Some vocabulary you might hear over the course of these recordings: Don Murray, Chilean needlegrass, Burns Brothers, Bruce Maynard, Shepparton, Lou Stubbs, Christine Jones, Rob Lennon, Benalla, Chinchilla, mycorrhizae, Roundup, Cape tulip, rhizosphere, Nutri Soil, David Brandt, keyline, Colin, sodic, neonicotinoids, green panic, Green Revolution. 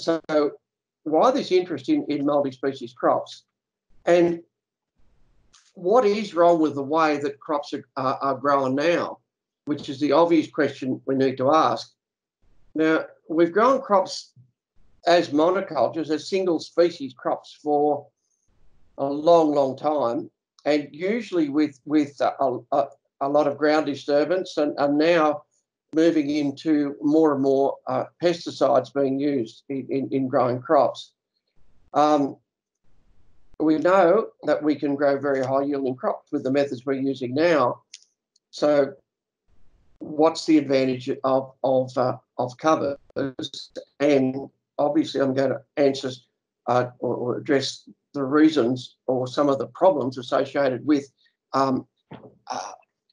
So why this interest in multi-species crops? And what is wrong with the way that crops are grown now, which is the obvious question we need to ask. Now, we've grown crops as monocultures, as single-species crops for a long, long time, and usually with a lot of ground disturbance, and now moving into more and more pesticides being used in growing crops. We know that we can grow very high-yielding crops with the methods we're using now. So what's the advantage of covers? And obviously I'm going to answer or address the reasons or some of the problems associated with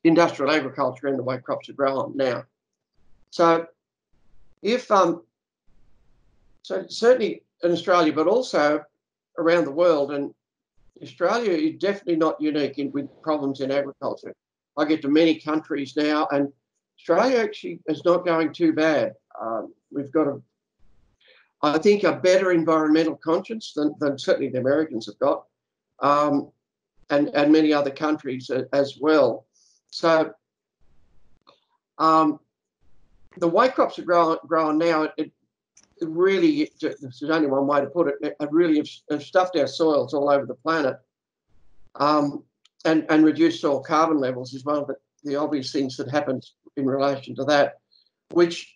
industrial agriculture and the way crops are grown now. So if so certainly in Australia, but also around the world, and Australia is definitely not unique with problems in agriculture. I get to many countries now, and Australia actually is not going too bad. We've got I think a better environmental conscience than certainly the Americans have got, and many other countries as well. So the way crops are grown now, it really, there's only one way to put it, it really have stuffed our soils all over the planet, and reduced soil carbon levels is one of the obvious things that happens in relation to that, which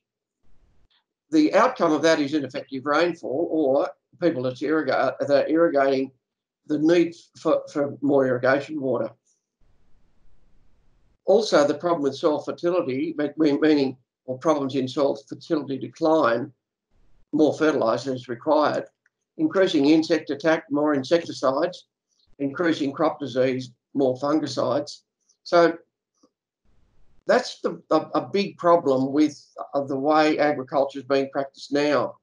the outcome of that is ineffective rainfall, or people that are irrigating, the need for more irrigation water. Also, the problem with soil fertility, meaning or problems in soil fertility decline, more fertiliser is required, increasing insect attack, more insecticides, increasing crop disease, more fungicides. So that's a big problem with the way agriculture is being practiced now.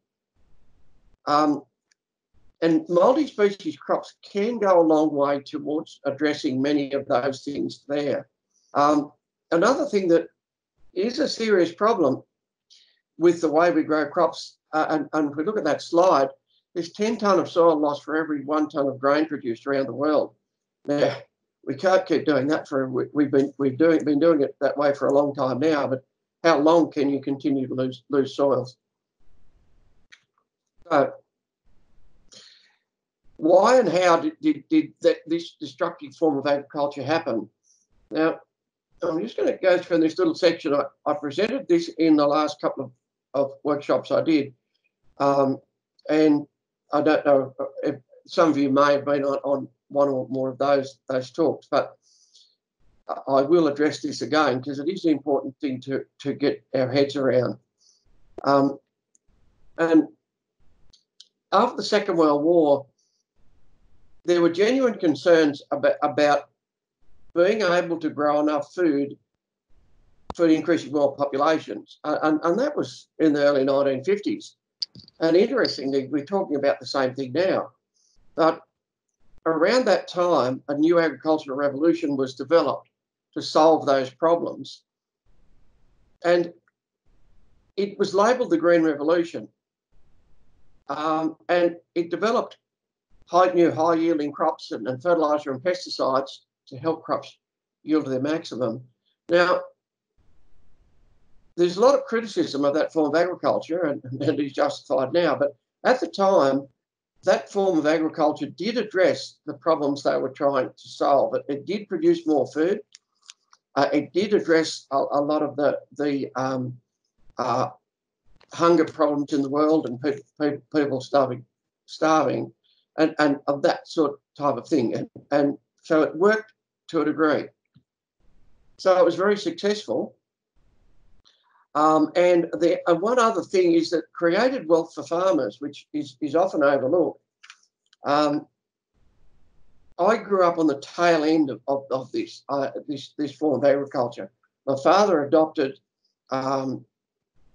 And multi-species crops can go a long way towards addressing many of those things there. Another thing that is a serious problem with the way we grow crops, and if we look at that slide, there's 10 tonne of soil loss for every 1 tonne of grain produced around the world. Now, we can't keep doing that we've been doing it that way for a long time now, but how long can you continue to lose soils? So why and how did this destructive form of agriculture happen? Now, I'm just going to go through this little section. I presented this in the last couple of workshops I did, and I don't know if some of you may have been on one or more of those talks, but I will address this again because it is an important thing to get our heads around. And after the Second World War, there were genuine concerns about being able to grow enough food for increasing world populations, and that was in the early 1950s. And interestingly, we're talking about the same thing now. But around that time, a new agricultural revolution was developed to solve those problems. And it was labelled the Green Revolution. And it developed new high-yielding crops and fertiliser and pesticides to help crops yield to their maximum. Now, there's a lot of criticism of that form of agriculture, and it's justified now, but at the time, that form of agriculture did address the problems they were trying to solve. It did produce more food. It did address a lot of the hunger problems in the world, and people starving and of that type of thing. And so it worked to a degree. So it was very successful. And one other thing is that created wealth for farmers, which is often overlooked. I grew up on the tail end of this form of agriculture. My father adopted a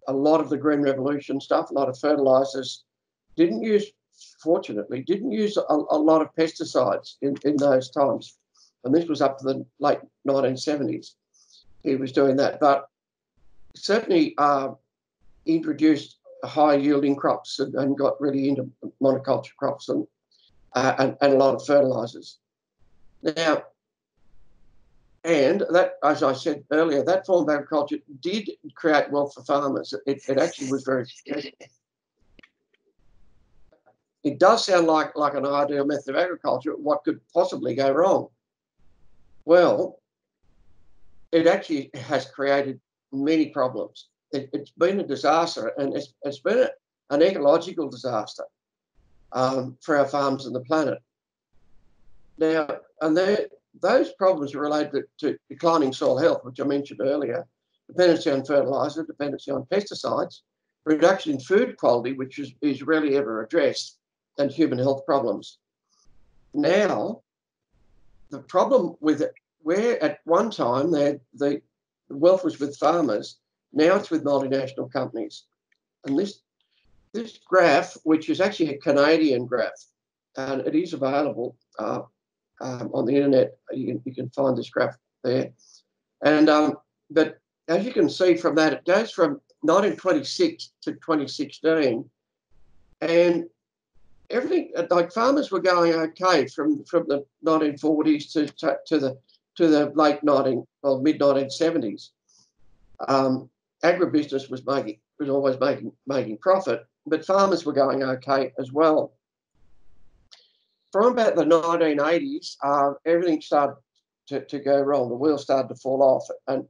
lot of the Green Revolution stuff, a lot of fertilisers. Fortunately, didn't use a lot of pesticides in those times. And this was up to the late 1970s. He was doing that, but certainly introduced high yielding crops and got really into monoculture crops and a lot of fertilizers. Now, and that, as I said earlier, that form of agriculture did create wealth for farmers. It actually was very successful. It does sound like an ideal method of agriculture. What could possibly go wrong? Well, it actually has created many problems. It's been a disaster, and it's been an ecological disaster for our farms and the planet. Now, and those problems are related to declining soil health, which I mentioned earlier, dependency on fertiliser, dependency on pesticides, reduction in food quality, which is rarely ever addressed, and human health problems. Now, the problem with it, where at one time the wealth was with farmers, now it's with multinational companies. And this graph, which is actually a Canadian graph, and it is available on the internet. You can find this graph there. And but as you can see from that, it goes from 1926 to 2016, and everything, like, farmers were going okay from the 1940s to the mid 1970s. Agribusiness was always making profit, but farmers were going okay as well. From about the 1980s, everything started to go wrong. The wheels started to fall off, and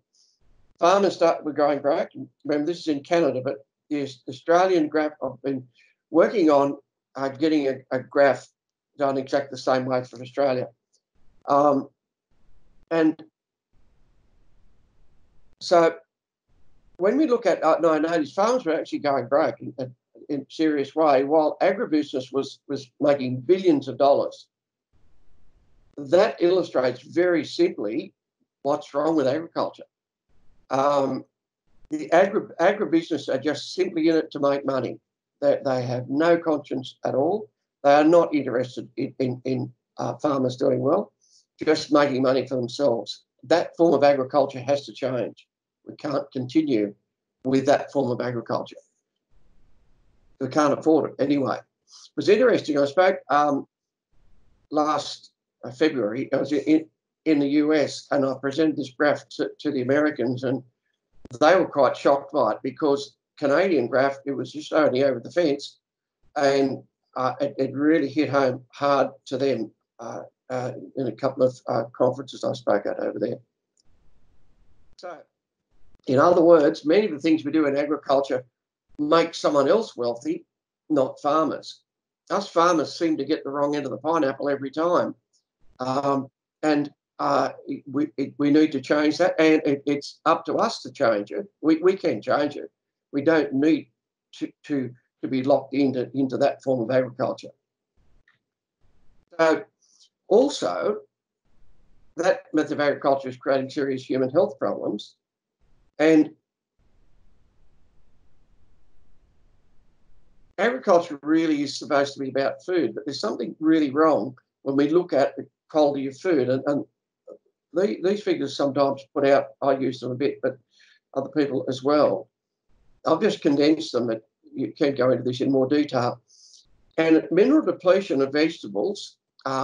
farmers were going broke. Remember, this is in Canada, but the Australian graph, I've been working on getting a graph done exactly the same way for Australia. And so when we look at 1980s, farmers were actually going broke in a serious way, while agribusiness was making billions of dollars. That illustrates very simply what's wrong with agriculture. The agribusiness are just simply in it to make money. They have no conscience at all. They are not interested in farmers doing well, just making money for themselves. That form of agriculture has to change. We can't continue with that form of agriculture. We can't afford it anyway. It was interesting. I spoke last February. I was in the US, and I presented this graph to the Americans, and they were quite shocked by it, because Canadian graph, it was just only over the fence, and it really hit home hard to them in a couple of conferences I spoke at over there. So, in other words, many of the things we do in agriculture make someone else wealthy, not farmers. Us farmers seem to get the wrong end of the pineapple every time. We need to change that, and it's up to us to change it. We can change it. We don't need to be locked into that form of agriculture. So, also, that method of agriculture is creating serious human health problems, and agriculture really is supposed to be about food, but there's something really wrong when we look at the quality of food. And these figures sometimes put out, I use them a bit, but other people as well. I've just condensed them, but you can go into this in more detail. And mineral depletion of vegetables,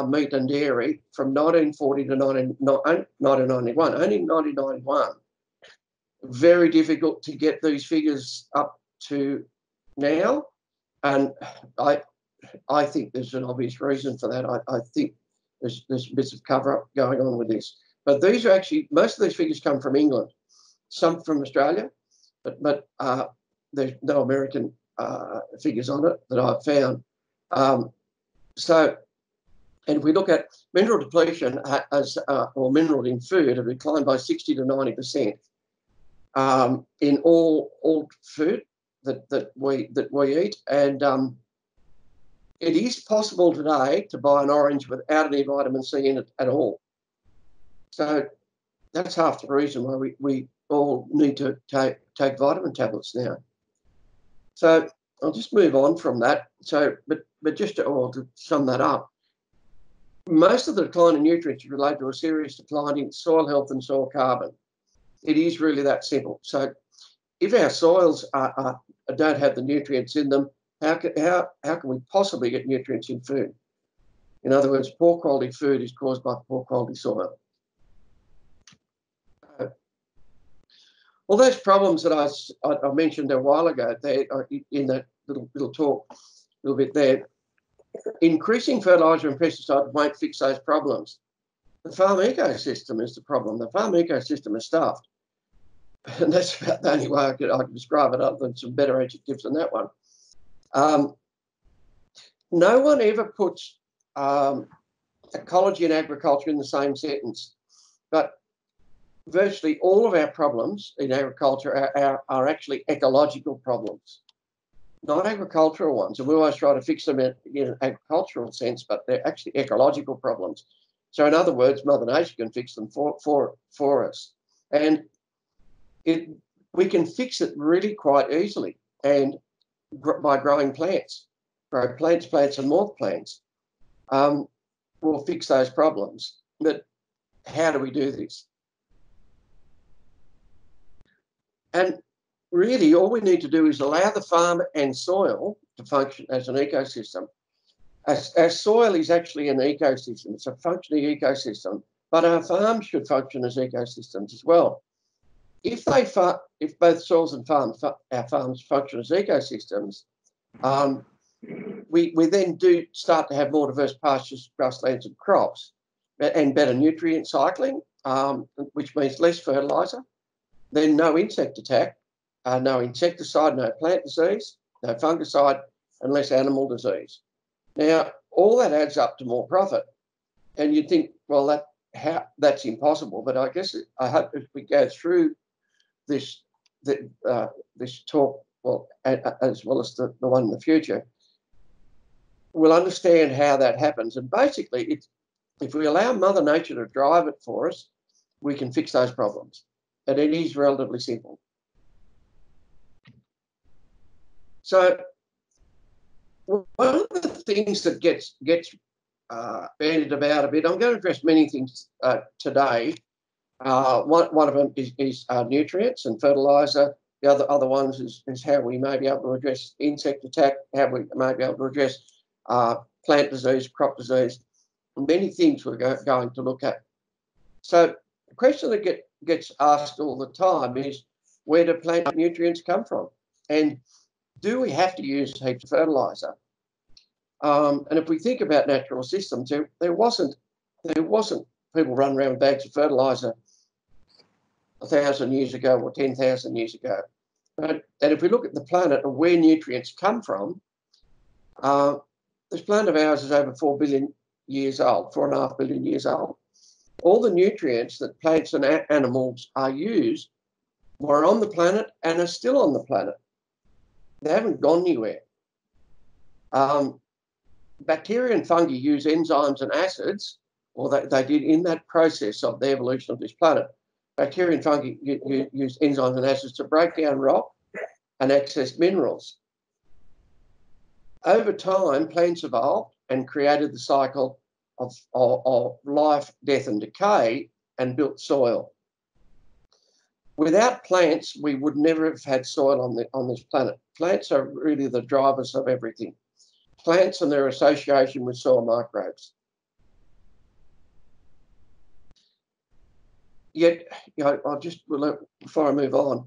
meat and dairy, from 1940 to 1991, only in 1991. Very difficult to get these figures up to now. And I think there's an obvious reason for that. I think there's bits of cover-up going on with this. But these are actually, most of these figures come from England, some from Australia, but there's no American figures on it that I've found. And if we look at mineral depletion or mineral in food, have declined by 60 to 90% in all food that we eat. And it is possible today to buy an orange without any vitamin C in it at all. So that's half the reason why we all need to take vitamin tablets now. So I'll just move on from that. So, but just to sum that up, most of the decline in nutrients is related to a serious decline in soil health and soil carbon. It is really that simple. So if our soils are, are, don't have the nutrients in them, how can we possibly get nutrients in food? In other words, poor quality food is caused by poor quality soil. Well, those problems that I mentioned a while ago, they are in that little talk, a little bit there, increasing fertiliser and pesticide won't fix those problems. The farm ecosystem is the problem. The farm ecosystem is stuffed. And that's about the only way I could describe it, other than some better adjectives than that one. No one ever puts ecology and agriculture in the same sentence, but virtually all of our problems in agriculture are actually ecological problems, not agricultural ones. And we always try to fix them in an agricultural sense, but they're actually ecological problems. So in other words, Mother Nature can fix them for us. And we can fix it really quite easily, and by growing plants. Grow plants and more plants. We'll fix those problems. But how do we do this? And really, all we need to do is allow the farm and soil to function as an ecosystem. Our soil is actually an ecosystem. It's a functioning ecosystem, but our farms should function as ecosystems as well. If both soils and our farms function as ecosystems, we then do start to have more diverse pastures, grasslands and crops, and better nutrient cycling, which means less fertiliser. Then no insect attack, no insecticide, no plant disease, no fungicide, and less animal disease. Now, all that adds up to more profit. And you'd think, well, that's impossible. But I guess I hope if we go through this talk, as well as the one in the future, we'll understand how that happens. And basically, if we allow Mother Nature to drive it for us, we can fix those problems. And it is relatively simple. So one of the things that gets bandied about a bit, I'm going to address many things today. One of them is nutrients and fertiliser. The other ones is how we may be able to address insect attack, how we may be able to address plant disease, crop disease, many things we're going to look at. So the question that gets asked all the time is, where do plant nutrients come from? And do we have to use heaps of fertiliser? And if we think about natural systems, there wasn't people running around with bags of fertiliser 1,000 years ago or 10,000 years ago. And if we look at the planet and where nutrients come from, this planet of ours is over 4.5 billion years old. All the nutrients that plants and animals are used were on the planet and are still on the planet. They haven't gone anywhere. Bacteria and fungi use enzymes and acids, or they did in that process of the evolution of this planet. Bacteria and fungi use enzymes and acids to break down rock and access minerals. Over time, plants evolved and created the cycle of life, death and decay, and built soil. Without plants, we would never have had soil on this planet. Plants are really the drivers of everything. Plants and their association with soil microbes. Yet, you know, before I move on,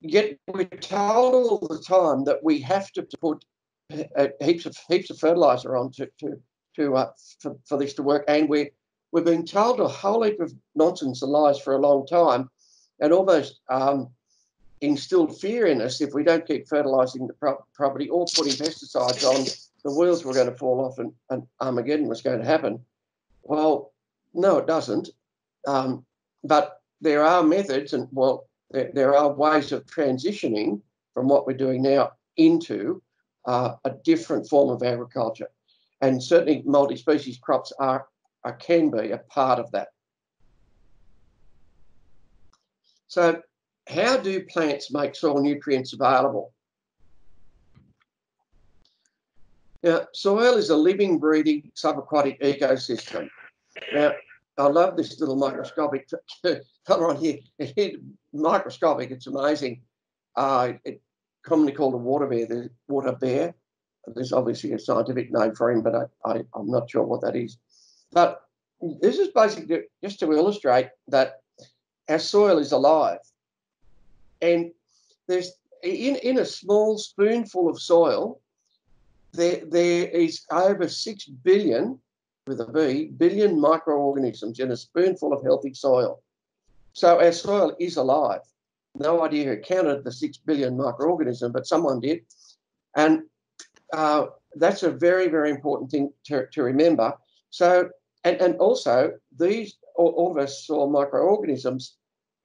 yet we're told all the time that we have to put heaps of fertiliser on for this to work, and we've been told a whole heap of nonsense and lies for a long time, and almost instilled fear in us. If we don't keep fertilising the property or putting pesticides on, the wheels were going to fall off and Armageddon was going to happen. Well, no, it doesn't. But there are methods, and there are ways of transitioning from what we're doing now into a different form of agriculture. And certainly multi-species crops can be a part of that. So how do plants make soil nutrients available? Now, soil is a living, breathing, subaquatic ecosystem. Now, I love this little microscopic colour on here. It's microscopic, it's amazing. It commonly called a water bear. The water bear. There's obviously a scientific name for him, but I'm not sure what that is. But this is basically just to illustrate that our soil is alive. And there's in a small spoonful of soil, there is over 6 billion, with a B, billion microorganisms in a spoonful of healthy soil. So our soil is alive. No idea who counted the 6 billion microorganisms, but someone did. And that's a very, very important thing to remember. So, and also these almost all microorganisms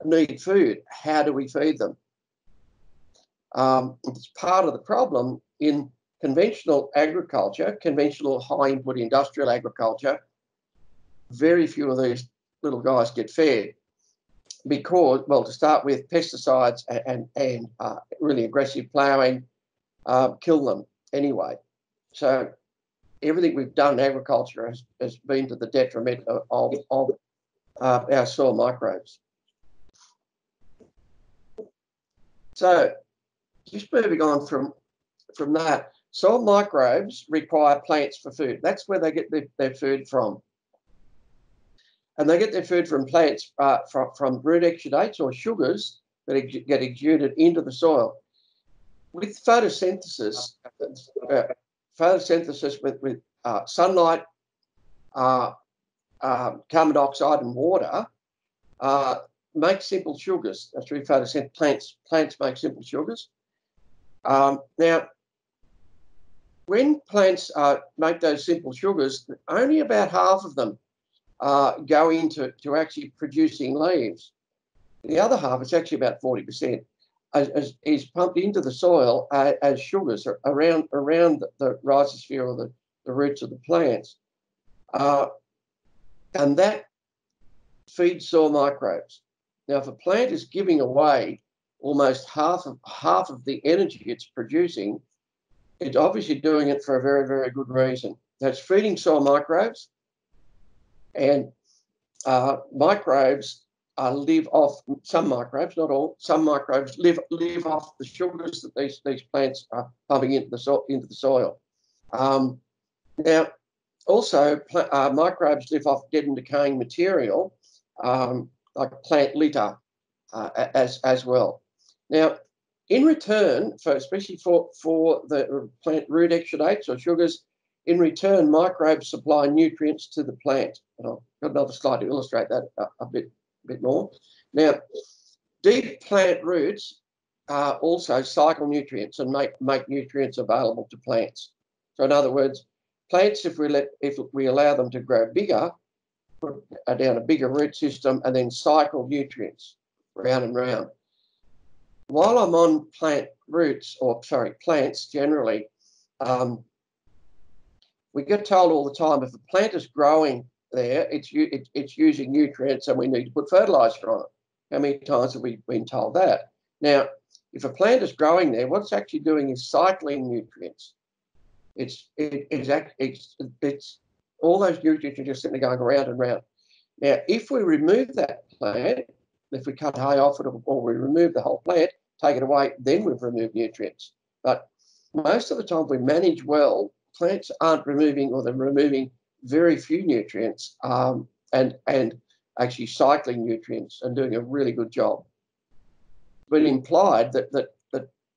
need food. How do we feed them? It's part of the problem in conventional agriculture, conventional high-input industrial agriculture. Very few of these little guys get fed because, well, to start with, pesticides and really aggressive ploughing kill them anyway. So everything we've done in agriculture has been to the detriment of our soil microbes. So just moving on from that, soil microbes require plants for food. That's where they get their food from. And they get their food from plants, from root exudates or sugars that get exuded into the soil. With photosynthesis, with sunlight, carbon dioxide and water make simple sugars. That's through photosynthesis. Plants make simple sugars. Now, when plants make those simple sugars, only about half of them go into actually producing leaves. The other half, it's actually about 40%, is pumped into the soil as sugars around the rhizosphere or the roots of the plants. And that feeds soil microbes. Now, if a plant is giving away almost half of the energy it's producing, it's obviously doing it for a very, very good reason. That's feeding soil microbes, and microbes live off, some microbes, not all, some microbes live off the sugars that these plants are pumping into the soil. Now, also, microbes live off dead and decaying material, like plant litter, as well. Now, in return, especially for the plant root exudates or sugars, in return, microbes supply nutrients to the plant. And I've got another slide to illustrate that a bit more. Now, deep plant roots also cycle nutrients and make nutrients available to plants. So, in other words, plants, if we allow them to grow bigger, put down a bigger root system and then cycle nutrients round and round. While I'm on plants generally, we get told all the time if a plant is growing there, it's using nutrients and we need to put fertiliser on it. How many times have we been told that? Now, if a plant is growing there, what it's actually doing is cycling nutrients. It's all those nutrients are just simply going around and round. Now, if we remove that plant, if we cut hay off it or we remove the whole plant, take it away, then we've removed nutrients. But most of the time we manage well, plants aren't removing or they're removing very few nutrients and actually cycling nutrients and doing a really good job. It's been implied that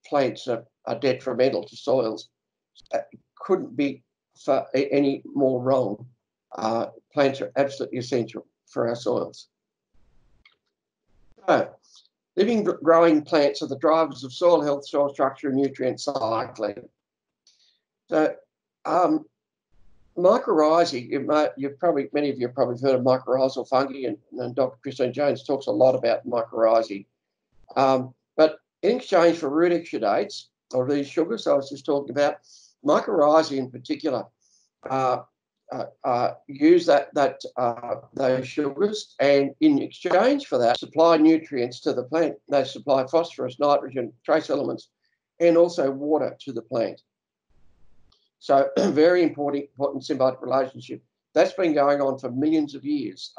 plants are detrimental to soils. It couldn't be for any more wrong. Plants are absolutely essential for our soils. So, living, growing plants are the drivers of soil health, soil structure, and nutrient cycling. So, mycorrhizae, many of you have probably heard of mycorrhizal fungi, and Dr. Christine Jones talks a lot about mycorrhizae. But in exchange for root exudates, or these sugars I was just talking about, mycorrhizae in particular use those sugars, and in exchange for that, supply nutrients to the plant. They supply phosphorus, nitrogen, trace elements, and also water to the plant. So very important symbiotic relationship. That's been going on for millions of years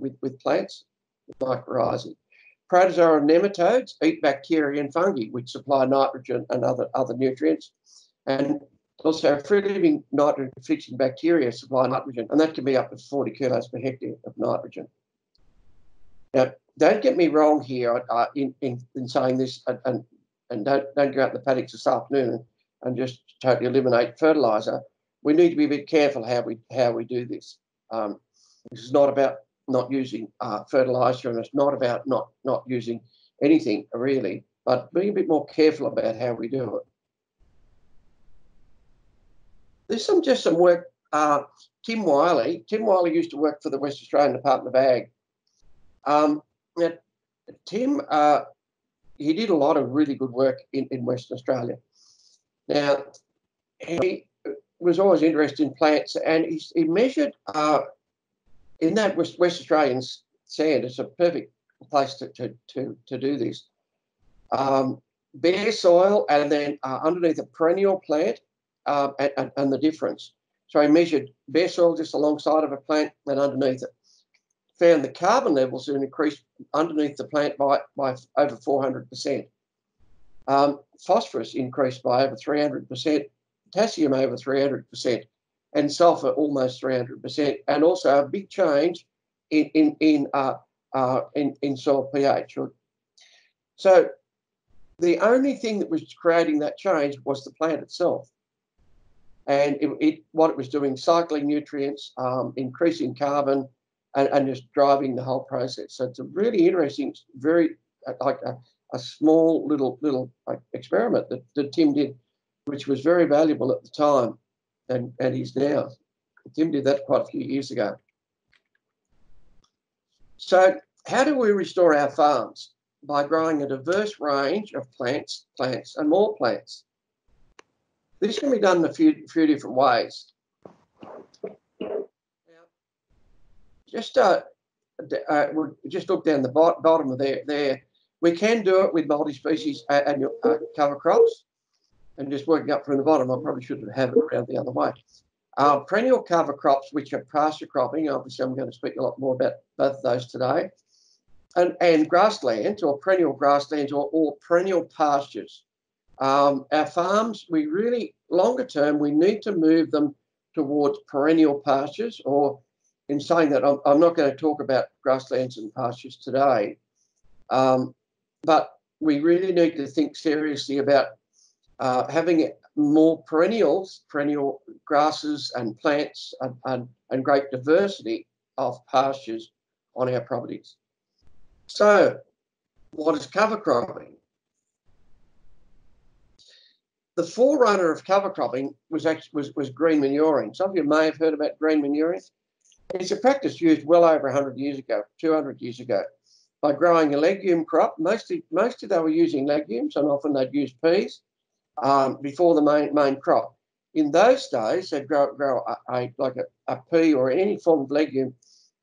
with plants, mycorrhizae. Protozoa and nematodes eat bacteria and fungi, which supply nitrogen and other nutrients. And also free-living nitrogen-fixing bacteria supply nitrogen, and that can be up to 40 kilos per hectare of nitrogen. Now, don't get me wrong here in saying this, and don't go out in the paddocks this afternoon and just totally eliminate fertiliser. We need to be a bit careful how we do this. This is not about not using fertiliser, and it's not about not using anything really, but being a bit more careful about how we do it. There's just some work. Tim Wiley used to work for the West Australian Department of Ag. Tim, he did a lot of really good work in Western Australia. Now, he was always interested in plants, and he measured in that West Australian sand. It's a perfect place to do this. Bare soil, and then underneath a perennial plant, and the difference. So he measured bare soil just alongside of a plant and underneath it. Found the carbon levels increased underneath the plant by over 400%. Phosphorus increased by over 300%, potassium over 300%, and sulphur almost 300%, and also a big change in soil pH. So the only thing that was creating that change was the plant itself. And what it was doing, cycling nutrients, increasing carbon, and just driving the whole process. So it's a really interesting, very like a small little experiment that Tim did, which was very valuable at the time, and is now. Tim did that quite a few years ago. So how do we restore our farms? By growing a diverse range of plants, and more plants. This can be done in a few different ways. Just we'll just look down the bottom of there. We can do it with multi-species annual cover crops, and just working up from the bottom. I probably should have it around the other way. Perennial cover crops, which are pasture cropping. Obviously, I'm going to speak a lot more about both of those today. And grasslands, or perennial grasslands, or perennial pastures. Our farms, we really, longer term, we need to move them towards perennial pastures. Or in saying that, I'm not going to talk about grasslands and pastures today, but we really need to think seriously about having more perennials, perennial grasses and plants, and great diversity of pastures on our properties. So what is cover cropping? The forerunner of cover cropping was green manuring. Some of you may have heard about green manuring. It's a practice used well over 100 years ago, 200 years ago, by growing a legume crop. Mostly they were using legumes, and often they'd use peas before the main crop. In those days, they'd grow like a pea or any form of legume,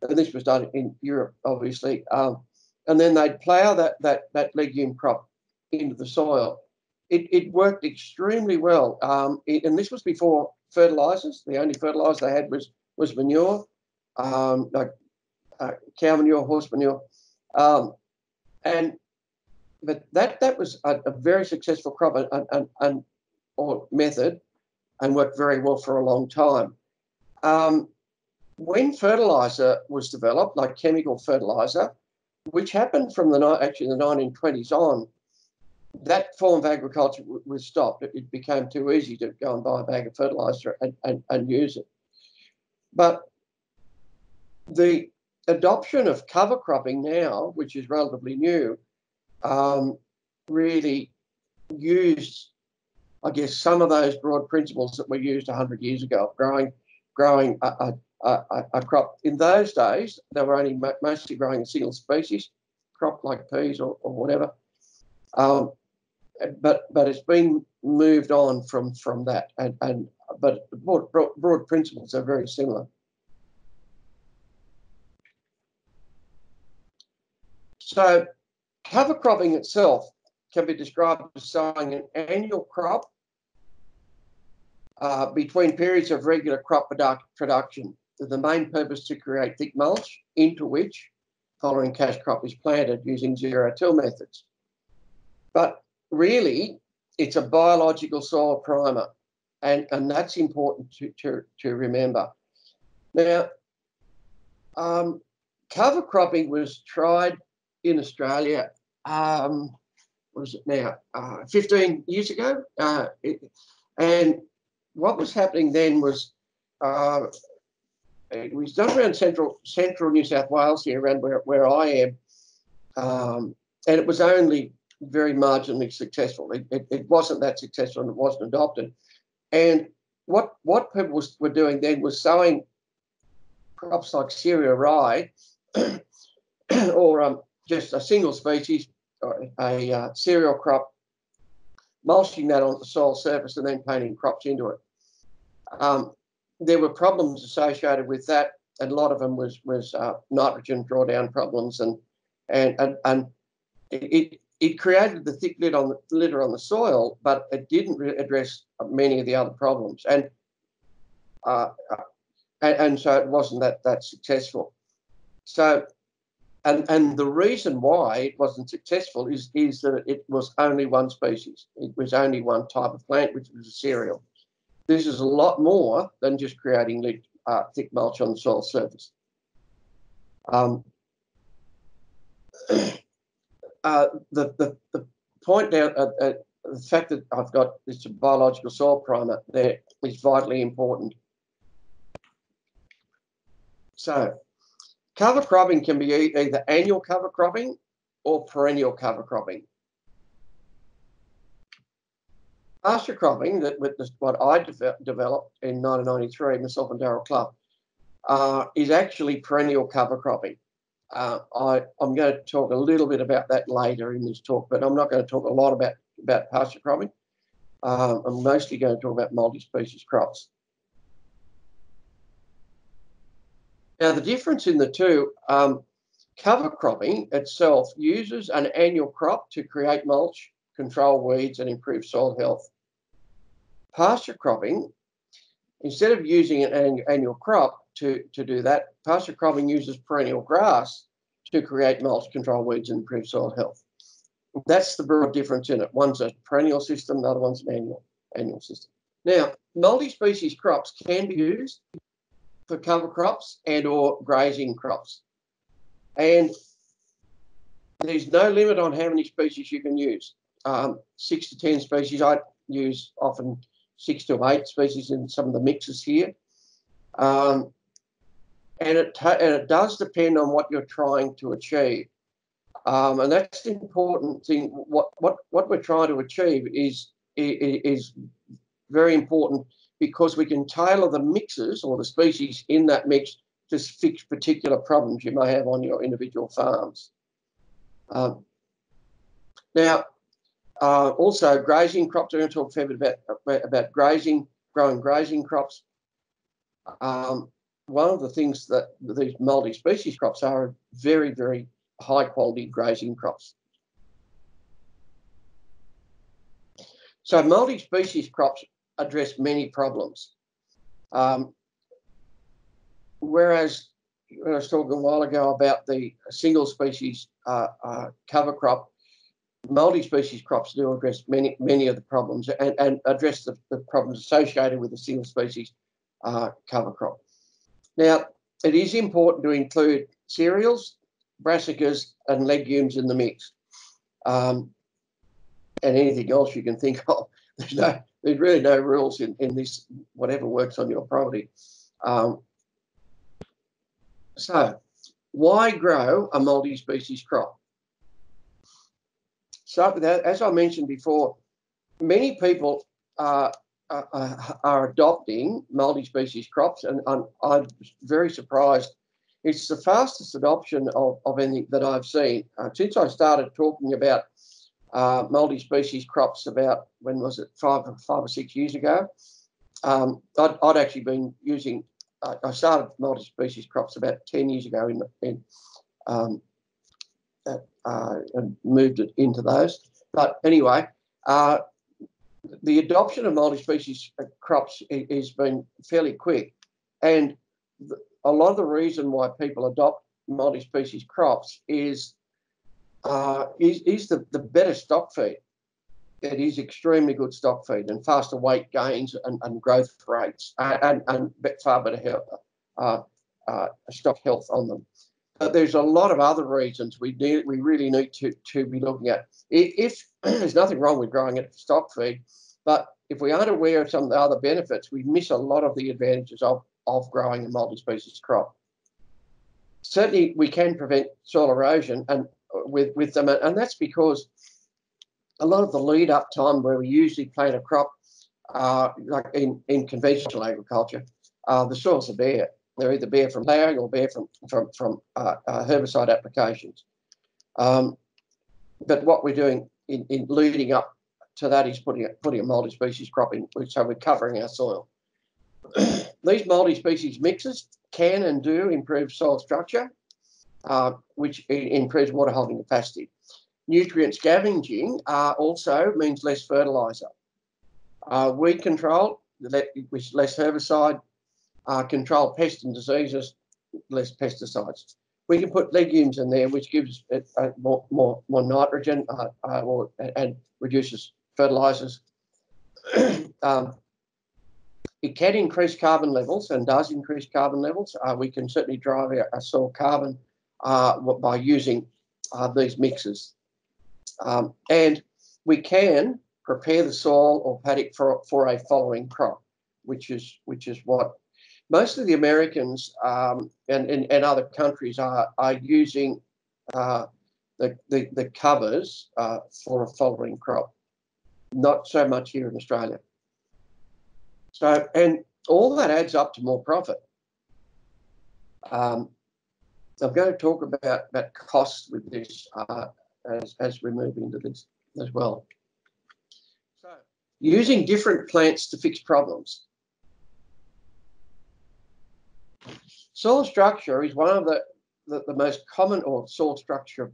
and this was done in Europe, obviously. And then they'd plough that legume crop into the soil. It worked extremely well, and this was before fertilisers. The only fertiliser they had was manure, like cow manure, horse manure, but that was a very successful crop or method, and worked very well for a long time. When fertiliser was developed, like chemical fertiliser, which happened from actually the 1920s on, that form of agriculture was stopped. It became too easy to go and buy a bag of fertiliser and use it. But the adoption of cover cropping now, which is relatively new, really used, I guess, some of those broad principles that were used 100 years ago, growing a crop. In those days, they were only mostly growing a single species crop like peas or whatever. But it's been moved on from that, but the broad principles are very similar. So cover cropping itself can be described as sowing an annual crop between periods of regular crop production. The main purpose to create thick mulch into which tolerant cash crop is planted using zero-till methods. But really, it's a biological soil primer, and that's important to remember. Now, cover cropping was tried in Australia, what is it now, 15 years ago? And what was happening then was it was done around central New South Wales here, around where I am, and it was only very marginally successful. It wasn't that successful, and it wasn't adopted. And what people were doing then was sowing crops like cereal rye or just a single species, or a cereal crop, mulching that on the soil surface and then planting crops into it. There were problems associated with that, and a lot of them was nitrogen drawdown problems, and it created the thick litter on the soil, but it didn't address many of the other problems, and so it wasn't that successful. So, and the reason why it wasn't successful is that it was only one species. It was only one type of plant, which was a cereal. This is a lot more than just creating thick mulch on the soil surface. The point now, the fact that I've got this biological soil primer there is vitally important. So, cover cropping can be either annual cover cropping or perennial cover cropping. Pasture cropping, what I developed in 1993, myself and Darryl Clough, is actually perennial cover cropping. I'm going to talk a little bit about that later in this talk, but I'm not going to talk a lot about pasture cropping. I'm mostly going to talk about multi-species crops. Now, the difference in the two, cover cropping itself uses an annual crop to create mulch, control weeds, and improve soil health. Pasture cropping, instead of using an annual crop to do that, pasture cropping uses perennial grass to create mulch, control weeds, and improve soil health. That's the broad difference in it. One's a perennial system, the other one's an annual system. Now, multi-species crops can be used for cover crops and or grazing crops. And there's no limit on how many species you can use. 6 to 10 species. I use often 6 to 8 species in some of the mixes here. And it does depend on what you're trying to achieve. And that's the important thing. What we're trying to achieve is very important, because we can tailor the mixes or the species in that mix to fix particular problems you may have on your individual farms. Now, also grazing crops. I'm going to talk a fair bit about grazing, growing grazing crops. One of the things that these multi-species crops are very, very high-quality grazing crops. So multi-species crops address many problems. Whereas when I was talking a while ago about the single-species cover crop, multi-species crops do address many of the problems and address the problems associated with a single-species cover crop. Now, it is important to include cereals, brassicas, and legumes in the mix, and anything else you can think of. There's really no rules in this, whatever works on your property. So, why grow a multi-species crop? Start with that. As I mentioned before, many people are adopting multi-species crops, and I'm very surprised. It's the fastest adoption of anything that I've seen. Since I started talking about multi-species crops about, when was it, five or six years ago, I'd actually been using, I started multi-species crops about 10 years ago and moved it into those. But anyway, the adoption of multi-species crops has been fairly quick, and a lot of the reason why people adopt multi-species crops is the better stock feed. It is extremely good stock feed and faster weight gains and growth rates and far better health, stock health on them. But there's a lot of other reasons we really need to be looking at. If there's nothing wrong with growing it for stock feed, but if we aren't aware of some of the other benefits, we miss a lot of the advantages of growing a multi-species crop. Certainly, we can prevent soil erosion and with them, and that's because a lot of the lead-up time where we usually plant a crop, like in conventional agriculture, the soils are bare. They're either bare from plowing or bare from herbicide applications. But what we're doing in leading up to that is putting a multi-species crop in, so we're covering our soil. These multi-species mixes can and do improve soil structure, which improves water holding capacity. Nutrient scavenging also means less fertiliser. Weed control, which less herbicide, control pests and diseases, less pesticides. We can put legumes in there, which gives it more nitrogen and reduces fertilisers. It can increase carbon levels and does increase carbon levels. We can certainly drive our soil carbon by using these mixes. And we can prepare the soil or paddock for a following crop, which is what most of the Americans and other countries are using the covers for a following crop. Not so much here in Australia. So, and all that adds up to more profit. I'm going to talk about costs with this as we move into this as well. So, using different plants to fix problems. Soil structure is one of the most common, or soil structure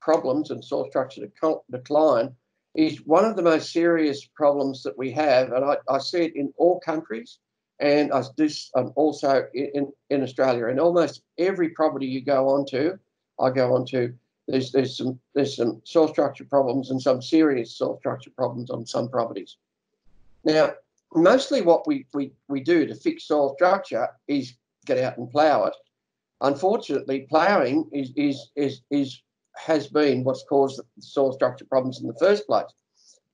problems and soil structure decline is one of the most serious problems that we have. And I see it in all countries, and I do also in Australia. And almost every property you go onto, I go onto, there's some soil structure problems and some serious soil structure problems on some properties. Now, mostly what we do to fix soil structure is get out and plough it. Unfortunately, ploughing has been what's caused the soil structure problems in the first place.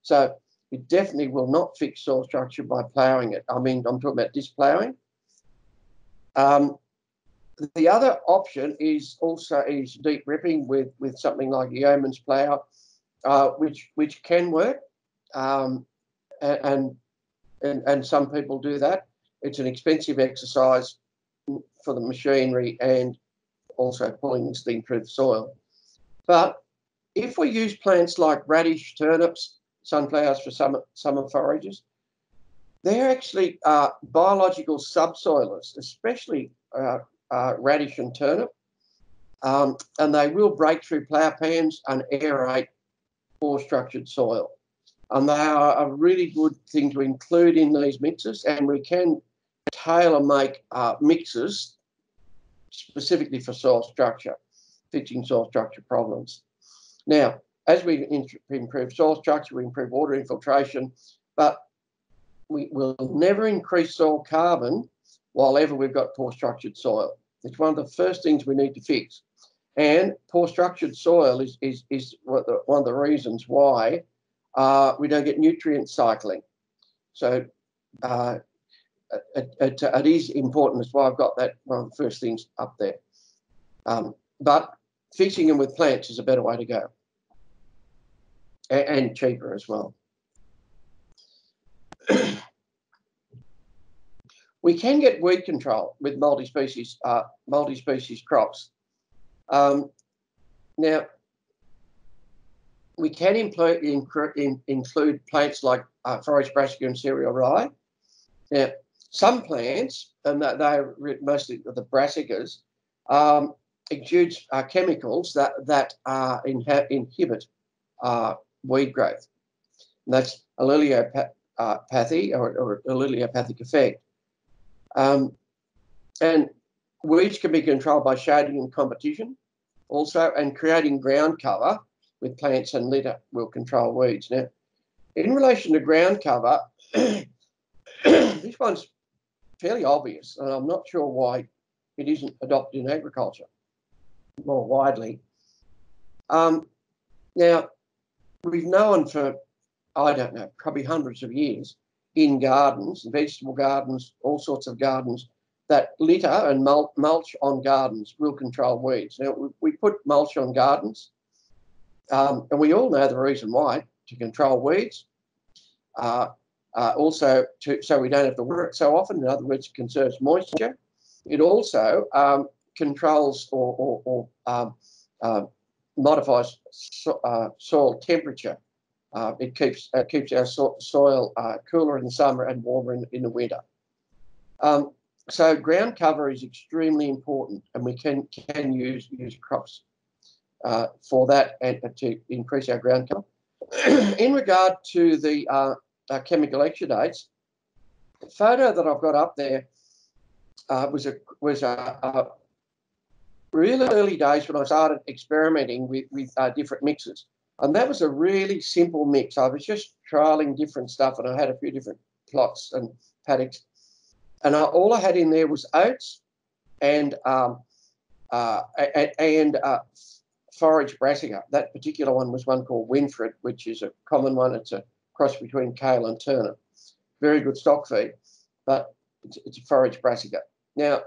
So it definitely will not fix soil structure by ploughing it. I mean, I'm talking about disploughing. The other option is deep ripping with something like a yeoman's plough, which can work, and some people do that. It's an expensive exercise for the machinery and also pulling this thing through the soil. But if we use plants like radish, turnips, sunflowers for summer forages, they're actually biological subsoilers, especially radish and turnip, and they will break through plough pans and aerate poor structured soil. And they are a really good thing to include in these mixes, and we can tailor-make mixes specifically for soil structure, fixing soil structure problems. Now, as we improve soil structure, we improve water infiltration, but we will never increase soil carbon while ever we've got poor structured soil. It's one of the first things we need to fix. And poor structured soil is one of the reasons why we don't get nutrient cycling. So, it is important. That's why I've got that one of the first things up there. But fixing them with plants is a better way to go, and cheaper as well. We can get weed control with multi-species crops. Now, we can include plants like forage brassica and cereal rye. Now, some plants, and they're mostly the brassicas, exude chemicals that inhibit weed growth. And that's alleliopathy or alleliopathic effect. And Weeds can be controlled by shading and competition also, and creating ground cover with plants and litter will control weeds. Now, in relation to ground cover, this one's fairly obvious, and I'm not sure why it isn't adopted in agriculture more widely. Now, we've known for, I don't know, probably hundreds of years in gardens, vegetable gardens, all sorts of gardens, that litter and mulch on gardens will control weeds. Now, we put mulch on gardens, and we all know the reason why, to control weeds, also so we don't have to work so often. In other words, it conserves moisture. It also controls or modifies soil temperature. It keeps our soil cooler in the summer and warmer in the winter. So ground cover is extremely important, and we can use crops for that and to increase our ground cover. In regard to the chemical exudates, the photo that I've got up there was a really early days when I started experimenting with different mixes, and that was a really simple mix. I was just trialling different stuff, and I had a few different plots and paddocks, and all I had in there was oats and forage brassica. That particular one was one called Winfred, which is a common one. It's a cross between kale and turnip. Very good stock feed, but it's a forage brassica. Now,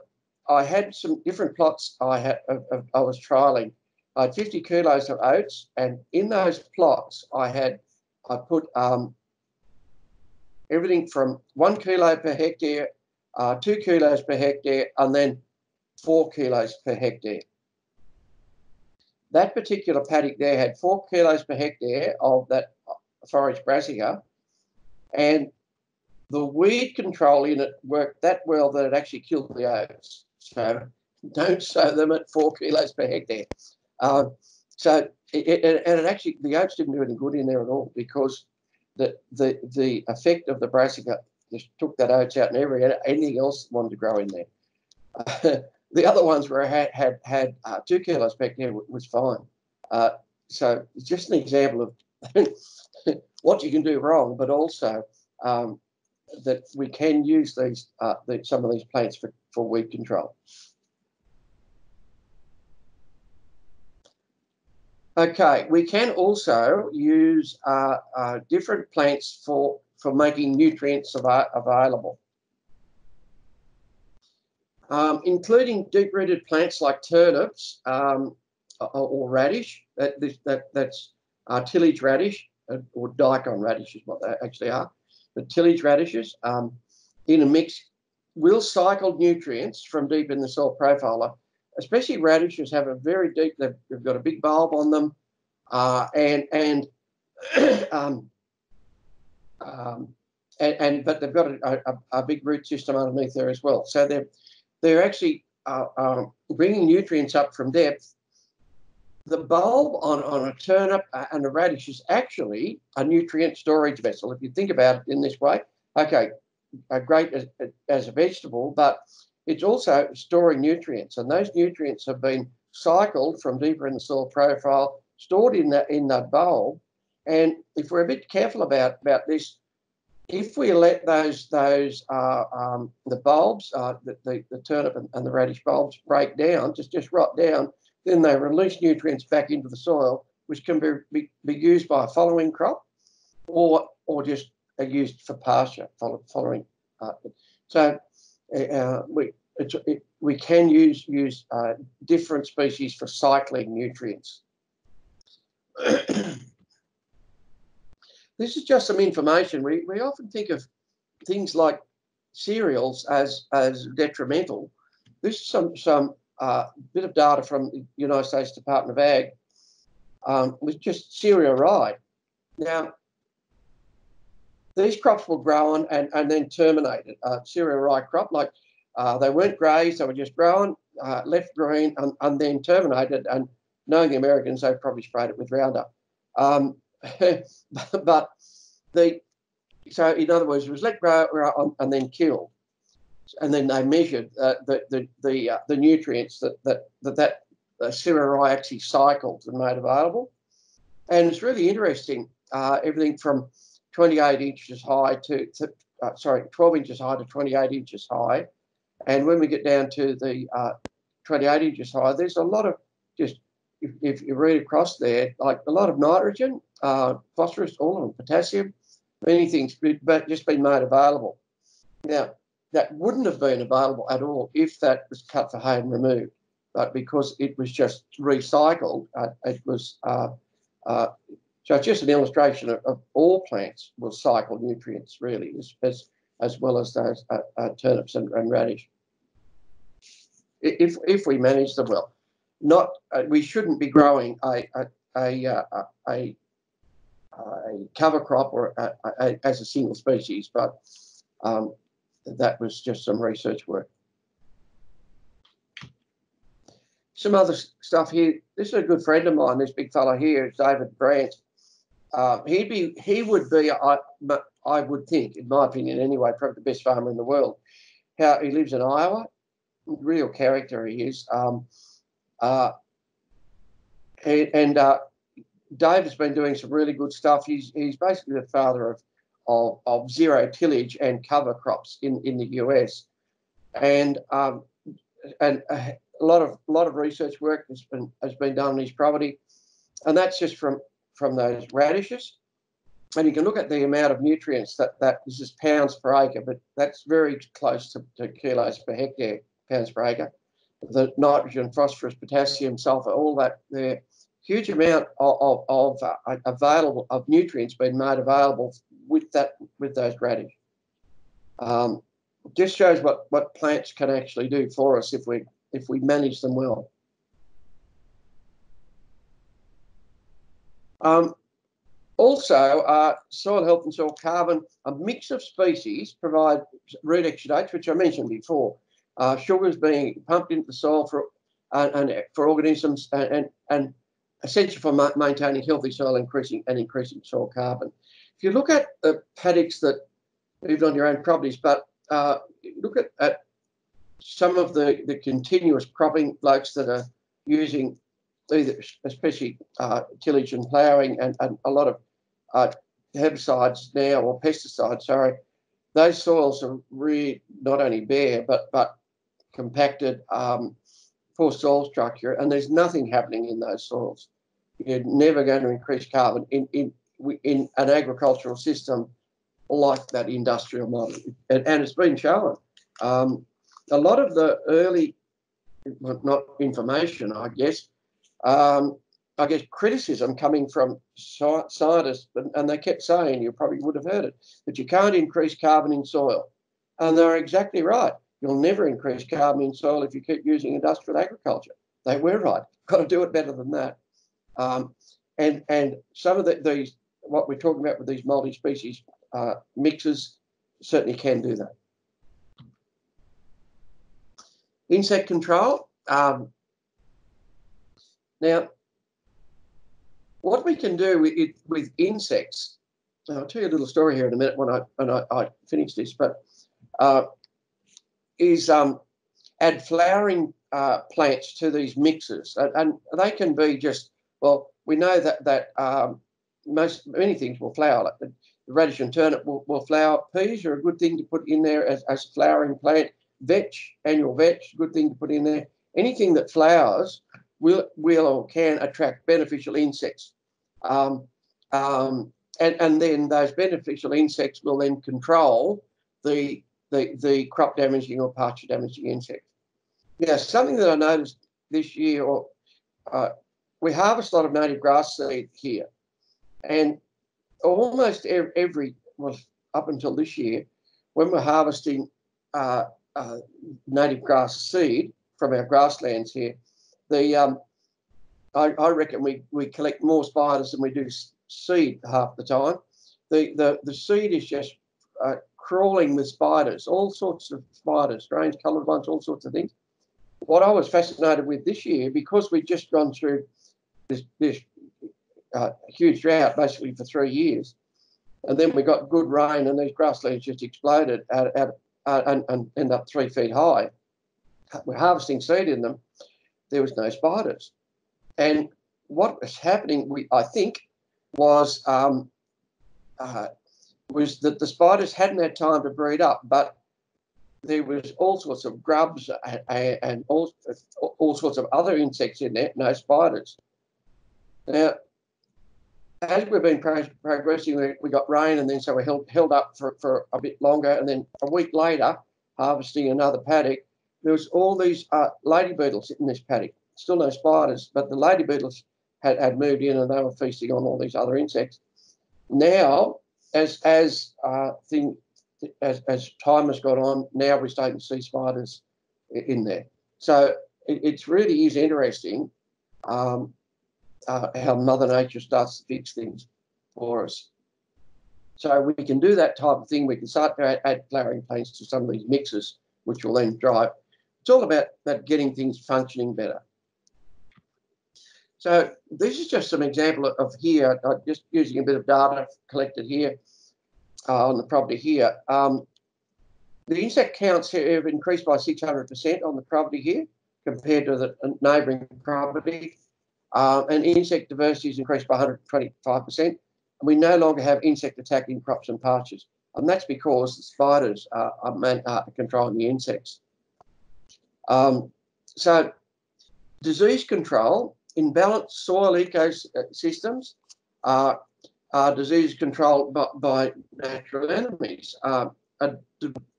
I had some different plots I was trialling. I had 50 kilos of oats, and in those plots I put everything from 1 kilo per hectare, 2 kilos per hectare, and then 4 kilos per hectare. That particular paddock there had 4 kilos per hectare of that forage brassica, and the weed control in it worked that well that it actually killed the oats. So don't sow them at 4 kilos per hectare. So it actually, the oats didn't do any good in there at all, because the effect of the brassica just took that oats out, and anything else wanted to grow in there. The other ones where I had 2 kilos per hectare was fine. So it's just an example of what you can do wrong, but also that we can use these some of these plants for weed control. Okay, we can also use different plants for making nutrients available, including deep-rooted plants like turnips or radish. That's tillage radish, or daikon radish is what they actually are. The tillage radishes in a mix will cycle nutrients from deep in the soil profiler. Especially radishes have a very deep, they've got a big bulb on them, but they've got a big root system underneath there as well. So they're actually bringing nutrients up from depth. The bulb on a turnip and a radish is actually a nutrient storage vessel, if you think about it in this way. Okay, great as a vegetable, but it's also storing nutrients, and those nutrients have been cycled from deeper in the soil profile, stored in that bulb. And if we're a bit careful about this, if we let the bulbs, the turnip and the radish bulbs break down, just rot down, then they release nutrients back into the soil, which can be used by a following crop or just used for pasture following. So we can use different species for cycling nutrients. This is just some information. We often think of things like cereals as detrimental. This is some bit of data from the United States Department of Ag with just cereal rye. Now, these crops were grown and then terminated. Cereal rye crop, like they weren't grazed, they were just grown, left green, and then terminated. And knowing the Americans, they probably sprayed it with Roundup. So in other words, it was let grow and then killed. and then they measured the nutrients that cerearia actually cycled and made available. And it's really interesting. Everything from 28 inches high to 12 inches high to 28 inches high. And when we get down to the 28 inches high, there's a lot of just, if you read across there, like a lot of nitrogen, phosphorus, all of them, potassium, many things, but just been made available. Now, that wouldn't have been available at all if that was cut for hay and removed, but because it was just recycled, it was, so it's just an illustration of all plants will cycle nutrients really, as well as those turnips and radish. If we manage them well, we shouldn't be growing a cover crop or as a single species, but that was just some research work. Some other stuff here. This is a good friend of mine. This big fellow here is David Brandt. I would think, in my opinion anyway, probably the best farmer in the world. How he lives in Iowa, real character he is. Dave has been doing some really good stuff. He's basically the father of zero tillage and cover crops in the US, and a lot of research work has been done on his property, and that's just from those radishes. And you can look at the amount of nutrients that this is pounds per acre, but that's very close to kilos per hectare, pounds per acre. The nitrogen, phosphorus, potassium, sulphur, all that there. Huge amount of nutrients being made available with those radish. Just shows what plants can actually do for us if we manage them well. Also, soil health and soil carbon, a mix of species provide root exudates, which I mentioned before. Sugars being pumped into the soil for organisms and essential for maintaining healthy soil, increasing soil carbon. If you look at the paddocks that lived on your own properties, but look at some of the continuous cropping blokes that are using either, especially tillage and ploughing and a lot of herbicides now, or pesticides, sorry, those soils are really not only bare but compacted, poor soil structure, and there's nothing happening in those soils. You're never going to increase carbon in an agricultural system like that industrial model, and it's been shown. A lot of the early, not information, I guess criticism coming from scientists, and they kept saying, you probably would have heard it, that you can't increase carbon in soil, and they're exactly right. You'll never increase carbon in soil if you keep using industrial agriculture. They were right. Got to do it better than that. And some of these, what we're talking about with these multi-species mixes, certainly can do that. Insect control. Now, what we can do with insects, I'll tell you a little story here in a minute when I finish this, but is add flowering plants to these mixes, and they can be just, well, we know that many things will flower. Like the radish and turnip will flower. Peas are a good thing to put in there as a flowering plant. Vetch, annual vetch, good thing to put in there. Anything that flowers will or can attract beneficial insects, and then those beneficial insects will then control the crop damaging or pasture damaging insects. Now, something that I noticed this year, we harvest a lot of native grass seed here, and almost every, up until this year, when we're harvesting native grass seed from our grasslands here, I reckon we collect more spiders than we do seed half the time. The seed is just crawling with spiders, all sorts of spiders, strange coloured ones, all sorts of things. What I was fascinated with this year, because we've just gone through this huge drought basically for 3 years, and then we got good rain and these grasslands just exploded out, out, and end up 3 feet high. We're harvesting seed in them. There was no spiders. And what was happening, I think, was that the spiders hadn't had time to breed up, but there was all sorts of grubs and all sorts of other insects in there, no spiders. Now, as we've been progressing, we got rain, and then so we held up for a bit longer, and then a week later, harvesting another paddock, there was all these lady beetles in this paddock. Still no spiders, but the lady beetles had moved in, and they were feasting on all these other insects. Now, as time has gone on, now we're starting to see spiders in there. So it really is interesting how Mother Nature starts to fix things for us. So we can do that type of thing. We can start to add flowering plants to some of these mixes, which will then drive. It's all about that getting things functioning better. So this is just some example of here, just using a bit of data collected here. On the property here. The insect counts here have increased by 600% on the property here compared to the neighbouring property, and insect diversity has increased by 125%, and we no longer have insect attacking crops and pastures, and that's because the spiders are controlling the insects. So disease control, in balanced soil ecosystems, disease control by natural enemies. A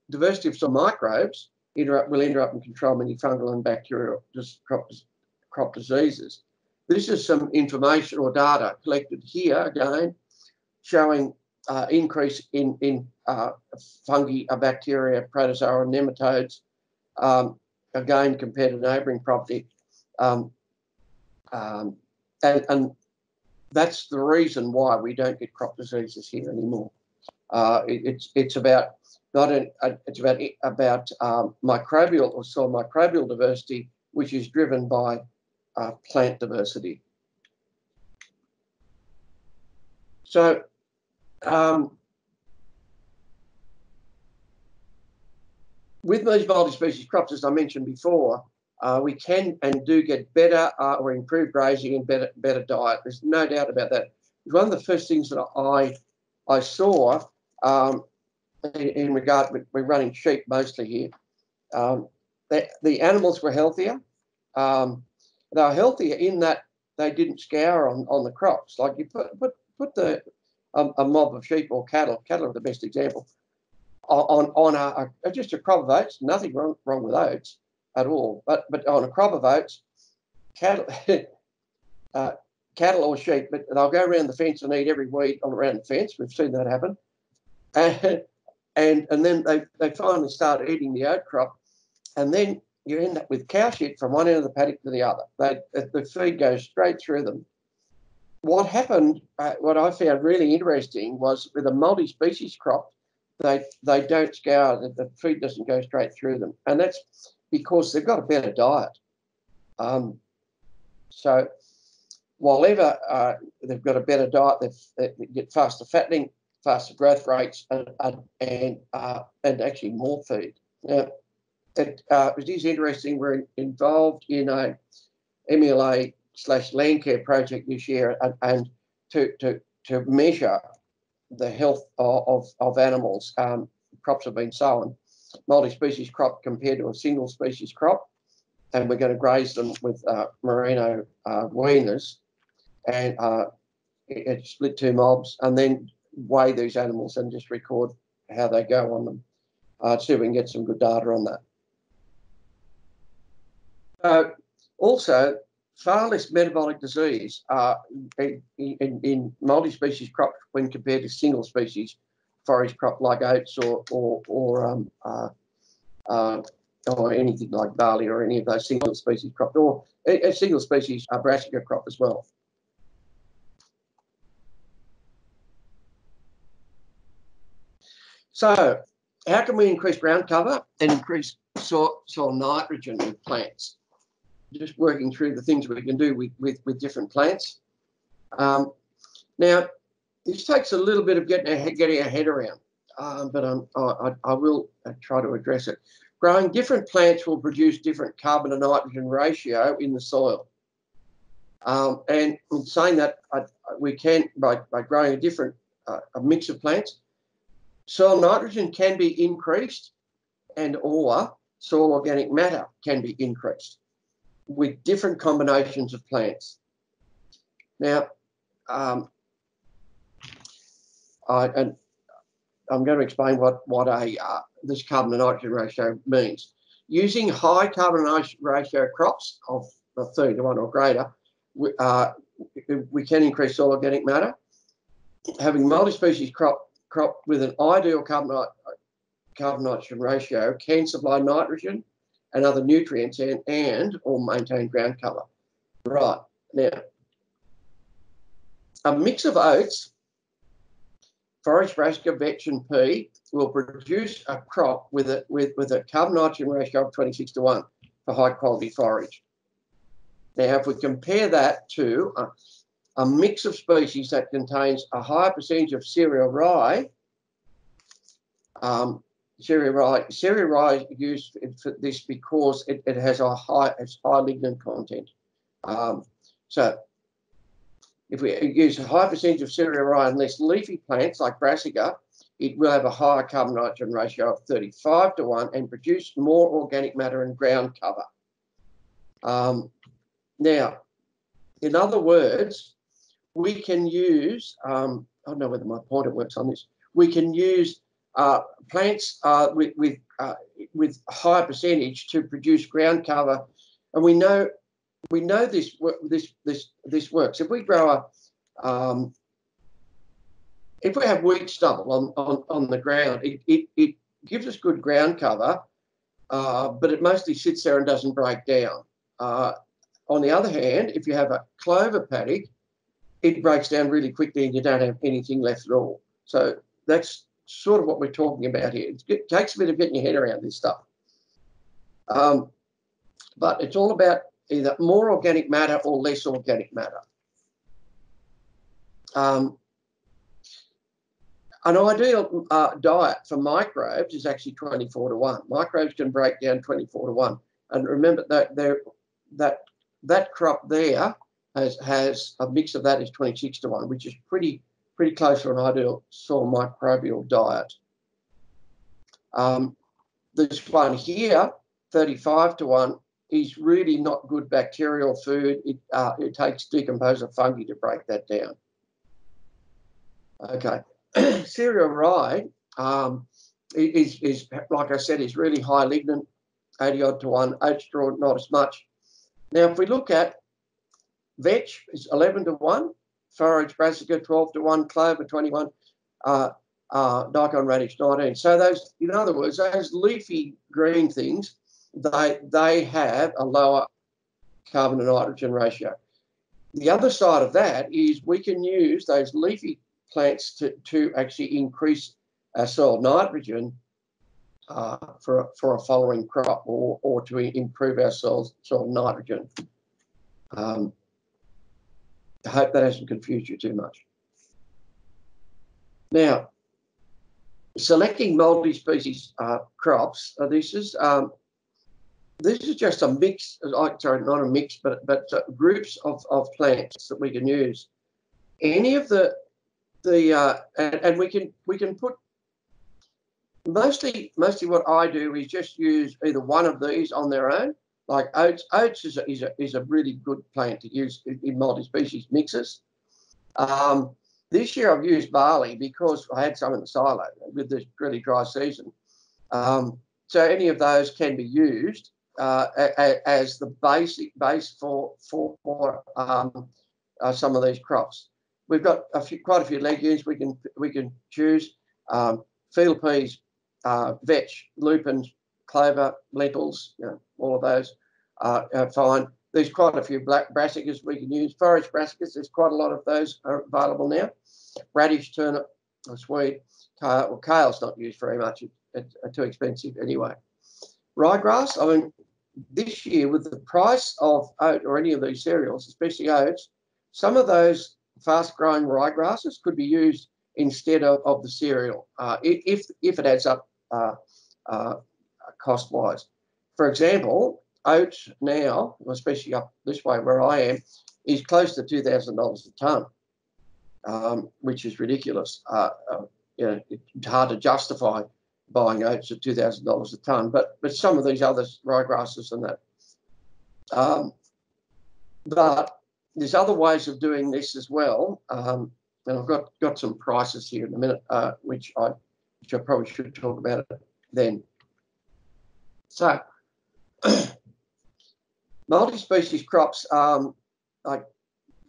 diversity of some microbes will interrupt and control many fungal and bacterial crop diseases. This is some information or data collected here again, showing increase in fungi, bacteria, protozoa, and nematodes. Again, compared to neighbouring property, and that's the reason why we don't get crop diseases here anymore. It's about not an, it's about microbial or soil microbial diversity, which is driven by plant diversity. So, with these multi-species crops, as I mentioned before, we can and do get better or improved grazing and better diet. There's no doubt about that. One of the first things that I saw in regard to, we're running sheep mostly here, the animals were healthier. They were healthier in that they didn't scour on the crops. Like you put the a mob of sheep or cattle are the best example, on just a crop of oats. Nothing wrong with oats at all, but on a crop of oats, cattle or sheep, but they'll go around the fence and eat every weed around the fence. We've seen that happen, and then they finally start eating the oat crop, and then you end up with cow shit from one end of the paddock to the other. The feed goes straight through them. What happened? What I found really interesting was with a multi-species crop, they don't scour. The feed doesn't go straight through them, and that's because they've got a better diet. So while ever they've got a better diet, they get faster fattening, faster growth rates, and actually more feed. Now, it is interesting, we're involved in a MLA/land care project this year, and to measure the health of animals. Crops have been sown, multi-species crop compared to a single species crop, and we're going to graze them with merino weaners, and it's split two mobs, and then weigh these animals and just record how they go on them, so we can get some good data on that. Also, far less metabolic disease in multi-species crops when compared to single species forage crop like oats or anything like barley or any of those single species crops, or a single species brassica crop as well. So how can we increase ground cover and increase soil nitrogen with plants? Just working through the things we can do with different plants. Now, this takes a little bit of getting our head around. but I will try to address it. Growing different plants will produce different carbon to nitrogen ratio in the soil. And in saying that, we can, by growing a mix of plants, soil nitrogen can be increased and or soil organic matter can be increased with different combinations of plants. Now, I'm going to explain what this carbon to nitrogen ratio means. Using high carbon to nitrogen ratio crops of 30 to 1 or greater, we can increase soil organic matter. Having multi-species crop with an ideal carbon to nitrogen ratio can supply nitrogen and other nutrients and or maintain ground cover. Right, now, a mix of oats, forage brassica, vetch and pea will produce a crop with a carbon nitrogen ratio of 26 to 1 for high quality forage. Now, if we compare that to a mix of species that contains a higher percentage of cereal rye is used for this because it has a high lignin content. So if we use a high percentage of cereal rye and less leafy plants like brassica, it will have a higher carbon nitrogen ratio of 35 to 1 and produce more organic matter and ground cover. Now, in other words, we can use, I don't know whether my pointer works on this, we can use plants with a higher percentage to produce ground cover, and we know this works. If we grow if we have wheat stubble on the ground, it gives us good ground cover, but it mostly sits there and doesn't break down. On the other hand, if you have a clover paddock, it breaks down really quickly and you don't have anything left at all. So that's sort of what we're talking about here. It takes a bit of getting your head around this stuff. But it's all about either more organic matter or less organic matter. An ideal diet for microbes is actually 24 to 1. Microbes can break down 24 to 1. And remember that crop there has a mix of that is 26 to 1, which is pretty close to an ideal soil microbial diet. This one here, 35 to 1, is really not good bacterial food. It takes decomposing fungi to break that down. Okay, cereal rye is, like I said, is really high lignin, 80 odd to 1, oat straw, not as much. Now, if we look at vetch, it's 11 to 1. Forage brassica 12 to 1, clover 21, daikon radish 19. So those, in other words, those leafy green things, they have a lower carbon to nitrogen ratio. The other side of that is we can use those leafy plants to actually increase our soil nitrogen for a following crop or to improve our soil nitrogen. I hope that hasn't confused you too much. Now, selecting multi-species crops. This is just a mix. Sorry, not a mix, but groups of plants that we can use. Any of and we can put mostly what I do is just use either one of these on their own. Like oats, is a really good plant to use in multi-species mixes. This year I've used barley because I had some in the silo with this really dry season. So any of those can be used as the base for some of these crops. We've got quite a few legumes we can choose: field peas, vetch, lupins, clover, lentils, you know, all of those are fine. There's quite a few black brassicas we can use. Forage brassicas, there's quite a lot of those are available now. Radish, turnip, or swede, kale. Well, kale's not used very much. It's too expensive anyway. Ryegrass, I mean, this year with the price of oat or any of these cereals, especially oats, some of those fast-growing ryegrasses could be used instead of the cereal, if it adds up cost-wise. For example, oats now, especially up this way where I am, is close to $2,000 a tonne, which is ridiculous. You know, it's hard to justify buying oats at $2,000 a tonne, but some of these other ryegrasses and that. But there's other ways of doing this as well, and I've got some prices here in a minute, which I probably should talk about it then. So, multi-species crops, like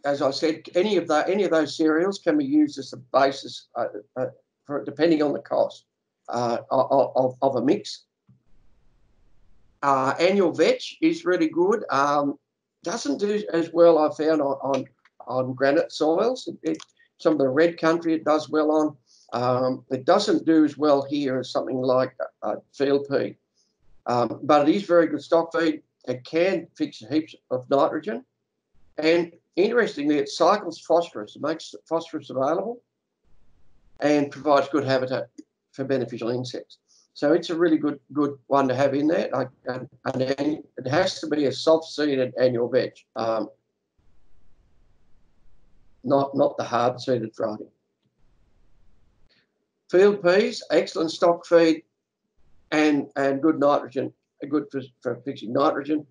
as I said, any of those cereals can be used as a basis for depending on the cost of a mix. Annual vetch is really good. Doesn't do as well, I found, on granite soils. Some of the red country it does well on. It doesn't do as well here as something like field pea. But it is very good stock feed. It can fix heaps of nitrogen. And interestingly, it cycles phosphorus. It makes phosphorus available and provides good habitat for beneficial insects. So it's a really good one to have in there. And it has to be a soft-seeded annual veg, not the hard-seeded variety. Field peas, excellent stock feed and good nitrogen, good for fixing nitrogen.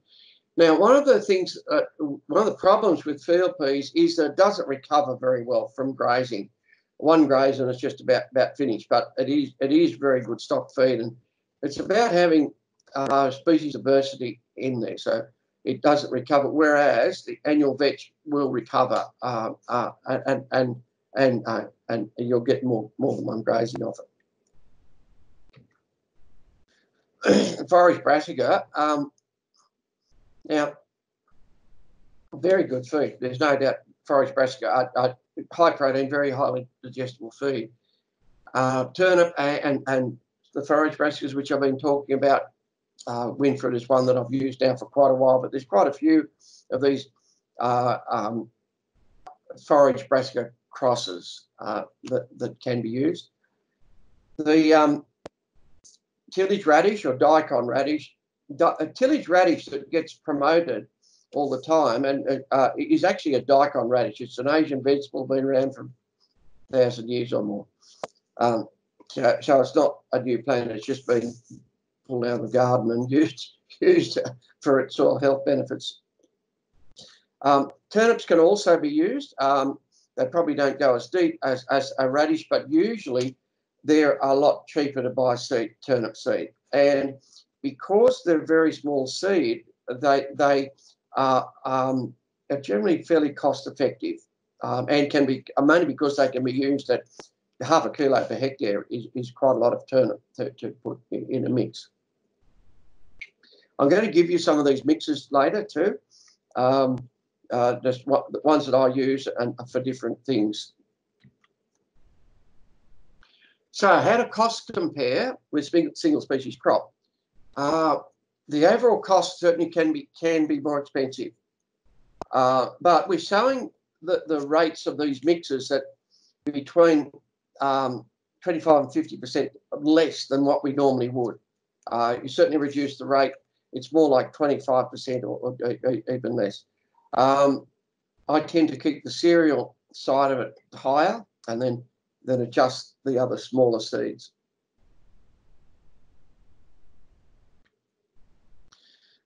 Now, one of the problems with field peas is that it doesn't recover very well from grazing. One graze and it's just about finished, but it is very good stock feed, and it's about having species diversity in there, so it doesn't recover. Whereas the annual vetch will recover, and you'll get more than one grazing off it. Forage brassica, now very good food. There's no doubt forage brassica are high protein, very highly digestible food. Turnip and the forage brassicas, which I've been talking about, Winfred is one that I've used now for quite a while, but there's quite a few of these forage brassica crosses that can be used. The tillage radish or daikon radish, a tillage radish that gets promoted all the time, and it is actually a daikon radish. It's an Asian vegetable, been around for 1,000 years or more. So it's not a new plant. It's just been pulled out of the garden and used for its soil health benefits. Turnips can also be used. They probably don't go as deep as a radish, but usually they're a lot cheaper to buy turnip seed. And because they're very small seed, they are generally fairly cost effective, and can be mainly because they can be used at half a kilo per hectare is quite a lot of turnip to put in a mix. I'm going to give you some of these mixes later too, just the ones that I use and for different things. So how do costs compare with single species crop? The overall cost certainly can be more expensive, but we're showing the rates of these mixes at between 25 and 50% less than what we normally would. You certainly reduce the rate; it's more like 25% or even less. I tend to keep the cereal side of it higher, and then adjust the other smaller seeds.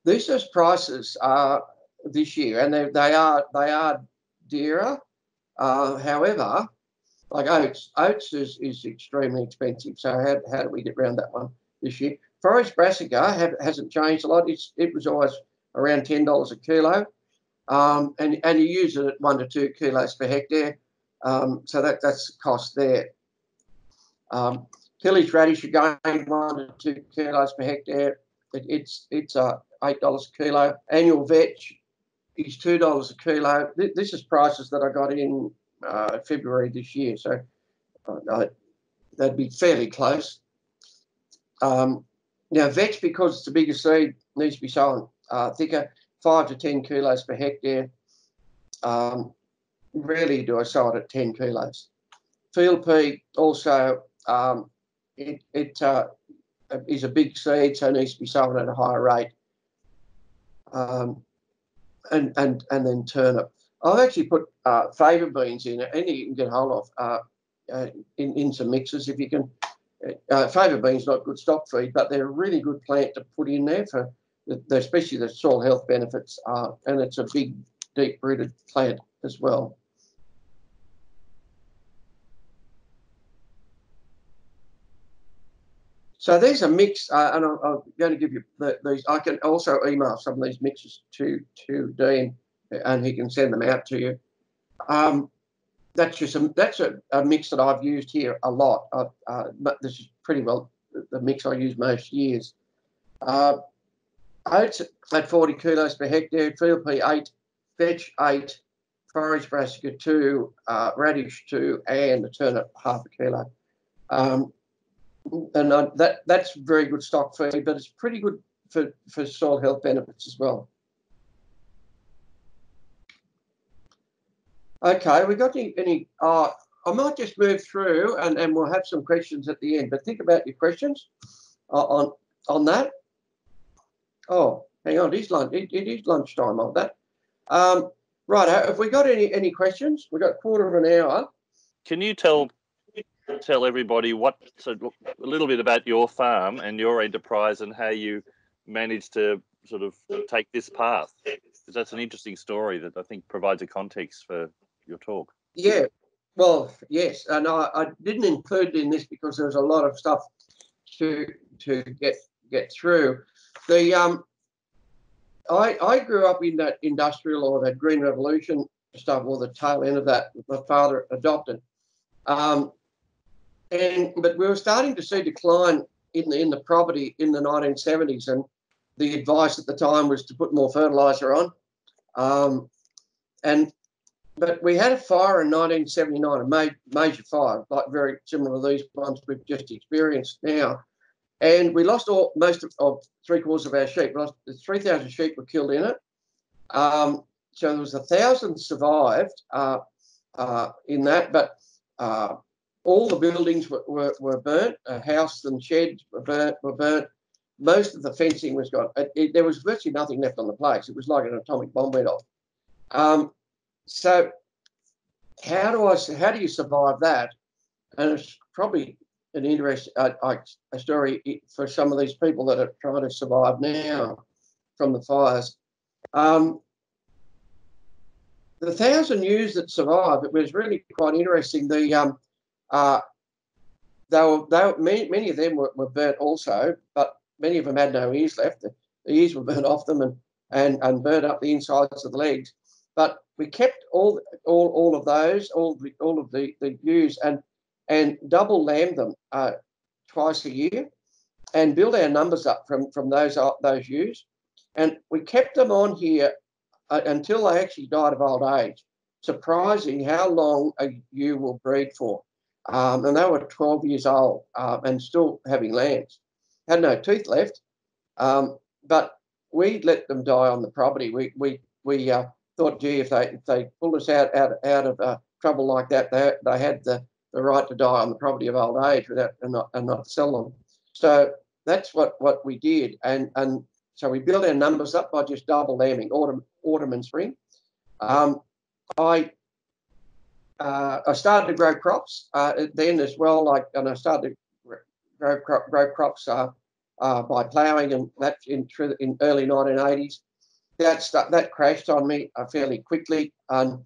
These are prices this year, and they are dearer. However, like oats is extremely expensive. So how do we get around that one this year? Forage brassica hasn't changed a lot. It was always around $10 a kilo, and you use it at 1 to 2 kilos per hectare. So that's the cost there. Tillage radish again, 1 to 2 kilos per hectare. It's $8 a kilo. Annual vetch is $2 a kilo. This is prices that I got in February this year, so that'd be fairly close. Now, vetch, because it's a bigger seed, needs to be sown thicker, 5 to 10 kilos per hectare. Rarely do I sow it at 10 kilos. Field pea also, it is a big seed, so it needs to be sown at a higher rate. And then turnip. I've actually put favour beans in, any you can get hold of, in some mixes if you can. Favour beans not good stock feed, but they're a really good plant to put in there for especially the soil health benefits, and it's a big, deep-rooted plant as well. So there's a mix, and I'm going to give you these. I can also email some of these mixes to Dean, and he can send them out to you. That's just a mix that I've used here a lot. But this is pretty well the mix I use most years. Oats at 40 kilos per hectare, field pea 8, vetch 8, forage brassica 2, radish 2, and a turnip 1/2 kilo. And that's very good stock feed, but it's pretty good for soil health benefits as well. Okay, we got any I might just move through and we'll have some questions at the end, but think about your questions on that. Oh, hang on, it is lunchtime on that. Right, have we got any questions? We've got a quarter of an hour. Can you tell everybody a little bit about your farm and your enterprise and how you managed to sort of take this path, because that's an interesting story that I think provides a context for your talk. Yeah, well, yes, and I didn't include in this because there's a lot of stuff to get through. The I grew up in that industrial or that Green Revolution stuff, or the tail end of that. My father adopted. But we were starting to see decline in the property in the 1970s, and the advice at the time was to put more fertiliser on. But we had a fire in 1979, a major fire, like very similar to these ones we've just experienced now, and we lost most of 3/4 of our sheep. We lost 3,000 sheep were killed in it. So there was 1,000 survived in that, but. All the buildings were burnt. A house and sheds were burnt. Most of the fencing was gone. There was virtually nothing left on the place. It was like an atomic bomb went off. So how do you survive that? And it's probably an interesting a story for some of these people that are trying to survive now from the fires. The 1,000 ewes that survived, it was really quite interesting. Many of them were burnt also, but many of them had no ears left. The ears were burnt off them and burnt up the insides of the legs. But we kept all of those, all of the ewes, and double lambed them twice a year, and built our numbers up from those ewes, and we kept them on here until they actually died of old age. Surprising how long a ewe will breed for. And they were 12 years old and still having lambs. Had no teeth left, but we let them die on the property. We thought, gee, if they pulled us out of trouble like that, they had the right to die on the property of old age and not sell them. So that's what we did, and so we built our numbers up by just double lambing autumn and spring. I started to grow crops then as well, and I started to grow crops by ploughing, and that in early 1980s. That crashed on me fairly quickly, and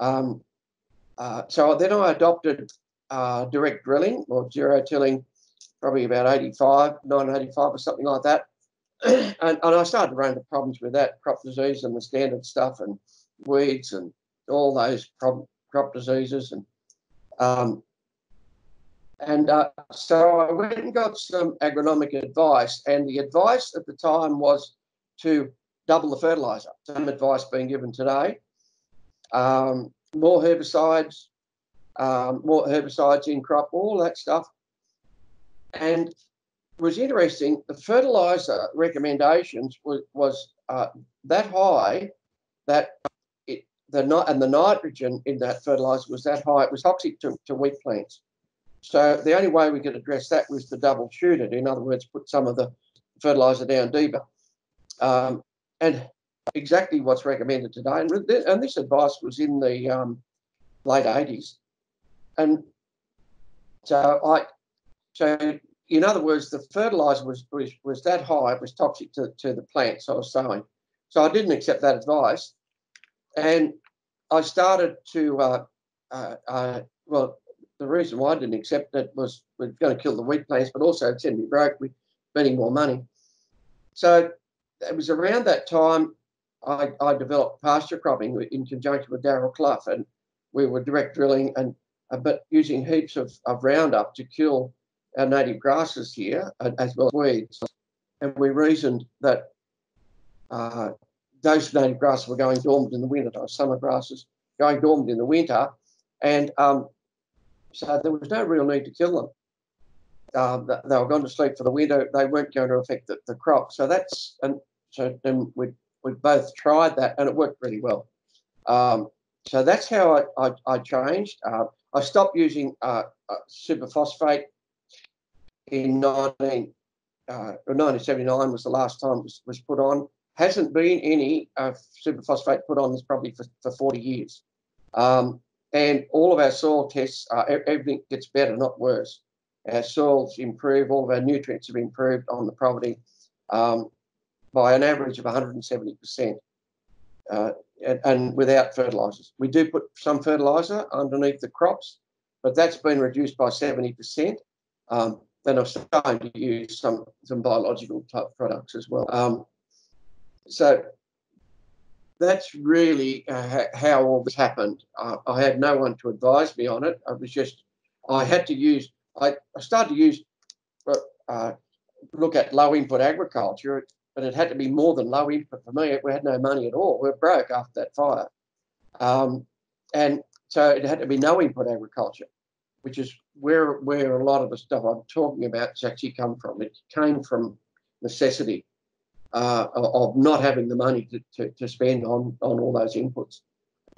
so then I adopted direct drilling or zero tilling, probably about 1985 or something like that, and I started to run into problems with that, crop disease and the standard stuff and weeds and all those crop diseases, and so I went and got some agronomic advice, and the advice at the time was to double the fertiliser. Some advice being given today, more herbicides in crop, all that stuff. And it was interesting. The fertiliser recommendations was that high that the nitrogen in that fertiliser was that high, it was toxic to wheat plants. So the only way we could address that was to double shoot it. In other words, put some of the fertiliser down deeper. And exactly what's recommended today. And this advice was in the late 80s. And so in other words, the fertiliser was that high, it was toxic to the plants I was sowing. So I didn't accept that advice. And I started to, well, the reason why I didn't accept it was we're going to kill the wheat plants, but also it's going to be broke, we're spending more money. So it was around that time I developed pasture cropping in conjunction with Darryl Clough, and we were direct drilling and but using heaps of Roundup to kill our native grasses here, as well as weeds. And we reasoned that those native grasses were going dormant in the winter, those summer grasses going dormant in the winter, and so there was no real need to kill them. They were gone to sleep for the winter. They weren't going to affect the crop. So that's, and so then we both tried that, and it worked really well. So that's how I changed. I stopped using superphosphate in 1979 was the last time it was put on. Hasn't been any superphosphate put on this probably for 40 years. And all of our soil tests, everything gets better, not worse. Our soils improve, all of our nutrients have improved on the property by an average of 170%, and without fertilisers. We do put some fertiliser underneath the crops, but that's been reduced by 70%. Then I've started to use some biological type products as well. So that's really how all this happened. I had no one to advise me on it. It was just, I had to use, I started to use, look at low input agriculture, but it had to be more than low input for me. We had no money at all. We were broke after that fire. And so it had to be no input agriculture, which is where a lot of the stuff I'm talking about has actually come from. It came from necessity. Of not having the money to spend on all those inputs,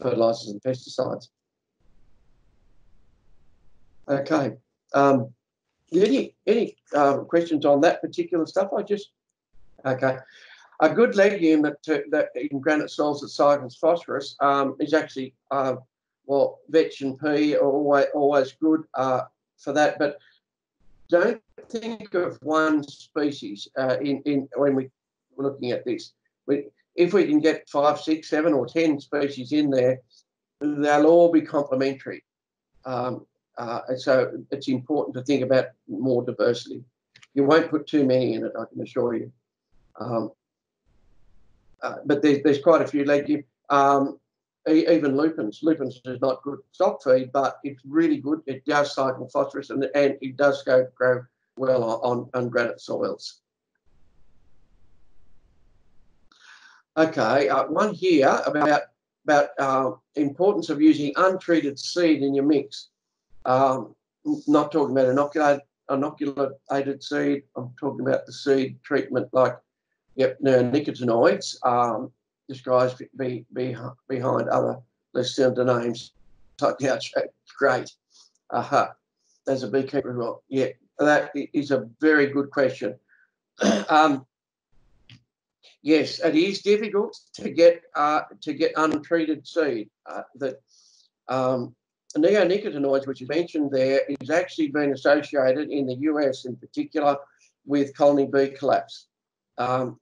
fertilisers and pesticides. Okay. Any questions on that particular stuff? Okay. A good legume that in granite soils that cycles phosphorus is actually, well, vetch and pea are always good for that, but don't think of one species when we looking at this. If we can get 5, 6, 7 or 10 species in there, they'll all be complementary. So it's important to think about more diversity. You won't put too many in it, I can assure you. But there's quite a few legumes. Even lupins. Lupins is not good stock feed, but it's really good. It does cycle phosphorus and it does grow well on granite soils. Okay, one here about importance of using untreated seed in your mix. Not talking about inoculated seed. I'm talking about the seed treatment like neonicotinoids disguised behind other less similar names. Like Gaucho, great. As a beekeeper as well. Yeah, that is a very good question. Yes, it is difficult to get untreated seed. Neonicotinoids, which you mentioned there, is actually been associated in the US in particular with colony bee collapse. And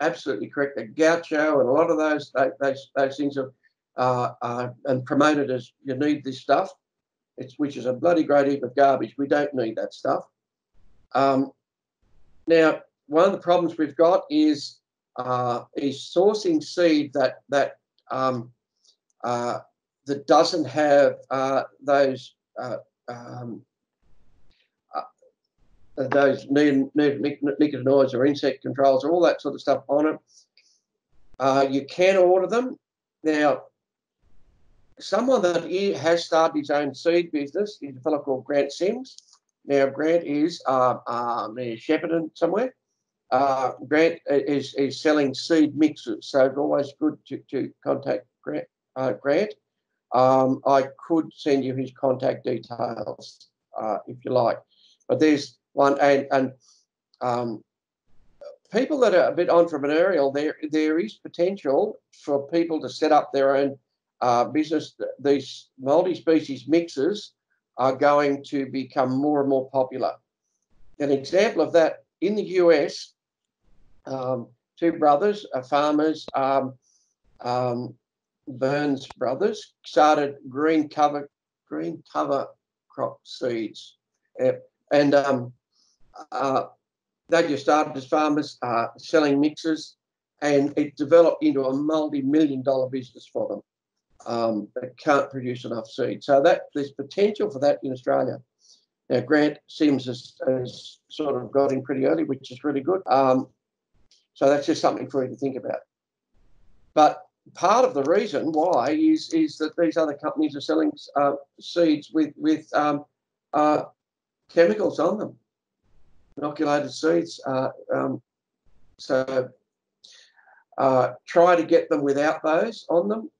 absolutely correct. Gaucho and a lot of those things are and promoted as you need this stuff, which is a bloody great heap of garbage. We don't need that stuff. Now, one of the problems we've got is sourcing seed that doesn't have those neonicotinoids or insect controls or all that sort of stuff on it. You can order them now. Someone that has started his own seed business is a fellow called Grant Sims. Now Grant is near Shepparton somewhere. Grant is selling seed mixes, so it's always good to contact Grant. I could send you his contact details if you like. But there's one, and people that are a bit entrepreneurial, there is potential for people to set up their own business. These multi-species mixes are going to become more and more popular. An example of that, in the US, two brothers, farmers, Burns Brothers, started green cover crop seeds, and they just started as farmers selling mixes, and it developed into a multi-million-dollar business for them. They can't produce enough seed, so that there's potential for that in Australia. Now, Grant Sims has sort of got in pretty early, which is really good. So that's just something for you to think about. But part of the reason why is that these other companies are selling seeds with chemicals on them, inoculated seeds. So try to get them without those on them.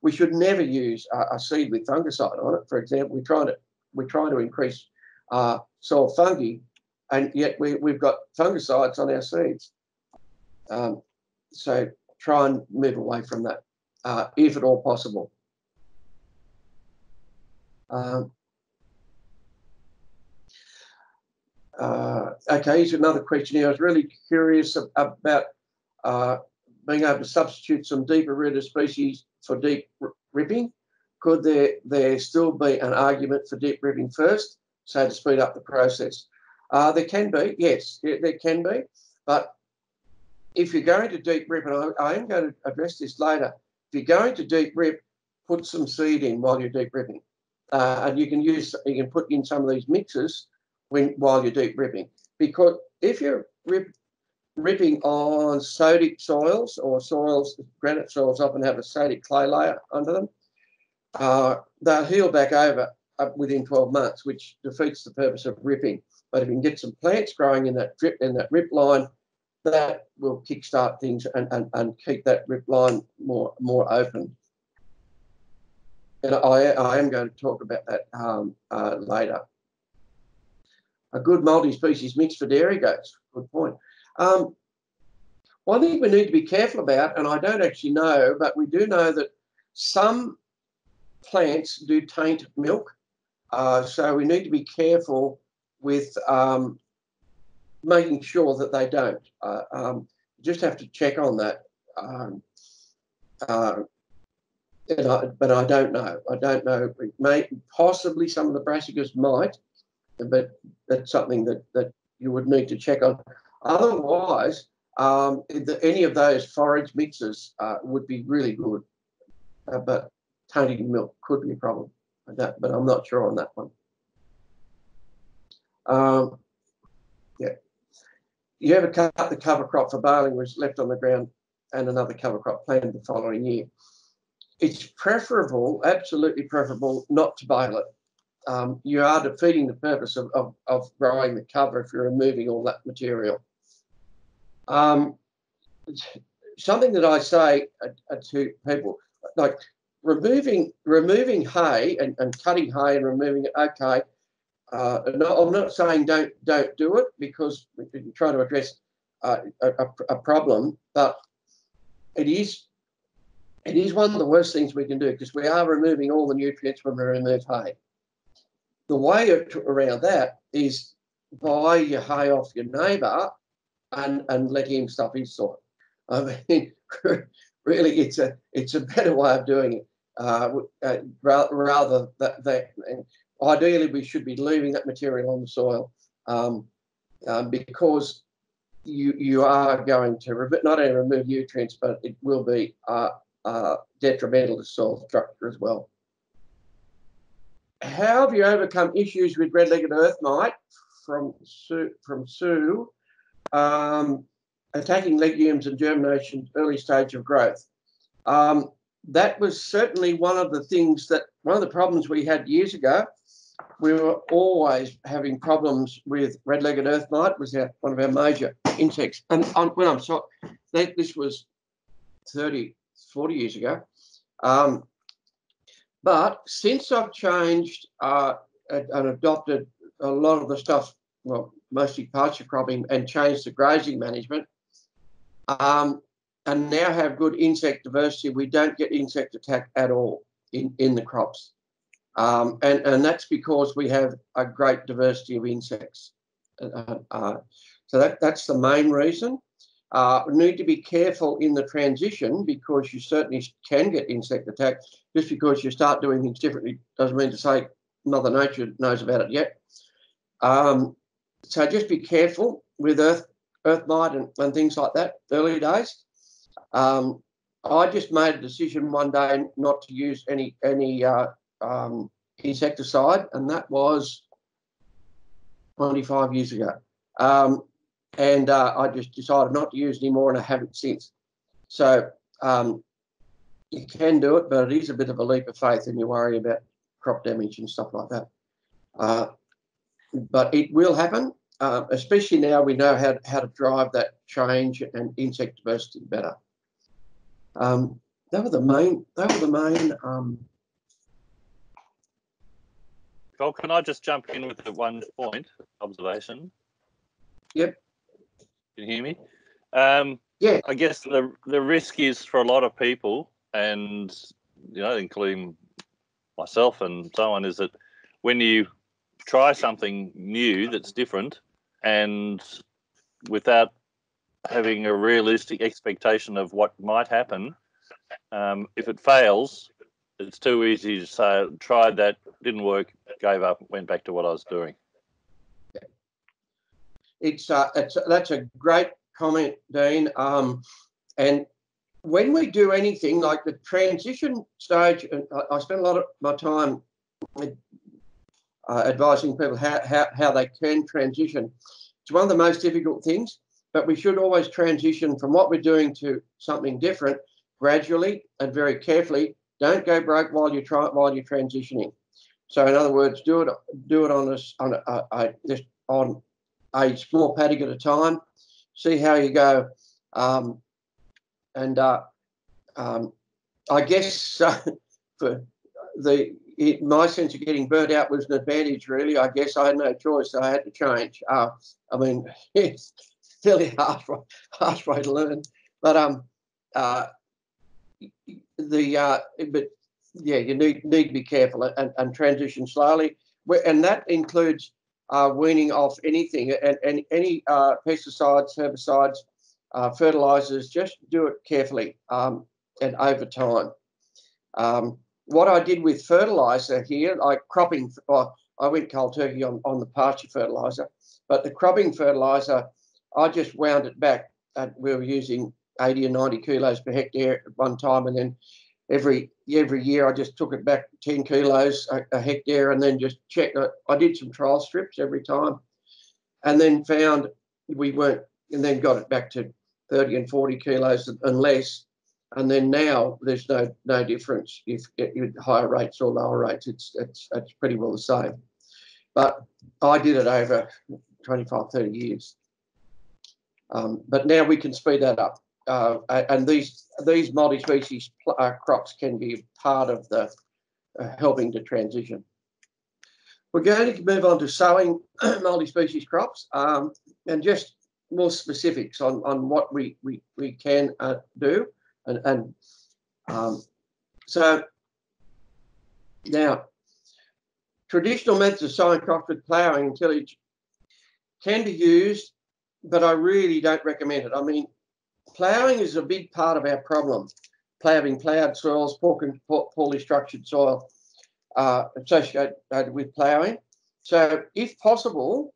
We should never use a seed with fungicide on it. For example, we're trying to increase soil fungi, and yet we've got fungicides on our seeds. So try and move away from that, if at all possible. Okay, here's another question here. I was really curious about being able to substitute some deeper-rooted species for deep ripping. Could there still be an argument for deep ripping first, so to speed up the process? There can be, yes, there can be. But if you're going to deep rip, and I am going to address this later, if you're going to deep rip, put some seed in while you're deep ripping. And you can put in some of these mixes while you're deep ripping. Because if you're ripping on sodic soils, or soils, granite soils often have a sodic clay layer under them, they'll heal back over within 12 months, which defeats the purpose of ripping. But if you can get some plants growing in that rip line, that will kickstart things and keep that rip line more open. And I am going to talk about that later. A good multi-species mix for dairy goats. Good point. One thing we need to be careful about, and I don't actually know, but we do know that some plants do taint milk, so we need to be careful with making sure that they don't. Just have to check on that. But I don't know. It may, possibly some of the brassicas might, but that's something that you would need to check on. Otherwise, any of those forage mixes would be really good, but tainting milk could be a problem, but I'm not sure on that one. Yeah. You ever cut the cover crop for baling was left on the ground and another cover crop planted the following year? It's preferable, absolutely preferable, not to bale it. You are defeating the purpose of growing the cover if you're removing all that material. Something that I say to people, like, removing hay and cutting hay and removing it, okay. No, I'm not saying don't do it, because we're trying to address a problem, but it is one of the worst things we can do, because we are removing all the nutrients when we remove hay. The way around that is buy your hay off your neighbour and let him stuff his soil. I mean, really, it's a better way of doing it. Rather that, ideally, we should be leaving that material on the soil, because you are going to not only remove nutrients, but it will be detrimental to soil structure as well. How have you overcome issues with red-legged earth mite? From Sue, attacking legumes and germination early stage of growth. That was certainly one of the problems we had years ago. we were always having problems with red-legged earth mite, was our, one of our major insects. And when I'm sorry, this was 30, 40 years ago. But since I've changed and adopted a lot of the stuff, well, mostly pasture cropping, and changed the grazing management, and now have good insect diversity, we don't get insect attack at all in the crops. And that's because we have a great diversity of insects. So that's the main reason. We need to be careful in the transition, because you certainly can get insect attack. Just because you start doing things differently doesn't mean to say Mother Nature knows about it yet. So just be careful with earth mite and things like that, early days. I just made a decision one day not to use any insecticide, and that was 25 years ago. I just decided not to use it anymore, and I haven't since. So you can do it, but it is a bit of a leap of faith, and you worry about crop damage and stuff like that. But it will happen, especially now we know how to drive that change and insect diversity better. They were the main Well, can I just jump in with the one point observation? Yep. Can you hear me? Yeah. I guess the risk is for a lot of people, and you know, including myself and so on, is that when you try something new that's different and without having a realistic expectation of what might happen, if it fails, it's too easy to say, tried that, didn't work, gave up, went back to what I was doing. That's a great comment, Dean. And when we do anything like the transition stage, I spend a lot of my time advising people how they can transition. It's one of the most difficult things, but we should always transition from what we're doing to something different gradually and very carefully. Don't go broke while you're transitioning. So in other words, do it on a small paddock at a time. See how you go. I guess my sense of getting burnt out was an advantage, really. I guess I had no choice, so I had to change. I mean, it's fairly harsh way to learn, but you need to be careful and transition slowly, and that includes weaning off anything and any pesticides, herbicides, fertilizers. Just do it carefully and over time. What I did with fertilizer here, like cropping, I went cold turkey on the pasture fertilizer, but the cropping fertilizer, I just wound it back. We were using 80 or 90 kilos per hectare at one time, and then every year I just took it back 10 kilos a hectare, and then just checked. I did some trial strips every time, and then found we weren't, and then got it back to 30 and 40 kilos and less. And then now there's no difference if you higher rates or lower rates. It's pretty well the same. But I did it over 25, 30 years. But now we can speed that up. And these multi-species crops can be part of the helping to transition. We're going to move on to sowing multi-species crops and just more specifics on what we can do. So now, traditional methods of sowing crops with ploughing and tillage can be used, but I really don't recommend it. I mean, ploughing is a big part of our problem. Having ploughed soils, poorly structured soil associated with ploughing. So if possible,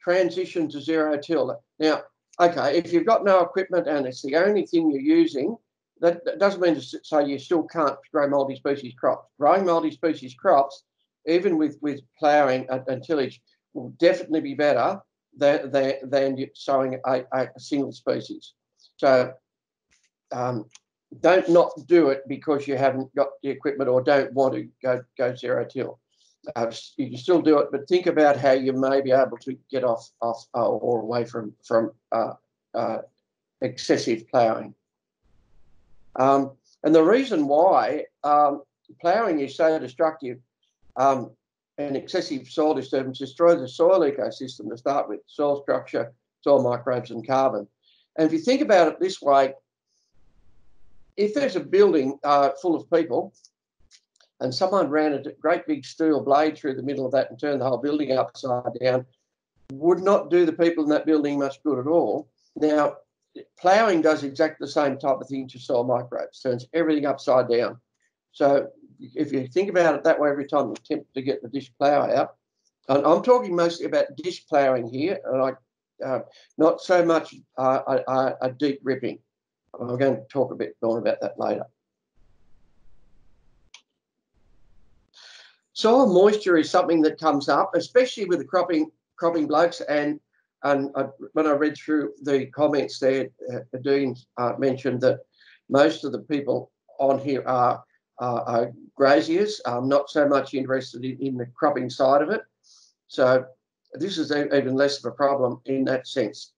transition to zero till. Now, okay, if you've got no equipment and it's the only thing you're using, that doesn't mean to say you still can't grow multi-species crops. Growing multi-species crops, even with ploughing and tillage, will definitely be better than sowing a single species. So don't not do it because you haven't got the equipment or don't want to go zero till. You can still do it, but think about how you may be able to get off or away from excessive ploughing. And the reason why ploughing is so destructive and excessive soil disturbance destroys the soil ecosystem to start with, soil structure, soil microbes and carbon. And if you think about it this way, if there's a building full of people and someone ran a great big steel blade through the middle of that and turned the whole building upside down, would not do the people in that building much good at all. Now, ploughing does exactly the same type of thing to soil microbes, turns everything upside down. So if you think about it that way, every time you attempt to get the dish plough out, and I'm talking mostly about dish ploughing here, and not so much a deep ripping. I'm going to talk a bit more about that later. Soil moisture is something that comes up, especially with the cropping blokes, and when I read through the comments there, Dean mentioned that most of the people on here are graziers, not so much interested in the cropping side of it. So this is even less of a problem in that sense.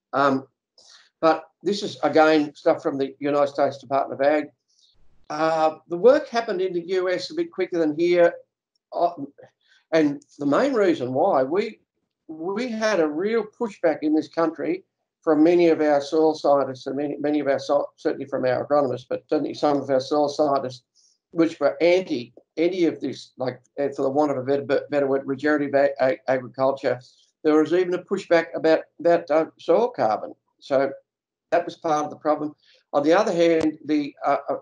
But this is, again, stuff from the United States Department of Ag. The work happened in the US a bit quicker than here. And the main reason why, we had a real pushback in this country from many of our soil scientists, and many of our, certainly from our agronomists, but certainly some of our soil scientists, which were anti any of this, like for the want of a better word, regenerative agriculture. There was even a pushback about soil carbon. So that was part of the problem. On the other hand, the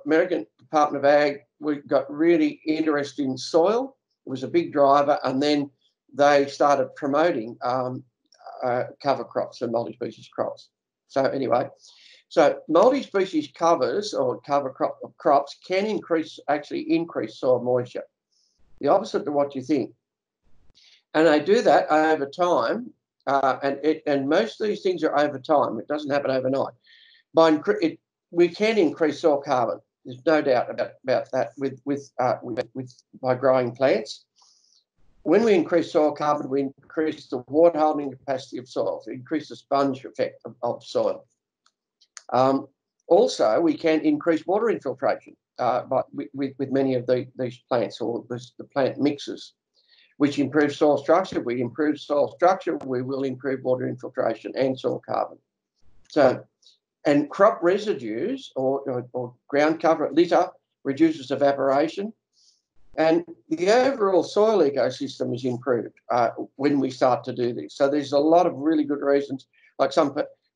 American Department of Ag, we got really interested in soil. It was a big driver, and then they started promoting cover crops and multi-species crops. So anyway, so multi-species covers or cover crops can actually increase soil moisture, the opposite to what you think. And they do that over time, and most of these things are over time. It doesn't happen overnight. We can increase soil carbon. There's no doubt about that by growing plants. When we increase soil carbon, we increase the water holding capacity of soil, so increase the sponge effect of soil. Also, we can increase water infiltration with many of these plants or the plant mixes, which improves soil structure. We improve soil structure, we will improve water infiltration and soil carbon. So, and crop residues or ground cover, litter, reduces evaporation. And the overall soil ecosystem is improved when we start to do this. So there's a lot of really good reasons. Like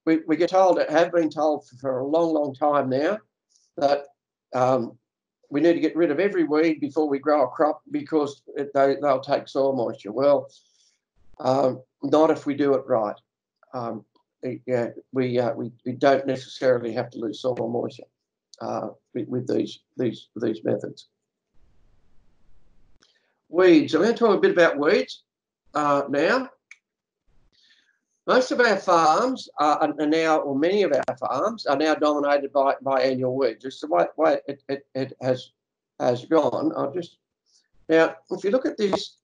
we get told, have been told for a long, long time now that we need to get rid of every weed before we grow a crop because they'll take soil moisture. Well, not if we do it right. We don't necessarily have to lose soil moisture with these methods. Weeds. I'm going to talk a bit about weeds now. Most of our farms many of our farms are now dominated by annual weeds. It's the way it has gone. Now, if you look at this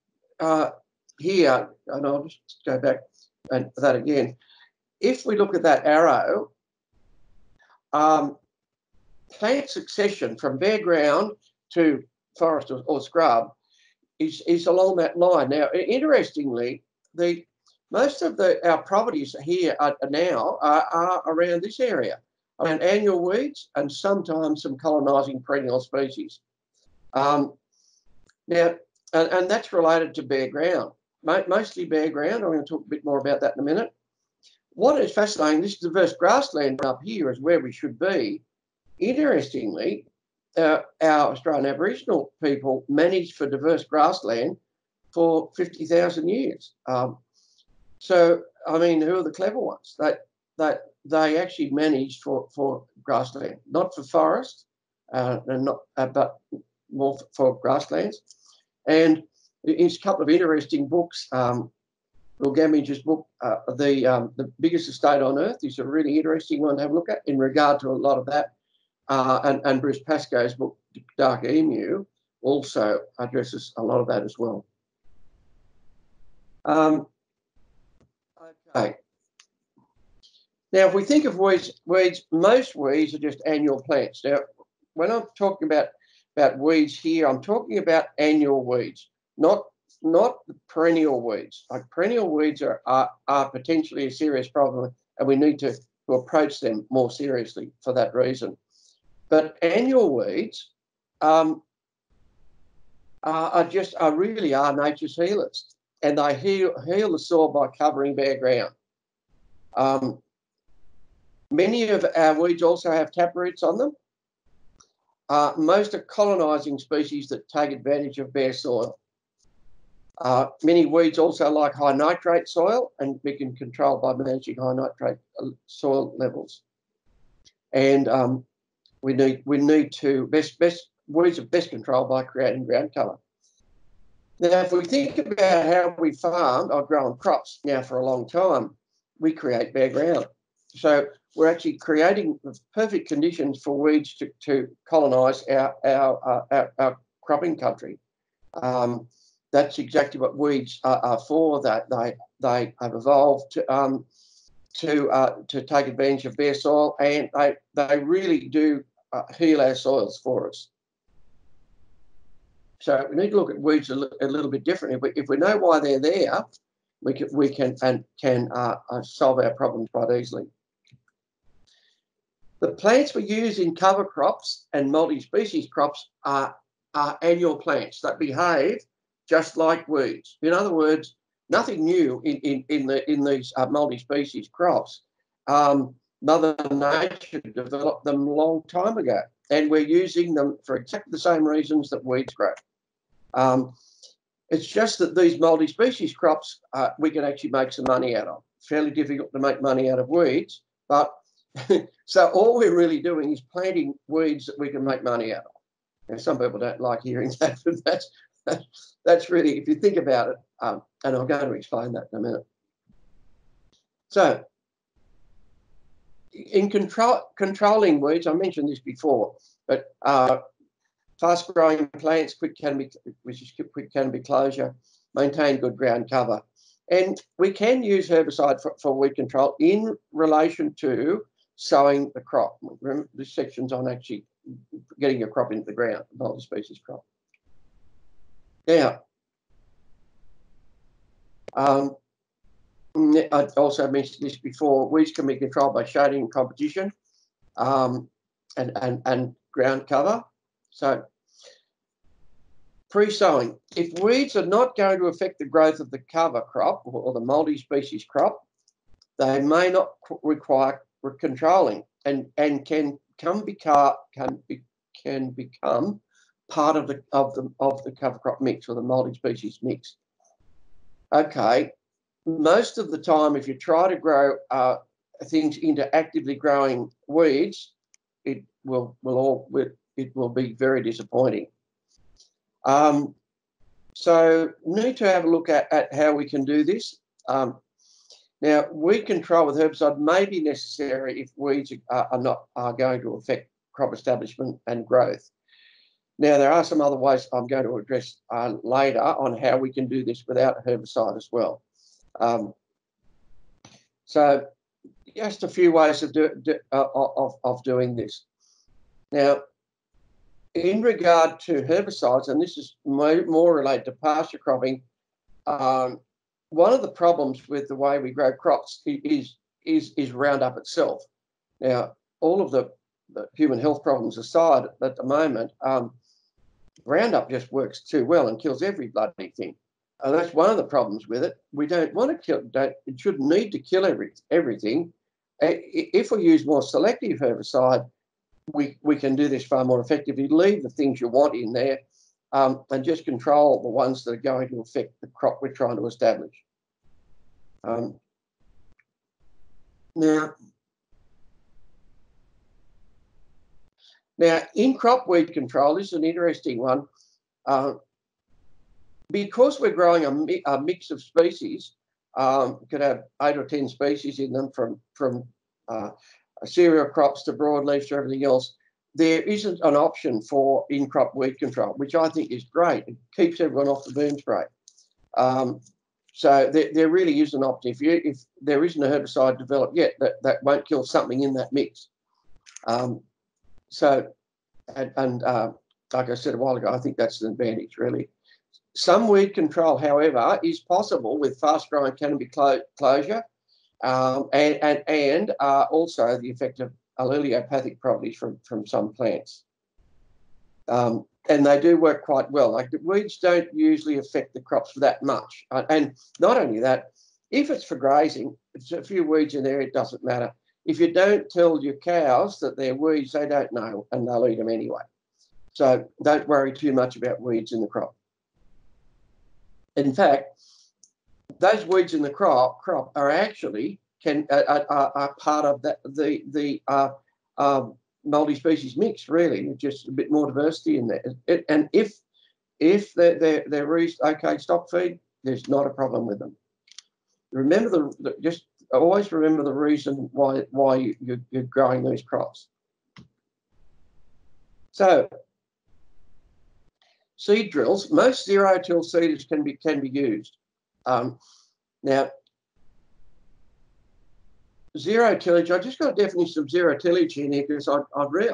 here, and I'll just go back and that again. If we look at that arrow, plant succession from bare ground to forest or scrub is along that line. Now, interestingly, most of our properties here are now around this area, around annual weeds and sometimes some colonising perennial species. Now, that's related to bare ground, mostly bare ground. I'm going to talk a bit more about that in a minute. What is fascinating, this diverse grassland up here is where we should be. Interestingly, our Australian Aboriginal people managed for diverse grassland for 50,000 years. So, I mean, who are the clever ones? They actually managed for grassland, not for forest, but more for grasslands. And there's a couple of interesting books. Will Gamage's book, The Biggest Estate on Earth, is a really interesting one to have a look at in regard to a lot of that. And Bruce Pascoe's book, Dark Emu, also addresses a lot of that as well. Okay. Now, if we think of weeds, most weeds are just annual plants. Now, when I'm talking about weeds here, I'm talking about annual weeds, not perennial weeds. Like perennial weeds are potentially a serious problem, and we need to approach them more seriously for that reason. But annual weeds really are nature's healers, and they heal the soil by covering bare ground. Many of our weeds also have taproots on them. Most are colonising species that take advantage of bare soil. Many weeds also like high nitrate soil, and we can control by managing high nitrate soil levels. And we need to weeds are best controlled by creating ground cover. Now, if we think about how we farmed or grown crops now for a long time, we create bare ground. So we're actually creating the perfect conditions for weeds to colonise our cropping country. That's exactly what weeds are for. They have evolved to take advantage of bare soil, and they really do heal our soils for us. So we need to look at weeds a little bit differently. If we know why they're there, we can solve our problems quite easily. The plants we use in cover crops and multi-species crops are annual plants that behave just like weeds. In other words, nothing new in these multi-species crops. Mother Nature developed them a long time ago, and we're using them for exactly the same reasons that weeds grow. It's just that these multi-species crops, we can actually make some money out of. It's fairly difficult to make money out of weeds, but so all we're really doing is planting weeds that we can make money out of. And some people don't like hearing that, but that's really, if you think about it, and I'm going to explain that in a minute. So, in controlling weeds, I mentioned this before, but fast-growing plants, quick canopy closure, maintain good ground cover, and we can use herbicide for weed control in relation to sowing the crop. Remember, this section's on actually getting your crop into the ground, not the species crop. Now, I also mentioned this before, weeds can be controlled by shading and competition and ground cover. So, pre-sowing. If weeds are not going to affect the growth of the cover crop or the multi-species crop, they may not require controlling and can become part of the cover crop mix or the multi-species mix. Okay. Most of the time, if you try to grow things into actively growing weeds, it will be very disappointing. So we need to have a look at how we can do this. Now, weed control with herbicide may be necessary if weeds are not going to affect crop establishment and growth. Now, there are some other ways I'm going to address later on how we can do this without herbicide as well. So just a few ways of doing this. Now, in regard to herbicides, and this is more related to pasture cropping, one of the problems with the way we grow crops is Roundup itself. Now, all of the human health problems aside at the moment, Roundup just works too well and kills every bloody thing. That's one of the problems with it. We don't want to kill. It shouldn't need to kill everything. If we use more selective herbicide, we can do this far more effectively. Leave the things you want in there, and just control the ones that are going to affect the crop we're trying to establish. Now, in-crop weed control is an interesting one. Because we're growing a mix of species, could have 8 or 10 species in them, from cereal crops to broadleaf to everything else, there isn't an option for in-crop weed control, which I think is great. It keeps everyone off the boom spray. So there really is an option. If there isn't a herbicide developed yet, that won't kill something in that mix. Like I said a while ago, I think that's an advantage, really. Some weed control, however, is possible with fast-growing canopy closure and also the effect of alleliopathic properties from some plants. And they do work quite well. Like the weeds don't usually affect the crops that much. And not only that, if it's for grazing, if there's a few weeds in there, it doesn't matter. If you don't tell your cows that they're weeds, they don't know and they'll eat them anyway. So don't worry too much about weeds in the crop. In fact, those weeds in the crop are actually are part of the multi-species mix, really, just a bit more diversity in there. And if they're raised okay stock feed, there's not a problem with them. Remember just always remember the reason why you're growing those crops. So seed drills, most zero-till seeders can be used. Now, zero tillage, I just got a definition of zero tillage in here because I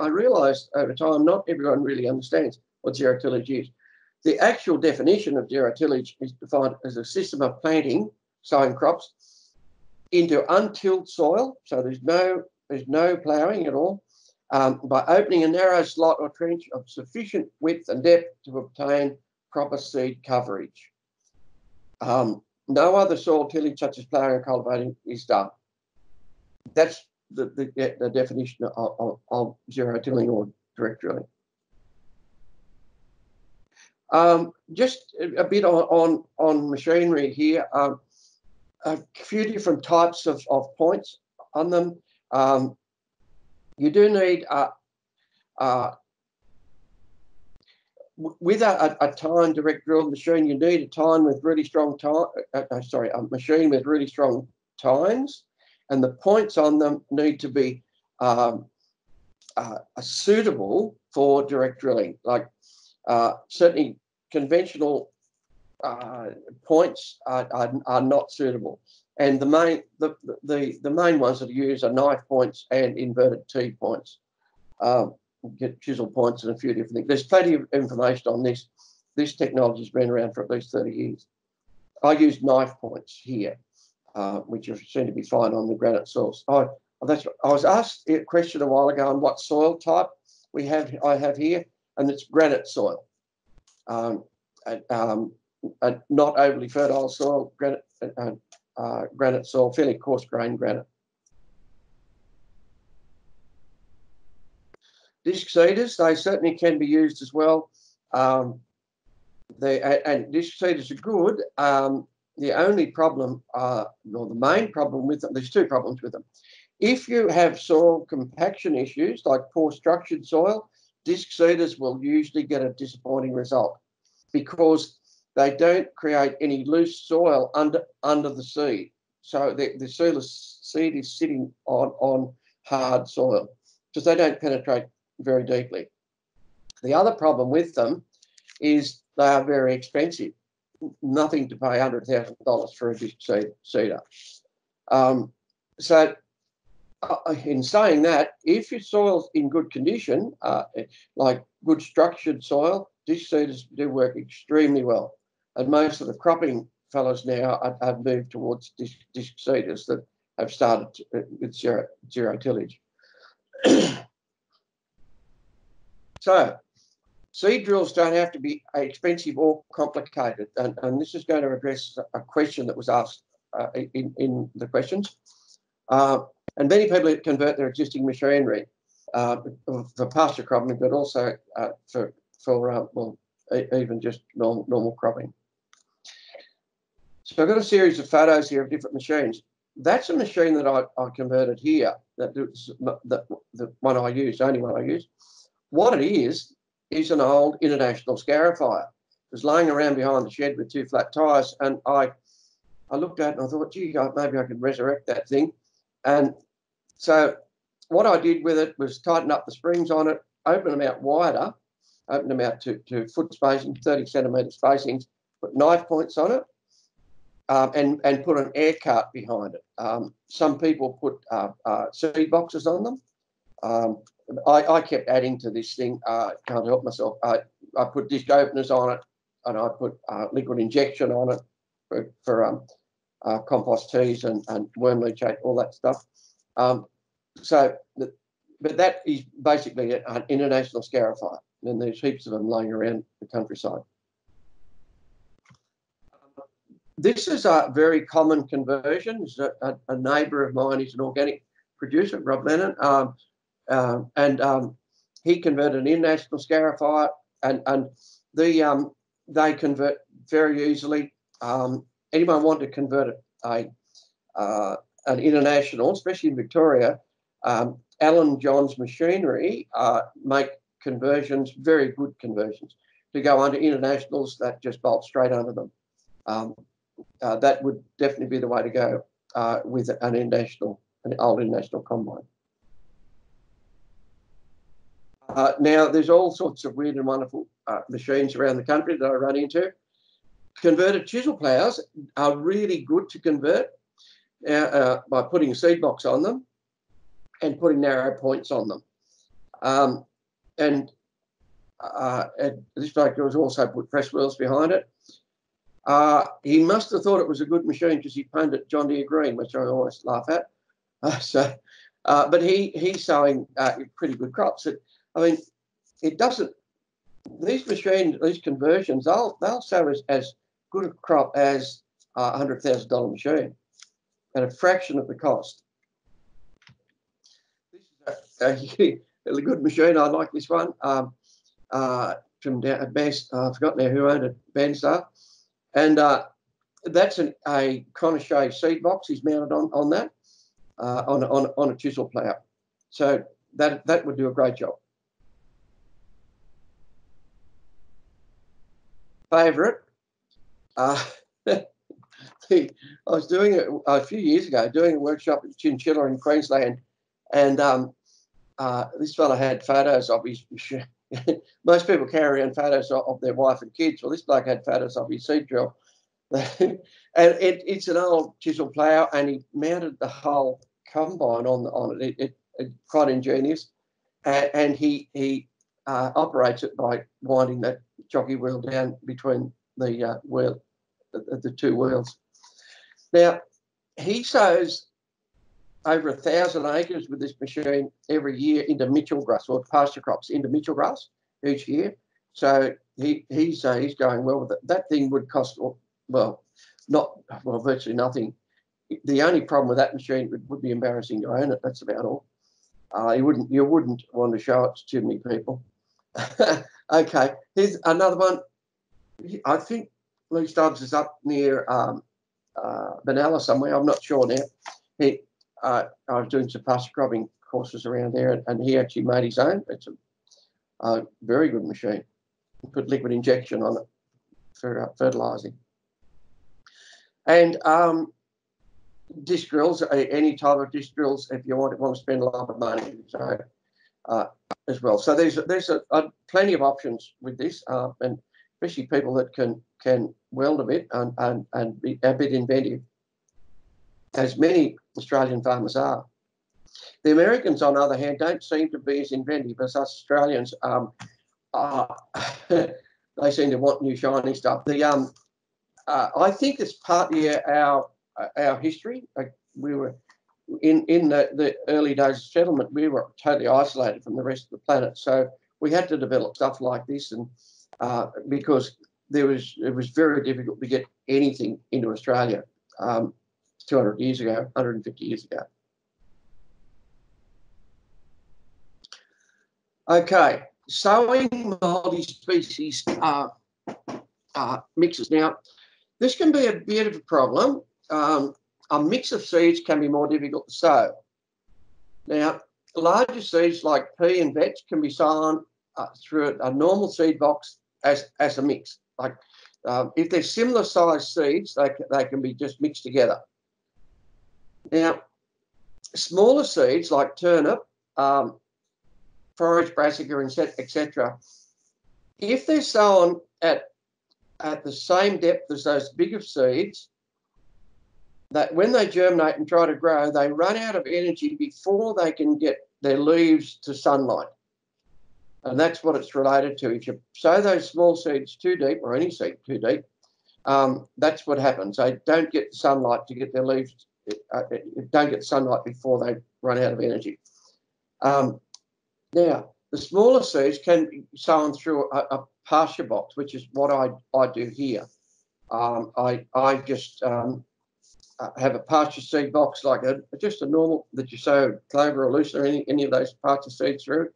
realised over time not everyone really understands what zero tillage is. The actual definition of zero tillage is defined as a system of planting, sowing crops, into untilled soil, so there's no ploughing at all, by opening a narrow slot or trench of sufficient width and depth to obtain proper seed coverage. No other soil tillage such as ploughing and cultivating is done. That's the definition of zero tilling or direct drilling. Just a bit on machinery here. A few different types of points on them. You do need with a tine direct drill machine. You need a machine with really strong tines, and the points on them need to be suitable for direct drilling. Like certainly conventional points are not suitable, and the main ones that are used are knife points and inverted T points, chisel points, and a few different things. There's plenty of information on this. This technology has been around for at least 30 years. I use knife points here, which seem to be fine on the granite soils. I was asked a question a while ago on what soil type I have here, and it's granite soil, a not overly fertile soil, granite soil, fairly coarse-grained granite. Disc seeders, they certainly can be used as well. And disc seeders are good. The only problem, or the main problem with them, there's two problems with them. If you have soil compaction issues, like poor structured soil, disc seeders will usually get a disappointing result because they don't create any loose soil under the seed. So the seed is sitting on hard soil because they don't penetrate very deeply. The other problem with them is they are very expensive. Nothing to pay $100,000 for a disc seeder. In saying that, if your soil's in good condition, like good structured soil, disc seeders do work extremely well. And most of the cropping fellows now have moved towards disc seeders that have started with zero tillage. So, seed drills don't have to be expensive or complicated, and this is going to address a question that was asked in the questions. And many people convert their existing machinery for pasture cropping, but also even just normal cropping. So I've got a series of photos here of different machines. That's a machine that I converted here. The one I used, only one I used. What it is an old International scarifier. It was laying around behind the shed with two flat tyres, and I looked at it and I thought, gee, maybe I could resurrect that thing. And so what I did with it was tighten up the springs on it, open them out wider, open them out to foot spacing, 30 centimetre spacings, put knife points on it, and put an air cart behind it. Some people put seed boxes on them. I kept adding to this thing. Can't help myself. I put disc openers on it, and I put liquid injection on it for compost teas and worm leachate, all that stuff. But that is basically an international scarifier, and there's heaps of them lying around the countryside. This is a very common conversion. A neighbour of mine is an organic producer, Rob Lennon, and he converted an international scarifier, and they convert very easily. Anyone want to convert an international, especially in Victoria, Alan John's machinery make conversions, very good conversions, to go under internationals that just bolt straight under them. That would definitely be the way to go with an old international combine. Now, there's all sorts of weird and wonderful machines around the country that I run into. Converted chisel plows are really good to convert by putting a seed box on them and putting narrow points on them. And this bloke was also put press wheels behind it. He must have thought it was a good machine because he painted it John Deere green, which I always laugh at. But he's sowing pretty good crops. It doesn't. These machines, these conversions, they'll sow as good a crop as a $100,000 machine at a fraction of the cost. This is a good machine. I like this one from Basta. I've forgotten now who owned it. Basta. And that's a connoisseur seed box is mounted on that, on a chisel plough. So that would do a great job. Favourite. I was doing it a few years ago, doing a workshop at Chinchilla in Queensland, and this fella had photos of his. Most people carry around photos of their wife and kids. Well, this bloke had photos of his seed drill. And it's an old chisel plough, and he mounted the whole combine on it. It's quite ingenious. And he operates it by winding that jockey wheel down between the two wheels. Now, he sows over 1,000 acres with this machine every year into Mitchell grass or pasture crops into Mitchell grass each year. So he's going well with it. That thing would cost virtually nothing. The only problem with that machine would be embarrassing to own it. That's about all. You wouldn't want to show it to too many people. Okay, here's another one. I think Lou Stubbs is up near Benalla somewhere. I'm not sure now. I was doing some pasture cropping courses around there, and he actually made his own. It's a very good machine. Put liquid injection on it for fertilising. And disc drills, any type of disc drills, if you want to spend a lot of money as well. So there's plenty of options with this, and especially people that can weld a bit and be a bit inventive, as many Australian farmers are. The Americans, on the other hand, don't seem to be as inventive as us Australians. They seem to want new shiny stuff. I think it's partly our history. We were in the early days of settlement. We were totally isolated from the rest of the planet, so we had to develop stuff like this, and because it was very difficult to get anything into Australia. 200 years ago, 150 years ago. Okay, sowing multi-species mixes. Now, this can be a bit of a problem. A mix of seeds can be more difficult to sow. Now, larger seeds like pea and vetch can be sown through a normal seed box as a mix. Like if they're similar sized seeds, they can be just mixed together. Now, smaller seeds like turnip, forage brassica, etc., if they're sown at the same depth as those bigger seeds, that when they germinate and try to grow, they run out of energy before they can get their leaves to sunlight. And that's what it's related to. If you sow those small seeds too deep, or any seed too deep, that's what happens. They don't get sunlight to get their leaves, don't get sunlight before they run out of energy. Now, the smaller seeds can be sown through a pasture box, which is what I do here. I have a pasture seed box, like just a normal that you sow clover or lucerne or any of those pasture seeds through.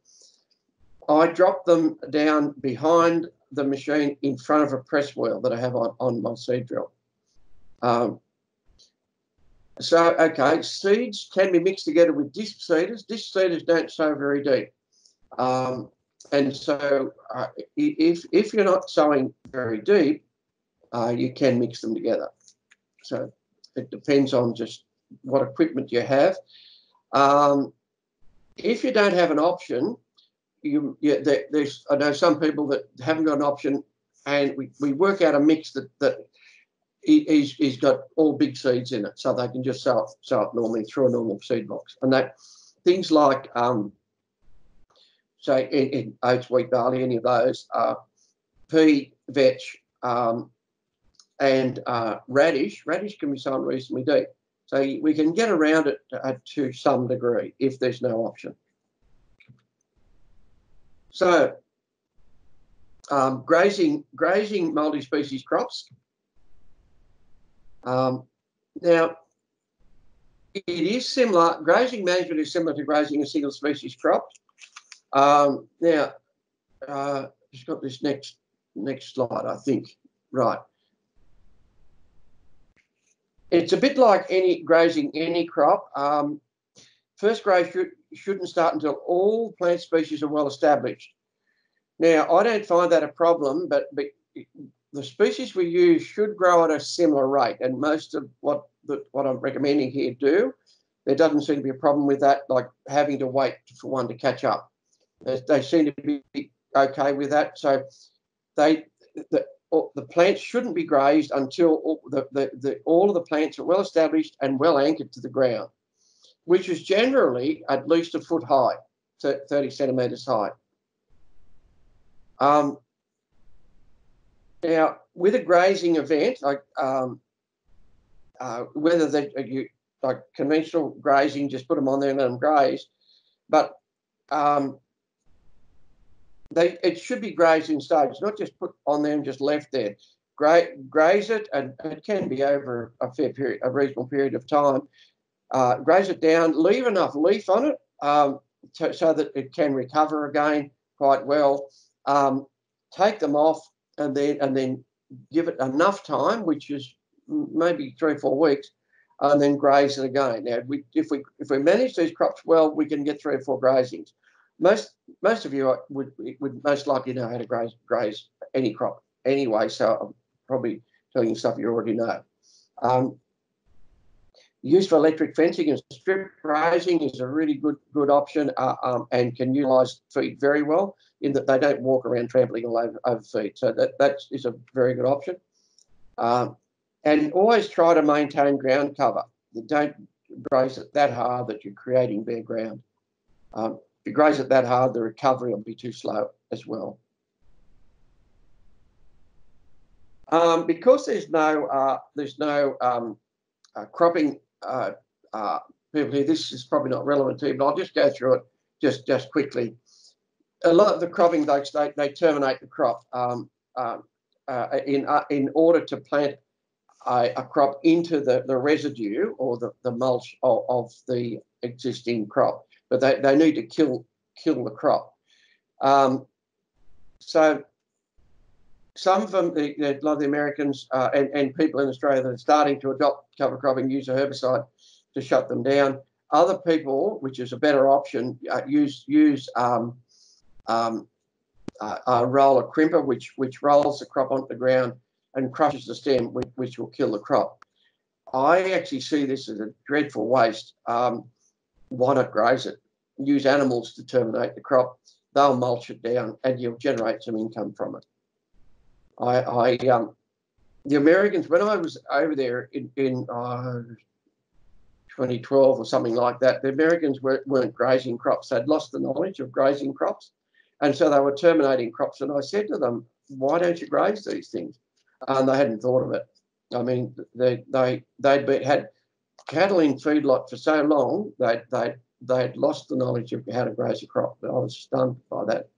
I drop them down behind the machine in front of a press wheel that I have on my seed drill. Seeds can be mixed together with disc seeders. Disc seeders don't sow very deep. And so if you're not sowing very deep, you can mix them together. So it depends on just what equipment you have. If you don't have an option, there's, I know some people that haven't got an option, and we work out a mix that he's got all big seeds in it, so they can just sow it normally through a normal seed box. And that things like, say, in oats, wheat, barley, any of those, pea, vetch, and radish. Radish can be sown reasonably deep. So we can get around it to some degree if there's no option. So grazing multi-species crops. Now, it is similar. Grazing management is similar to grazing a single-species crop. Now, just got this next slide, I think. Right. It's a bit like grazing any crop. First graze shouldn't start until all plant species are well established. Now, I don't find that a problem, but the species we use should grow at a similar rate, and most of what I'm recommending here do. There doesn't seem to be a problem with that, like having to wait for one to catch up. They seem to be okay with that. So the plants shouldn't be grazed until all of the plants are well established and well anchored to the ground, which is generally at least a foot high, 30 centimetres high. Now, with a grazing event, whether like conventional grazing, just put them on there and let them graze, but it should be grazed in stages, not just put on there and just left there. Graze it, and it can be over a reasonable period of time. Graze it down, leave enough leaf on it so that it can recover again quite well. Take them off and then give it enough time, which is maybe 3 or 4 weeks, and then graze it again. Now, if we manage these crops well, we can get 3 or 4 grazings. Most of you would most likely know how to graze any crop anyway, so I'm probably telling you stuff you already know. Use for electric fencing and strip grazing is a really good option and can utilise feed very well, in that they don't walk around trampling all over feed. So that is a very good option. And always try to maintain ground cover. Don't graze it that hard that you're creating bare ground. If you graze it that hard, the recovery will be too slow as well. Because there's no cropping people here, this is probably not relevant to you, but I'll just go through it just quickly. A lot of the cropping, they terminate the crop in order to plant a crop into the residue or the mulch of the existing crop, but they need to kill the crop. So some of them, a lot of the Americans and people in Australia that are starting to adopt cover cropping use a herbicide to shut them down. Other people, which is a better option, use a roller crimper, which rolls the crop onto the ground and crushes the stem, which will kill the crop. I actually see this as a dreadful waste. Why not graze it? Use animals to terminate the crop. They'll mulch it down and you'll generate some income from it. I the Americans, when I was over there in 2012 or something like that, the Americans weren't grazing crops. They'd lost the knowledge of grazing crops. And so they were terminating crops. And I said to them, why don't you graze these things? And they hadn't thought of it. I mean, they'd had cattle in feedlot for so long that they'd lost the knowledge of how to graze a crop. But I was stunned by that.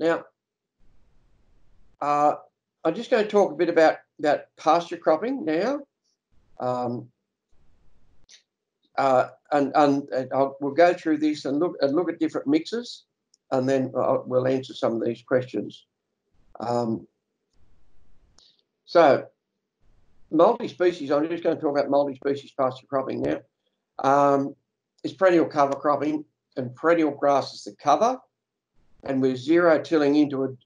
Now, I'm just going to talk a bit about pasture cropping now. We'll go through this and look at different mixes, and then we'll answer some of these questions. So, multi-species. I'm just going to talk about multi-species pasture cropping now. It's perennial cover cropping, and perennial grass is the cover, and we're zero tilling into a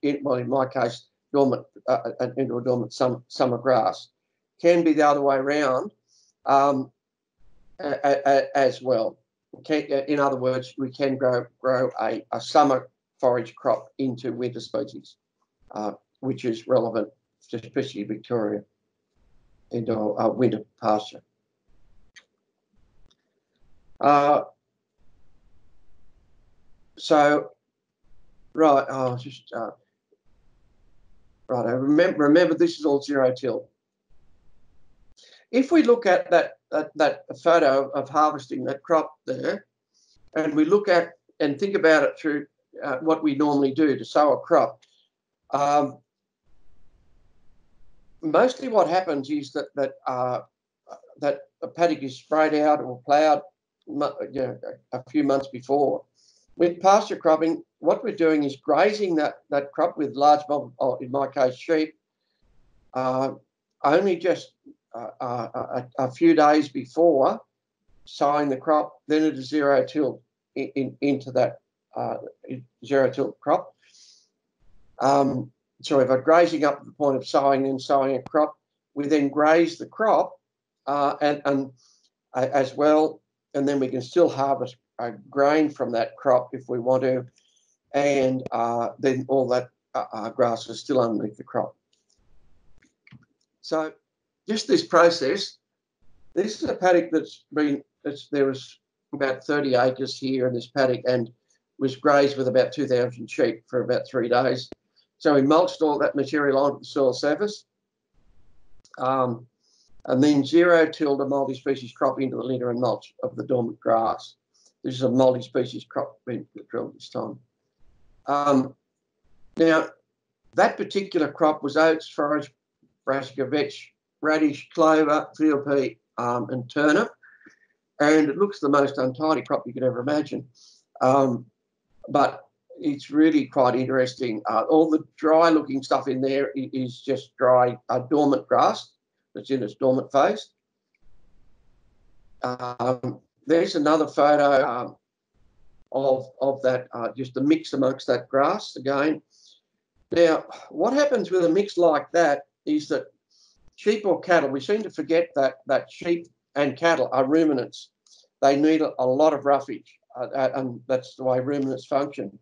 dormant summer grass. Can be the other way around. As well. In other words, we can grow a summer forage crop into winter species, which is relevant to especially Victoria and our winter pasture. Remember, this is all zero till. If we look at that photo of harvesting that crop there, and we look at and think about it through what we normally do to sow a crop, mostly what happens is that a paddock is sprayed out or ploughed, a few months before. With pasture cropping, what we're doing is grazing that crop with large mob, in my case, sheep, only just a few days before sowing the crop. Then it is zero tilled into that zero tilled crop. So if we're grazing up to the point of sowing and sowing a crop, we then graze the crop and as well, and then we can still harvest grain from that crop if we want to, and then all that grass is still underneath the crop. So just this process. This is a paddock there was about 30 acres here in this paddock, and was grazed with about 2,000 sheep for about 3 days. So we mulched all that material onto the soil surface, and then zero-tilled a multi-species crop into the litter and mulch of the dormant grass. This is a multi-species crop being drilled this time. Now, that particular crop was oats, forage, brassica, vetch, radish, clover, field pea, and turnip, and it looks the most untidy crop you could ever imagine. But it's really quite interesting. All the dry-looking stuff in there is just dry, dormant grass that's in its dormant phase. There's another photo of that, just a mix amongst that grass again. Now, what happens with a mix like that is that sheep or cattle, we seem to forget that sheep and cattle are ruminants. They need a lot of roughage, and that's the way ruminants function.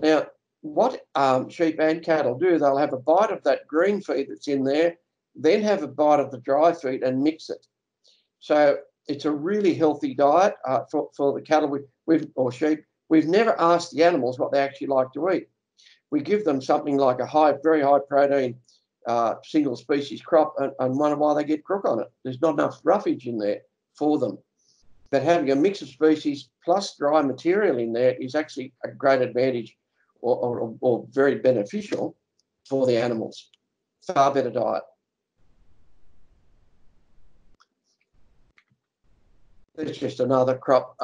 Now, what sheep and cattle do, they'll have a bite of that green feed that's in there, then have a bite of the dry feed and mix it. So it's a really healthy diet for the cattle or sheep. We've never asked the animals what they actually like to eat. We give them something like a very high protein single species crop, and wonder why they get crook on it. There's not enough roughage in there for them. But having a mix of species plus dry material in there is actually a great advantage or very beneficial for the animals. Far better diet. There's just another crop,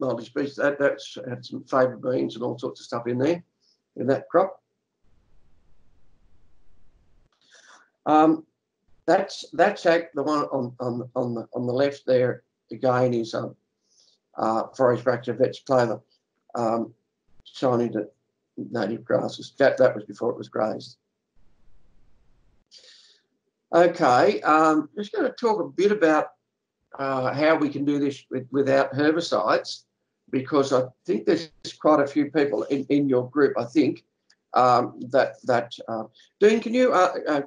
multi-species. That's had some favourite beans and all sorts of stuff in there, in that crop. That's the one on the left there again is forage, brassica, vetch, clover, sown into native grasses. That was before it was grazed. Okay, just going to talk a bit about how we can do this without herbicides. because I think there's quite a few people in your group, I think, Dean, can you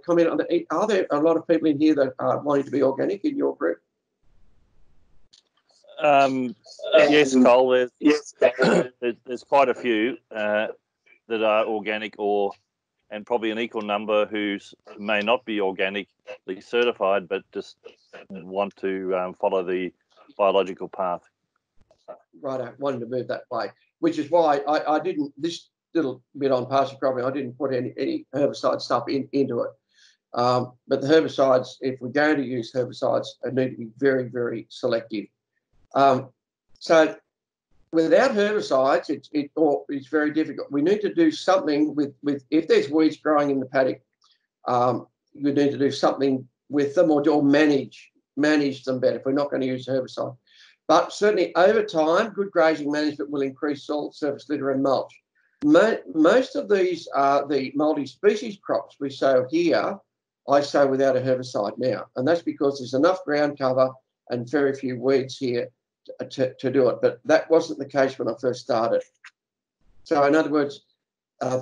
comment on that? Are there a lot of people in here that are wanting to be organic in your group? Yes, Cole, there's quite a few that are organic, or and probably an equal number who may not be organically certified but just want to follow the biological path. Right, I wanted to move that way, which is why I didn't, this little bit on pasture cropping, I didn't put any herbicide stuff into it. But the herbicides, if we're going to use herbicides, they need to be very, very selective. So without herbicides, it's very difficult. We need to do something with if there's weeds growing in the paddock, we need to do something with them or manage them better if we're not going to use herbicide. But certainly over time, good grazing management will increase soil surface litter and mulch. Most of these are the multi-species crops we sow here. I sow without a herbicide now, and that's because there's enough ground cover and very few weeds here to do it. But that wasn't the case when I first started. So in other words,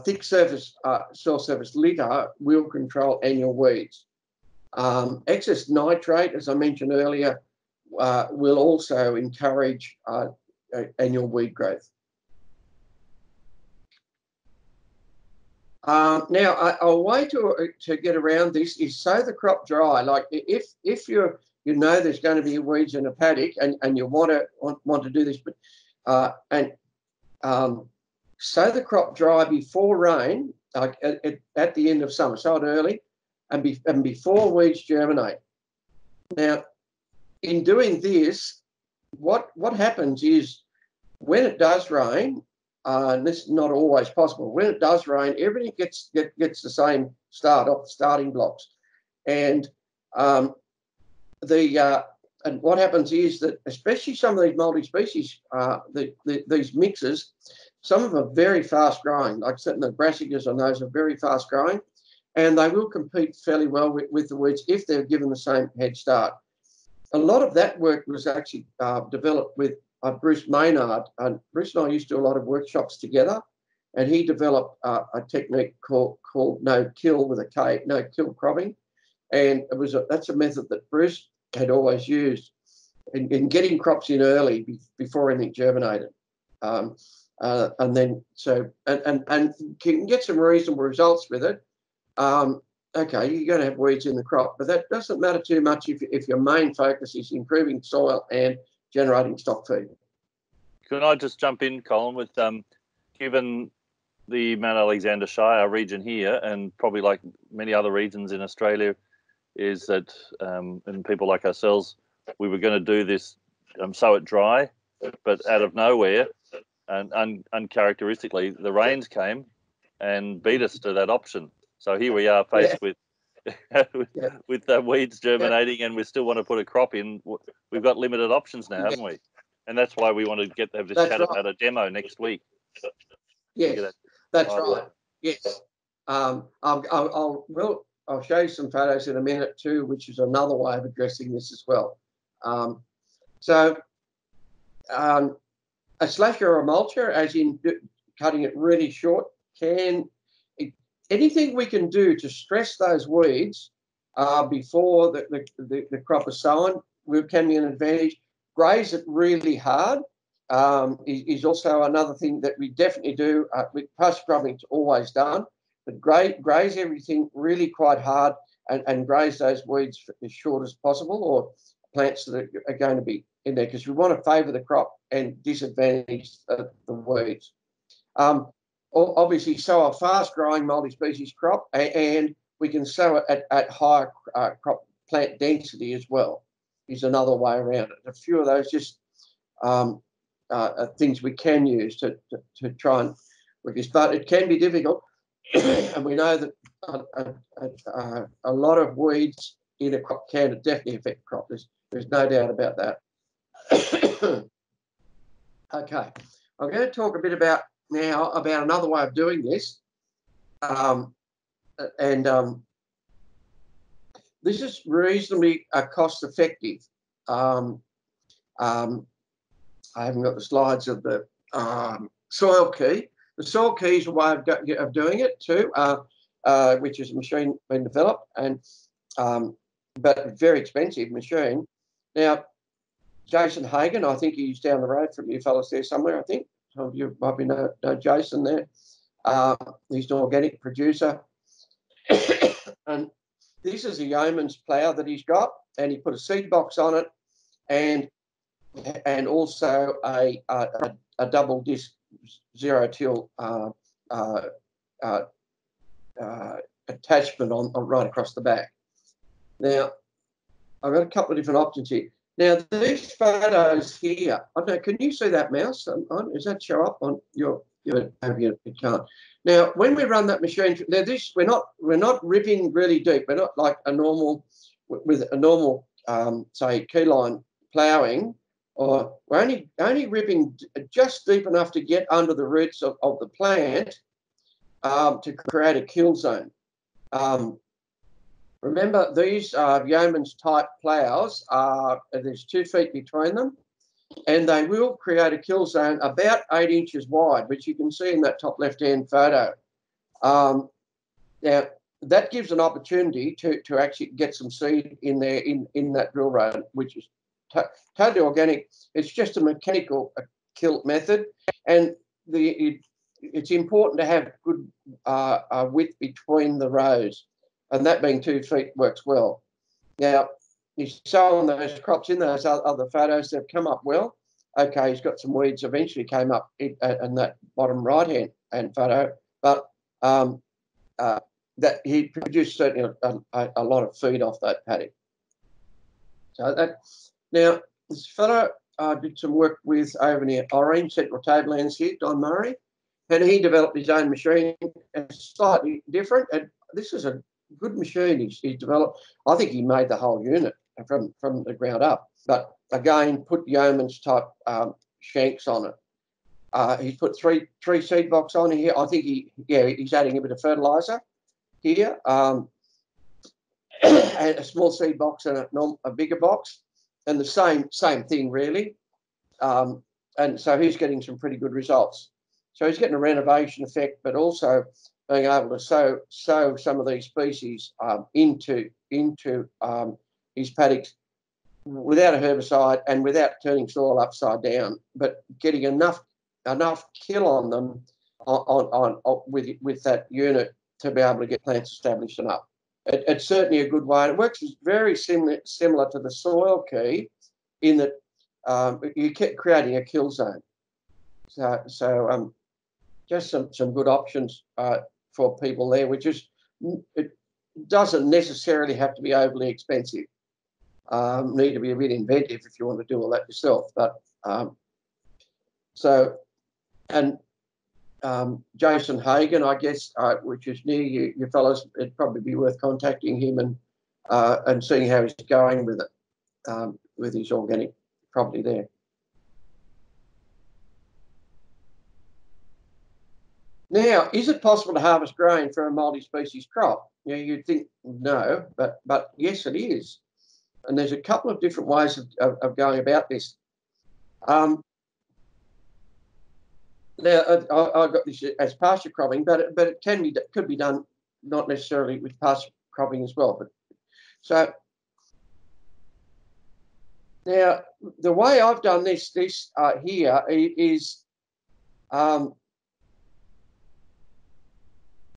thick surface soil surface litter will control annual weeds. Excess nitrate, as I mentioned earlier, will also encourage annual weed growth. Now, a way to get around this is sow the crop dry. Like if you're, you know, there's going to be weeds in a paddock, and you want to do this, but sow the crop dry before rain, like at the end of summer. Sow it early, and before weeds germinate. Now, in doing this, what happens is when it does rain. And this is not always possible. When it does rain, everything gets the same start off the starting blocks, and what happens is that especially some of these multi-species, these mixes, some of them are very fast growing. Like certain the brassicas on those are very fast growing, and they will compete fairly well with the weeds if they're given the same head start. A lot of that work was actually developed with. Bruce Maynard, and Bruce and I used to do a lot of workshops together, and he developed a technique called no-till with a K, no-till cropping, and it was that's a method that Bruce had always used in getting crops in early before anything germinated, and can get some reasonable results with it. Okay, you're going to have weeds in the crop, but that doesn't matter too much if your main focus is improving soil and generating stock feed. Can I just jump in, Colin, with given the Mount Alexander Shire region here, and probably like many other regions in Australia, is that, and people like ourselves, we were going to do this, sow it dry, but out of nowhere, and uncharacteristically, the rains came and beat us to that option. So here we are faced with weeds germinating, and we still want to put a crop in. We've got limited options now, haven't we? And that's why we want to have this chat about a demo next week. Yes, that's right. Yes, I'll show you some photos in a minute too, which is another way of addressing this as well. A slasher or a mulcher, as in cutting it really short, can. Anything we can do to stress those weeds before the crop is sown can be an advantage. Graze it really hard is also another thing that we definitely do. With pasture cropping, it's always done. But graze everything really quite hard and graze those weeds for as short as possible, or plants that are going to be in there, because we want to favour the crop and disadvantage the weeds. Obviously, sow a fast-growing multi-species crop, and we can sow it at higher crop plant density as well. Is another way around it. A few of those just things we can use to try and work this, but it can be difficult. And we know that a lot of weeds in a crop can definitely affect crop. There's no doubt about that. Okay, I'm going to talk a bit about another way of doing this, this is reasonably cost effective. I haven't got the slides of the soil key. The soil key is a way of doing it too, which is a machine been developed, and but very expensive machine. Now, Jason Hagen, I think he's down the road from you fellas there somewhere, I think. Some of you might know Jason there. He's an organic producer. And this is a yeoman's plough that he's got, and he put a seed box on it and also a double disc zero till attachment on right across the back. Now, I've got a couple of different options here. Now, these photos here, I don't know, can you see that mouse? Does that show up on your it can't. Now, when we run that machine, now this, we're not ripping really deep. We're not like a normal, with a normal, say, keyline ploughing, or we're only ripping just deep enough to get under the roots of the plant to create a kill zone. Remember, these yeoman's type ploughs are, there's 2 feet between them, and they will create a kill zone about 8 inches wide, which you can see in that top left-hand photo. Now, that gives an opportunity to actually get some seed in there in that drill road, which is totally organic. It's just a mechanical kill method, and it's important to have good width between the rows. And that being 2 feet works well. Now, he's sown those crops in those other photos. They've come up well. Okay, he's got some weeds eventually came up in that bottom right-hand photo, but that he produced certainly a lot of feed off that paddock. So that, now, this fellow did some work with over near Orange, Central Tablelands here, Don Murray, and he developed his own machine, and slightly different. And this is a good machine he developed. I think he made the whole unit from the ground up. But again, put yeoman's type shanks on it. He's put three seed box on here. I think he's adding a bit of fertiliser here, and a small seed box and a bigger box, and the same thing really. And so he's getting some pretty good results. So he's getting a renovation effect, but also being able to sow some of these species into his paddocks without a herbicide and without turning soil upside down, but getting enough kill on them with that unit to be able to get plants established and up. It's certainly a good way. It works very similar to the soil key in that you keep creating a kill zone. So just some good options for people there, which is, it doesn't necessarily have to be overly expensive. Need to be a bit inventive if you want to do all that yourself. But Jason Hagen, I guess, which is near you fellas, it'd probably be worth contacting him and seeing how he's going with it, with his organic property there. Now, is it possible to harvest grain from a multi-species crop? Yeah, you'd think no, but yes, it is. And there's a couple of different ways of going about this. Now, I've got this as pasture cropping, but it could be done not necessarily with pasture cropping as well. But so now the way I've done this here is.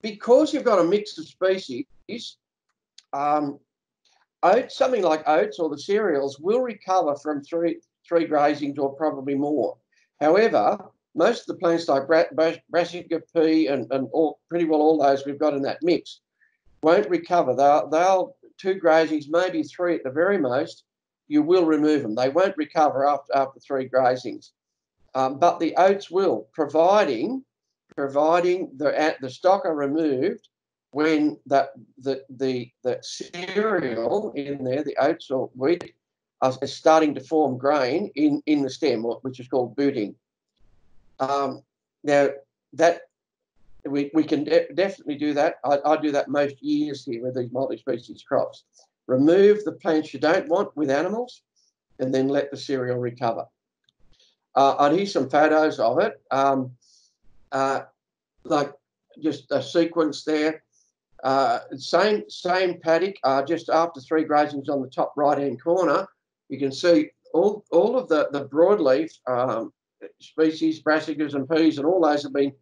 Because you've got a mix of species, something like oats or the cereals will recover from three grazings or probably more. However, most of the plants like brassica, pea, and pretty well all those we've got in that mix won't recover. They'll two grazings, maybe three at the very most. You will remove them. They won't recover after three grazings. But the oats will, providing the stock are removed when the cereal in there, the oats or wheat, is starting to form grain in the stem, which is called booting. Now, that we can definitely do that. I do that most years here with these multi-species crops. Remove the plants you don't want with animals and then let the cereal recover. I'd hear some photos of it, like just a sequence there. Same paddock, just after three grazings on the top right-hand corner, you can see all of the broadleaf species, brassicas and peas, and all those have been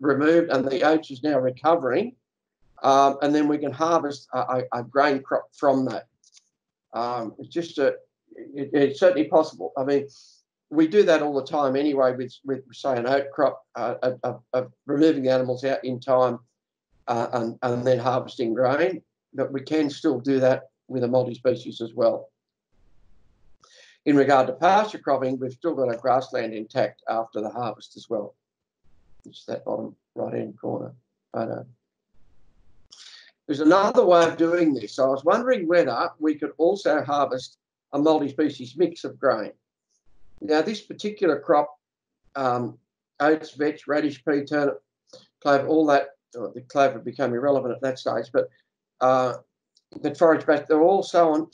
removed, and the oats is now recovering. And then we can harvest a grain crop from that. It's certainly possible. I mean, we do that all the time anyway with say, an oat crop, of removing the animals out in time and then harvesting grain. But we can still do that with a multi-species as well. In regard to pasture cropping, we've still got our grassland intact after the harvest as well. It's that bottom right-hand corner photo. There's another way of doing this. I was wondering whether we could also harvest a multi-species mix of grain. Now, this particular crop, oats, vetch, radish, pea, turnip, clover, all that, the clover became irrelevant at that stage, but the forage back, they're all sown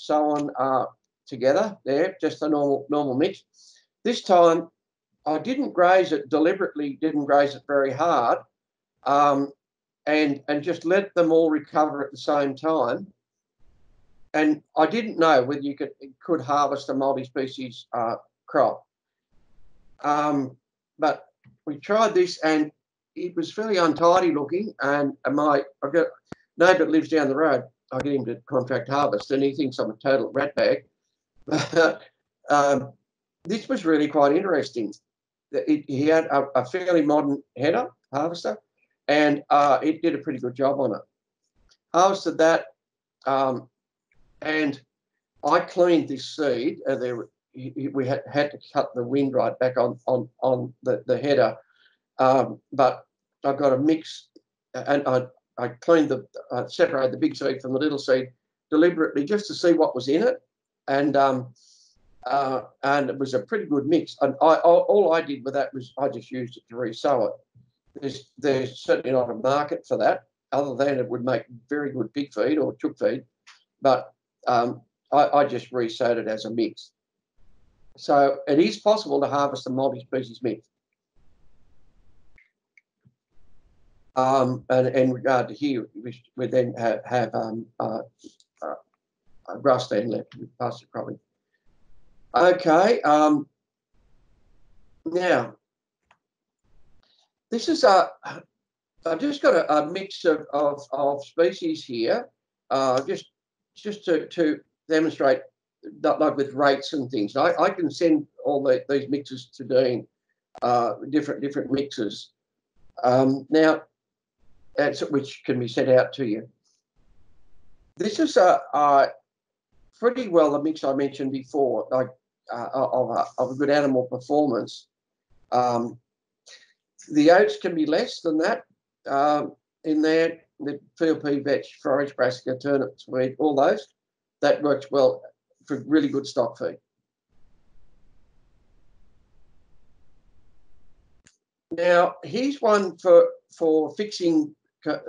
together there, just a normal mix. This time, I didn't graze it deliberately, didn't graze it very hard, and just let them all recover at the same time. And I didn't know whether you could harvest a multi-species crop. But we tried this, and it was fairly untidy looking. And I've got a neighbour that lives down the road. I get him to contract harvest, and he thinks I'm a total rat bag. But this was really quite interesting. He had a fairly modern header harvester, and it did a pretty good job on it. Harvested that, and I cleaned this seed. We had to cut the wing right back on the header, but I got a mix, and I cleaned separated the big seed from the little seed deliberately just to see what was in it, and it was a pretty good mix. And all I did with that was I just used it to re-sow it. There's certainly not a market for that, other than it would make very good pig feed or chook feed, but I just re-sowed it as a mix. So it is possible to harvest a multi-species mix. And in regard to here, we then have grassland left with pasture cropping. Okay, now, this is I've just got a mix of species here, just to demonstrate that, like with rates and things. I can send all these mixes to Dean, different mixes. Now, which can be sent out to you. This is pretty well the mix I mentioned before, like of a good animal performance. The oats can be less than that in there. The field pea, vetch, forage, brassica, turnips, wheat, all those. That works well for really good stock feed. Now, here's one for fixing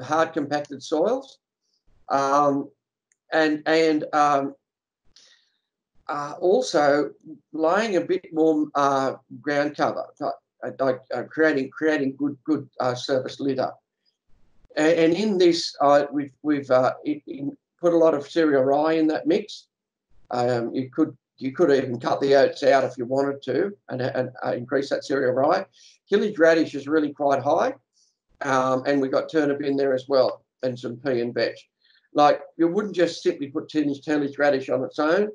hard compacted soils, also laying a bit more ground cover, creating good surface litter. And in this, we've put a lot of cereal rye in that mix. You could even cut the oats out if you wanted to and increase that cereal rye. Tillage radish is really quite high, and we've got turnip in there as well, and some pea and vetch. Like, you wouldn't just simply put tillage radish on its own.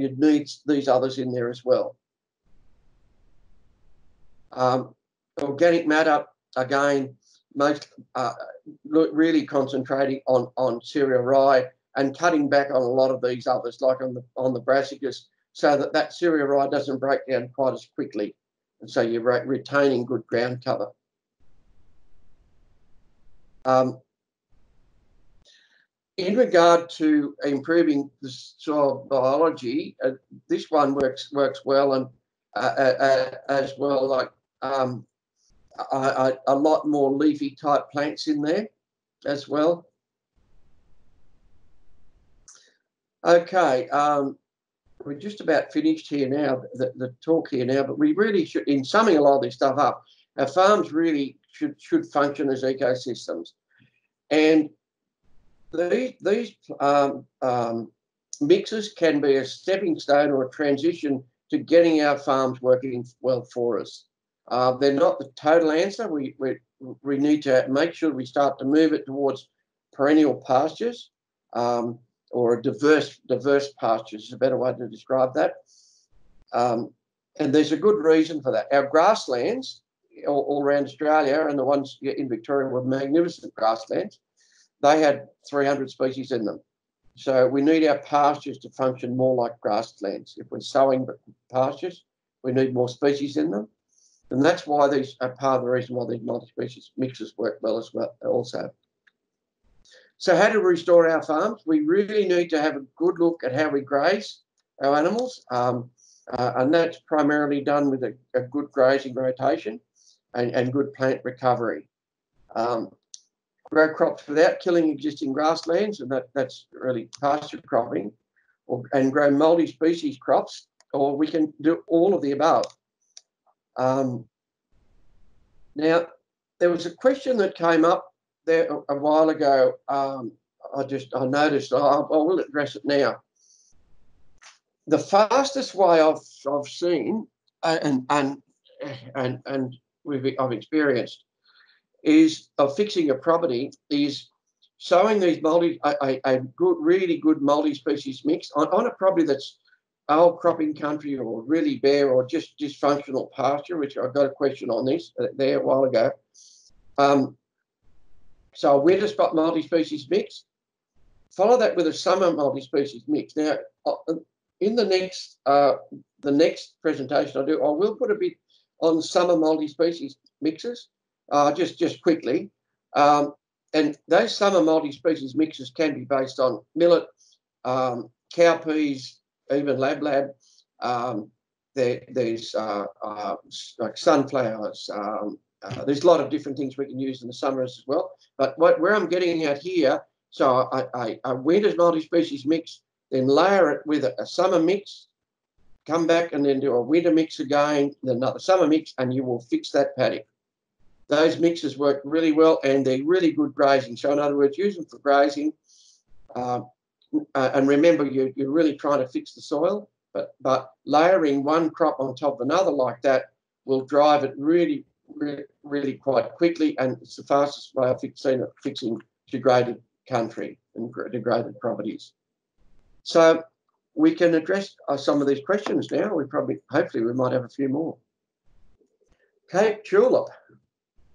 You'd need these others in there as well. Organic matter, again, really concentrating on cereal rye and cutting back on a lot of these others, like on the brassicas, so that cereal rye doesn't break down quite as quickly. And so you're retaining good ground cover. In regard to improving the soil biology, this one works well, and as well, like a lot more leafy type plants in there as well. Okay, We're just about finished here now, the talk here now, but we really should, in summing a lot of this stuff up, our farms really should function as ecosystems. And these mixes can be a stepping stone or a transition to getting our farms working well for us. They're not the total answer. We need to make sure we start to move it towards perennial pastures, or diverse pastures is a better way to describe that. And there's a good reason for that. Our grasslands all around Australia, and the ones in Victoria were magnificent grasslands, they had 300 species in them. So we need our pastures to function more like grasslands. If we're sowing pastures, we need more species in them. And that's why these are part of the reason why these multi-species mixes work well as well also. So how to restore our farms? We really need to have a good look at how we graze our animals, and that's primarily done with a good grazing rotation and good plant recovery. Grow crops without killing existing grasslands, and that's really pasture cropping, and grow multi-species crops, or we can do all of the above. Now, there was a question that came up there a while ago. I noticed. I will address it now. The fastest way I've seen and I've experienced is of fixing a property is sowing these really good multi-species mix on a property that's old cropping country or really bare or just dysfunctional pasture, which I got a question on this there a while ago. So a winter spot multi-species mix, follow that with a summer multi-species mix. Now, in the next presentation I do, I will put a bit on summer multi-species mixes, just quickly. And those summer multi-species mixes can be based on millet, cowpeas, even lablab. There's like sunflowers. There's a lot of different things we can use in the summer as well. But where I'm getting at here, so a winter's multi-species mix, then layer it with a summer mix, come back and then do a winter mix again, then another summer mix, and you will fix that paddock. Those mixes work really well, and they're really good grazing. So in other words, use them for grazing. And remember, you're really trying to fix the soil, but layering one crop on top of another like that will drive it really, really, really quite quickly, and it's the fastest way of fixing degraded country and degraded properties. So we can address some of these questions now. Hopefully we might have a few more. Cape tulip.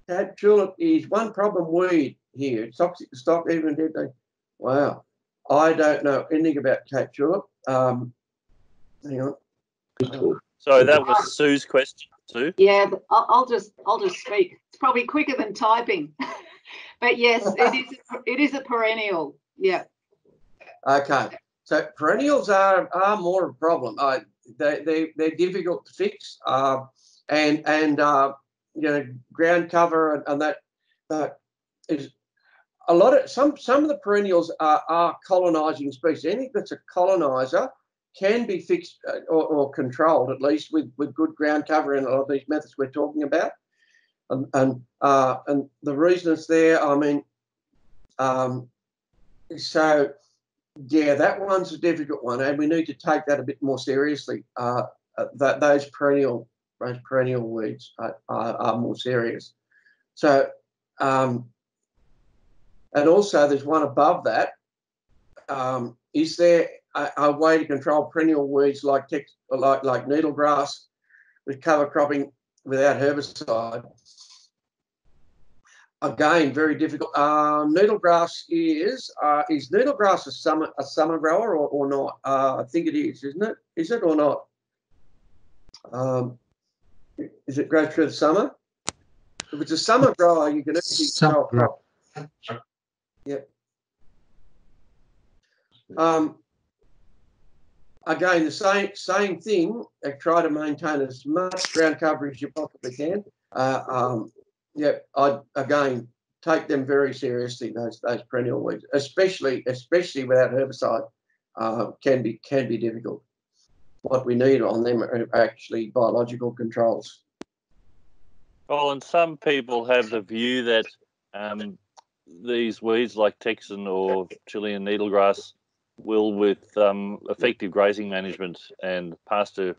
Cape tulip is one problem weed here. It's toxic to stock, even did they? Wow. I don't know anything about Cape tulip. Hang on. So that was Sue's question too. Yeah, I'll just speak. It's probably quicker than typing. But yes, it is a perennial. Yeah. Okay. So perennials are more of a problem. They're difficult to fix. And you know, ground cover and that is. A lot of some of the perennials are colonising species. Anything that's a coloniser can be fixed or controlled, at least with good ground cover and a lot of these methods we're talking about. And the reason it's there, I mean, so yeah, that one's a difficult one, and we need to take that a bit more seriously. Those perennial weeds are more serious. So. And also, there's one above that. Is there a way to control perennial weeds like needlegrass with cover cropping without herbicide? Again, very difficult. Needlegrass is needlegrass a summer grower or not? I think it is, isn't it? Is it or not? Is it grow through the summer? If it's a summer grower, you can actually control crop. Yep. Again, the same thing. Try to maintain as much ground cover as you possibly can. Yep. I'd again take them very seriously. Those perennial weeds, especially without herbicide, can be difficult. what we need on them are actually biological controls. Well, and some people have the view that these weeds like Texan or Chilean needlegrass will, with effective grazing management and pasture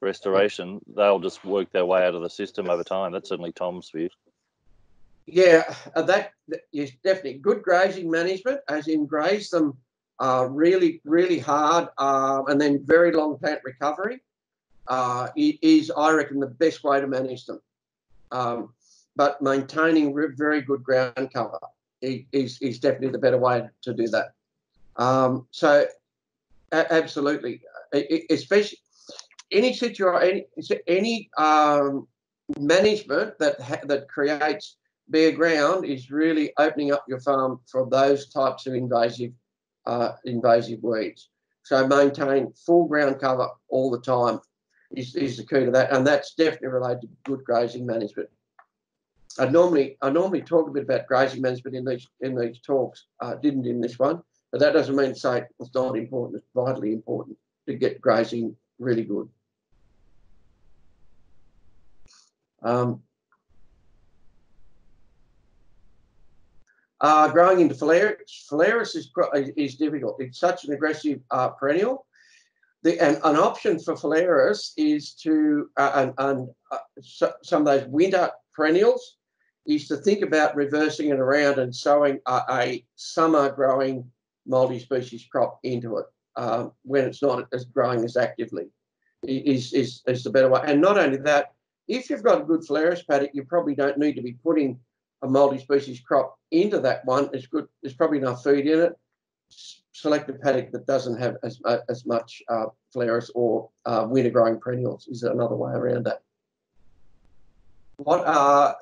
restoration, they'll just work their way out of the system over time. That's certainly Tom's view. Yeah, that is definitely good grazing management, as in graze them really, really hard and then very long plant recovery is, I reckon, the best way to manage them. But maintaining very good ground cover is definitely the better way to do that. So absolutely, especially any situation, any management that creates bare ground is really opening up your farm for those types of invasive weeds. So maintain full ground cover all the time is the key to that, and that's definitely related to good grazing management. I normally talk a bit about grazing management in these talks. Didn't in this one, but that doesn't mean to say it's not important. It's vitally important to get grazing really good. Growing into phalaris. Phalaris is difficult. It's such an aggressive perennial. An option for phalaris is to, some of those winter perennials, is to think about reversing it around and sowing a summer-growing multi-species crop into it when it's not as growing as actively is the better way. And not only that, if you've got a good phalaris paddock, you probably don't need to be putting a multi-species crop into that one. It's good. There's probably enough feed in it. Select a paddock that doesn't have as much phalaris or winter-growing perennials is another way around that.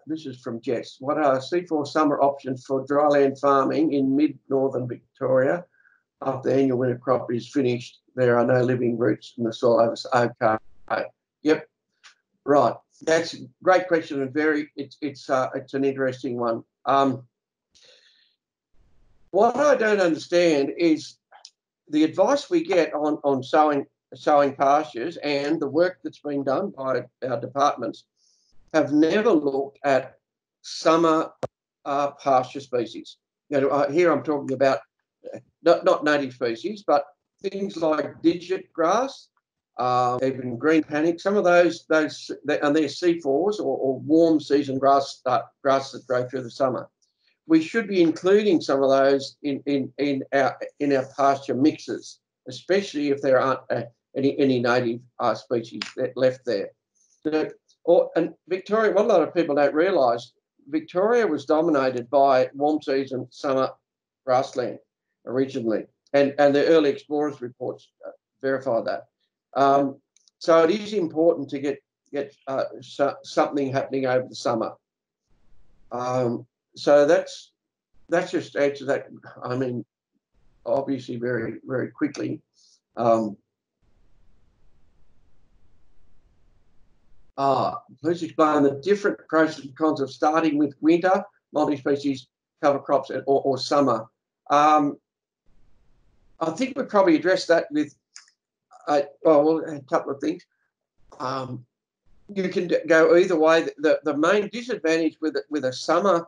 This is from Jess. What are C4 summer options for dryland farming in mid-northern Victoria after the annual winter crop is finished? There are no living roots in the soil. Okay. Yep. Right. That's a great question and it's an interesting one. What I don't understand is the advice we get on sowing pastures and the work that's been done by our departments have never looked at summer pasture species. You know, here I'm talking about not native species, but things like digit grass, even green panic. Some of those, and they're C4s or warm season grass that grow through the summer. We should be including some of those in our pasture mixes, especially if there aren't any native species left there. And Victoria, what a lot of people don't realise, Victoria was dominated by warm season summer grassland originally, and the early explorers reports verify that. So it is important to get something happening over the summer. So that's just answer that. I mean, obviously very, very quickly. Please explain the different pros and cons of starting with winter multi-species cover crops or summer. I think we probably addressed that with a couple of things. You can go either way. The main disadvantage with a summer.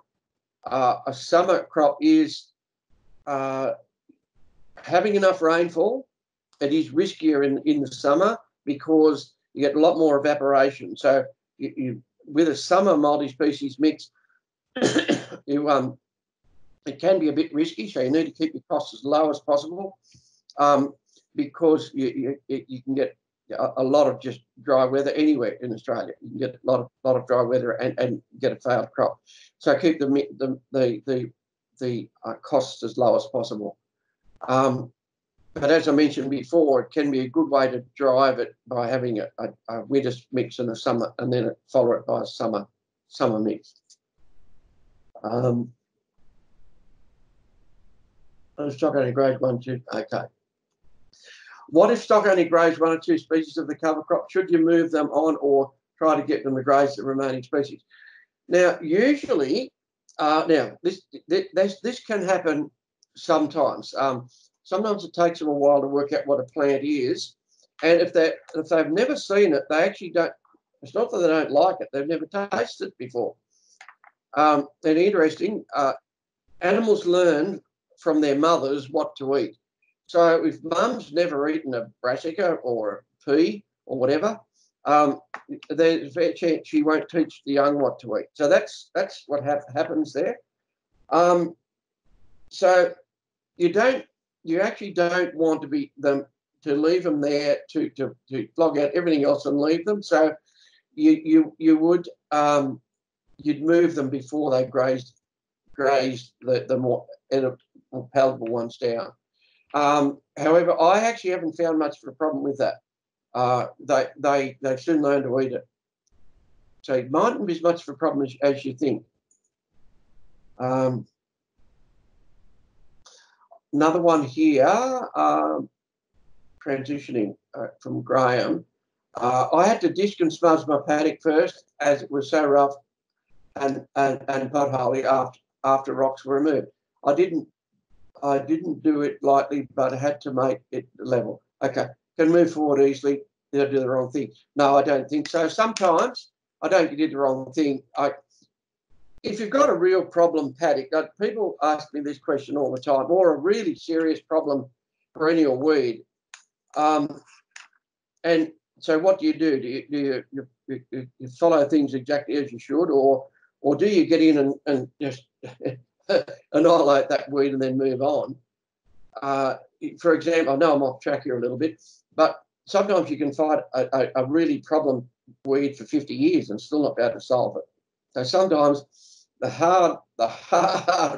A summer crop is having enough rainfall. It is riskier in the summer because you get a lot more evaporation. So with a summer multi-species mix, it can be a bit risky. So you need to keep your costs as low as possible because you can get a lot of just dry weather anywhere in Australia. You can get a lot of dry weather and get a failed crop. So keep the costs as low as possible. But as I mentioned before, it can be a good way to drive it by having a winter mix in the summer and then follow it by a summer mix. Stock only grade 1, 2. Okay. What if stock only grows 1 or 2 species of the cover crop? Should you move them on or try to get them to graze the remaining species? Now, usually, this can happen sometimes. Sometimes it takes them a while to work out what a plant is, And if they've never seen it, they actually don't, it's not that they don't like it, they've never tasted it before. And interesting, animals learn from their mothers what to eat. So if mum's never eaten a brassica or a pea or whatever, there's a fair chance she won't teach the young what to eat. So that's what happens there. So you actually don't want to be them to leave them there to flog out everything else and leave them. So you'd move them before they grazed the more palatable ones down. However, I actually haven't found much of a problem with that. They soon learn to eat it. So it mightn't be as much of a problem as you think. Another one here, transitioning from Graham. I had to disc and smudge my paddock first as it was so rough and potholey after rocks were removed. I didn't do it lightly, but I had to make it level. Okay, can move forward easily. Did I do the wrong thing? No, I don't think so. Sometimes I don't did the wrong thing. If you've got a real problem paddock, people ask me this question all the time, or a really serious problem perennial weed. And so what do you do? Do you follow things exactly as you should, or do you get in and just annihilate that weed and then move on? For example, I know I'm off track here a little bit, but sometimes you can fight a really problem weed for 50 years and still not be able to solve it. So sometimes the hard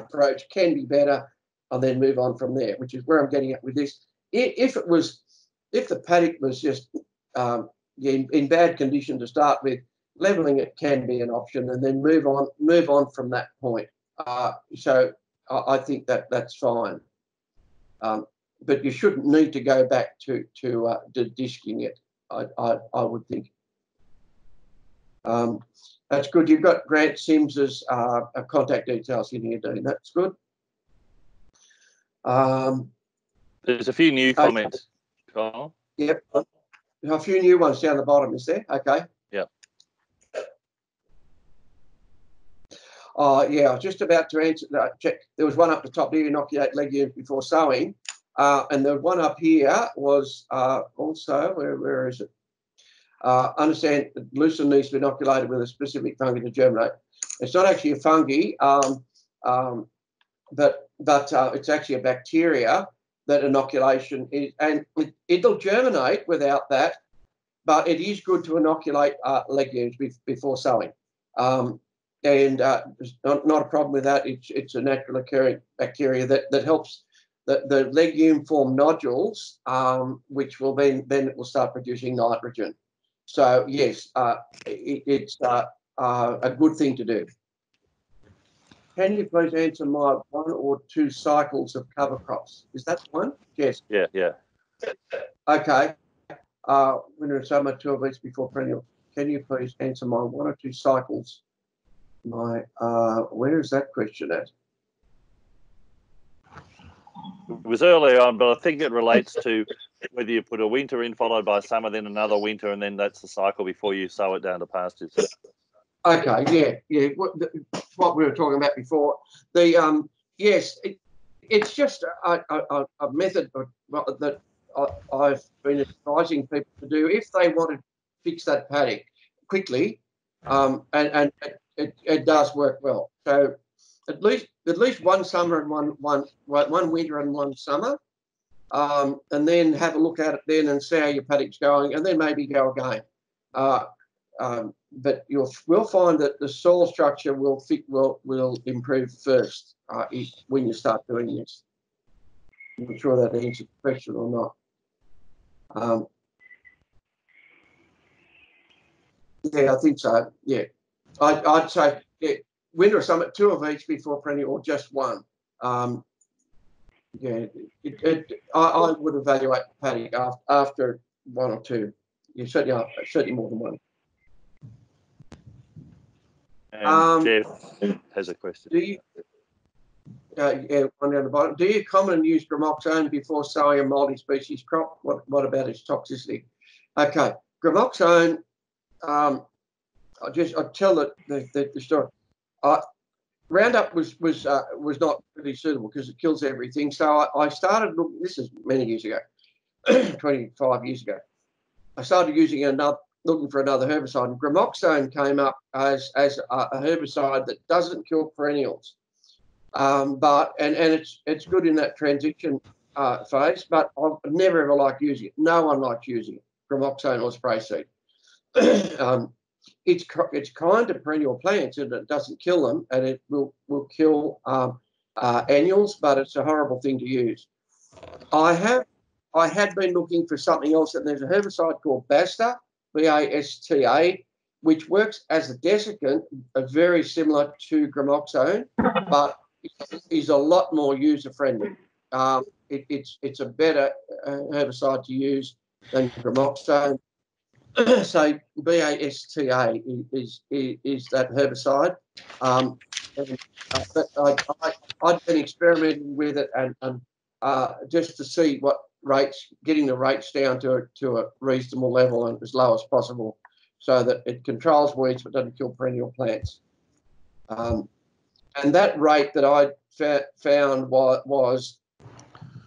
approach can be better, and then move on from there, which is where I'm getting at with this. If the paddock was just in bad condition to start with, levelling it can be an option, and then move on from that point. So I think that's fine, but you shouldn't need to go back to disking it. I would think. That's good. You've got Grant Sims's contact details in here, Dean. That's good. There's a few new comments, Carl. Yep. A few new ones down the bottom, is there? Okay. Yep. Yeah, I was just about to answer that. Check. There was one up the top here, inoculate legumes before sowing. And the one up here was also, where is it? Understand that lucerne needs to be inoculated with a specific fungi to germinate. It's not actually a fungi, but it's actually a bacteria that inoculation is, and it'll germinate without that, but it is good to inoculate legumes before sowing. And it's not a problem with that. It's a natural occurring bacteria that helps the legume form nodules, which will then it will start producing nitrogen. So, yes, it's a good thing to do. Can you please answer my 1 or 2 cycles of cover crops? Is that one? Yes. Yeah, yeah. Okay. Winter and summer, 12 weeks before perennial. Can you please answer my 1 or 2 cycles? My where is that question at? It was early on, but I think it relates to whether you put a winter in followed by summer, then another winter, and then that's the cycle before you sow it down to pastures. Okay, yeah, yeah. What we were talking about before. The yes, it's just a method that I've been advising people to do if they want to fix that paddock quickly, and it does work well. So at least one summer and one winter and one summer. And then have a look at it then and see how your paddock's going, and then maybe go again. But we'll find that the soil structure will improve first when you start doing this. I'm not sure that answers the question or not. Yeah, I think so. Yeah, I'd say yeah, winter or summer, 2 of each before perennial, or just one. Yeah, I would evaluate the paddock after 1 or 2. You certainly more than one. And Jeff has a question. one down the bottom. Do you commonly use gramoxone before sowing a multi-species crop? What about its toxicity? Okay, gramoxone. I'll tell the story. Roundup was not really suitable because it kills everything. So I started looking. This is many years ago, 25 years ago. I started using looking for another herbicide. And gramoxone came up as a herbicide that doesn't kill perennials, but it's good in that transition phase. But I've never ever liked using it. No one likes using it. Gramoxone or spray seed. It's kind to perennial plants and it doesn't kill them, and it will kill annuals, but it's a horrible thing to use. I had been looking for something else, and there's a herbicide called Basta, B-A-S-T-A, which works as a desiccant, very similar to gramoxone, but is a lot more user friendly. It's a better herbicide to use than gramoxone. So BASTA is that herbicide. I'd been experimenting with it and just to see what rates, getting the rates down to a reasonable level and as low as possible so that it controls weeds but doesn't kill perennial plants. And that rate that I found was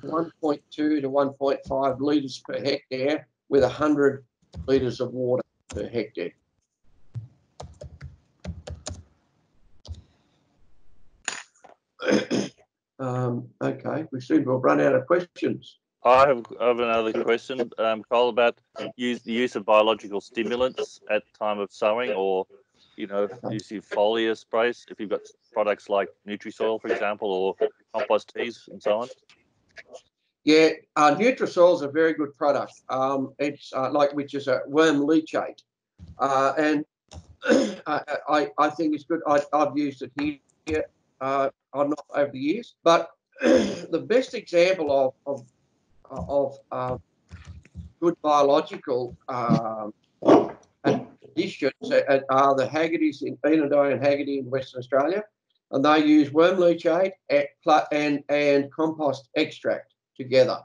1.2 to 1.5 litres per hectare with 100 litres of water per hectare. Okay, we seem to have run out of questions. I have another question, Cole, about the use of biological stimulants at time of sowing, or using foliar sprays if you've got products like Nutri Soil, for example, or compost teas and so on. Yeah, Nutri Soil is a very good product. Which is a worm leachate, and I think it's good. I've used it here, not over the years, but the best example of good biological additions are the Haggertys in Enodyne and Haggerty in Western Australia, and they use worm leachate and compost extract together.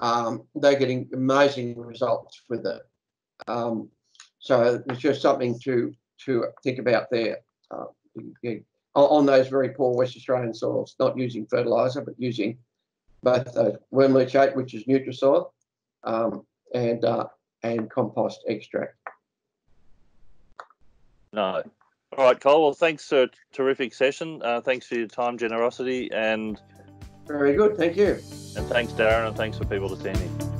They're getting amazing results with it. So it's just something to think about there on those very poor West Australian soils, not using fertiliser, but using both worm leachate, which is Nutri Soil, and compost extract. No. All right, Cole. Well, thanks for a terrific session. Thanks for your time, generosity, and... Very good. Thank you. And thanks, Darren, and thanks for people attending.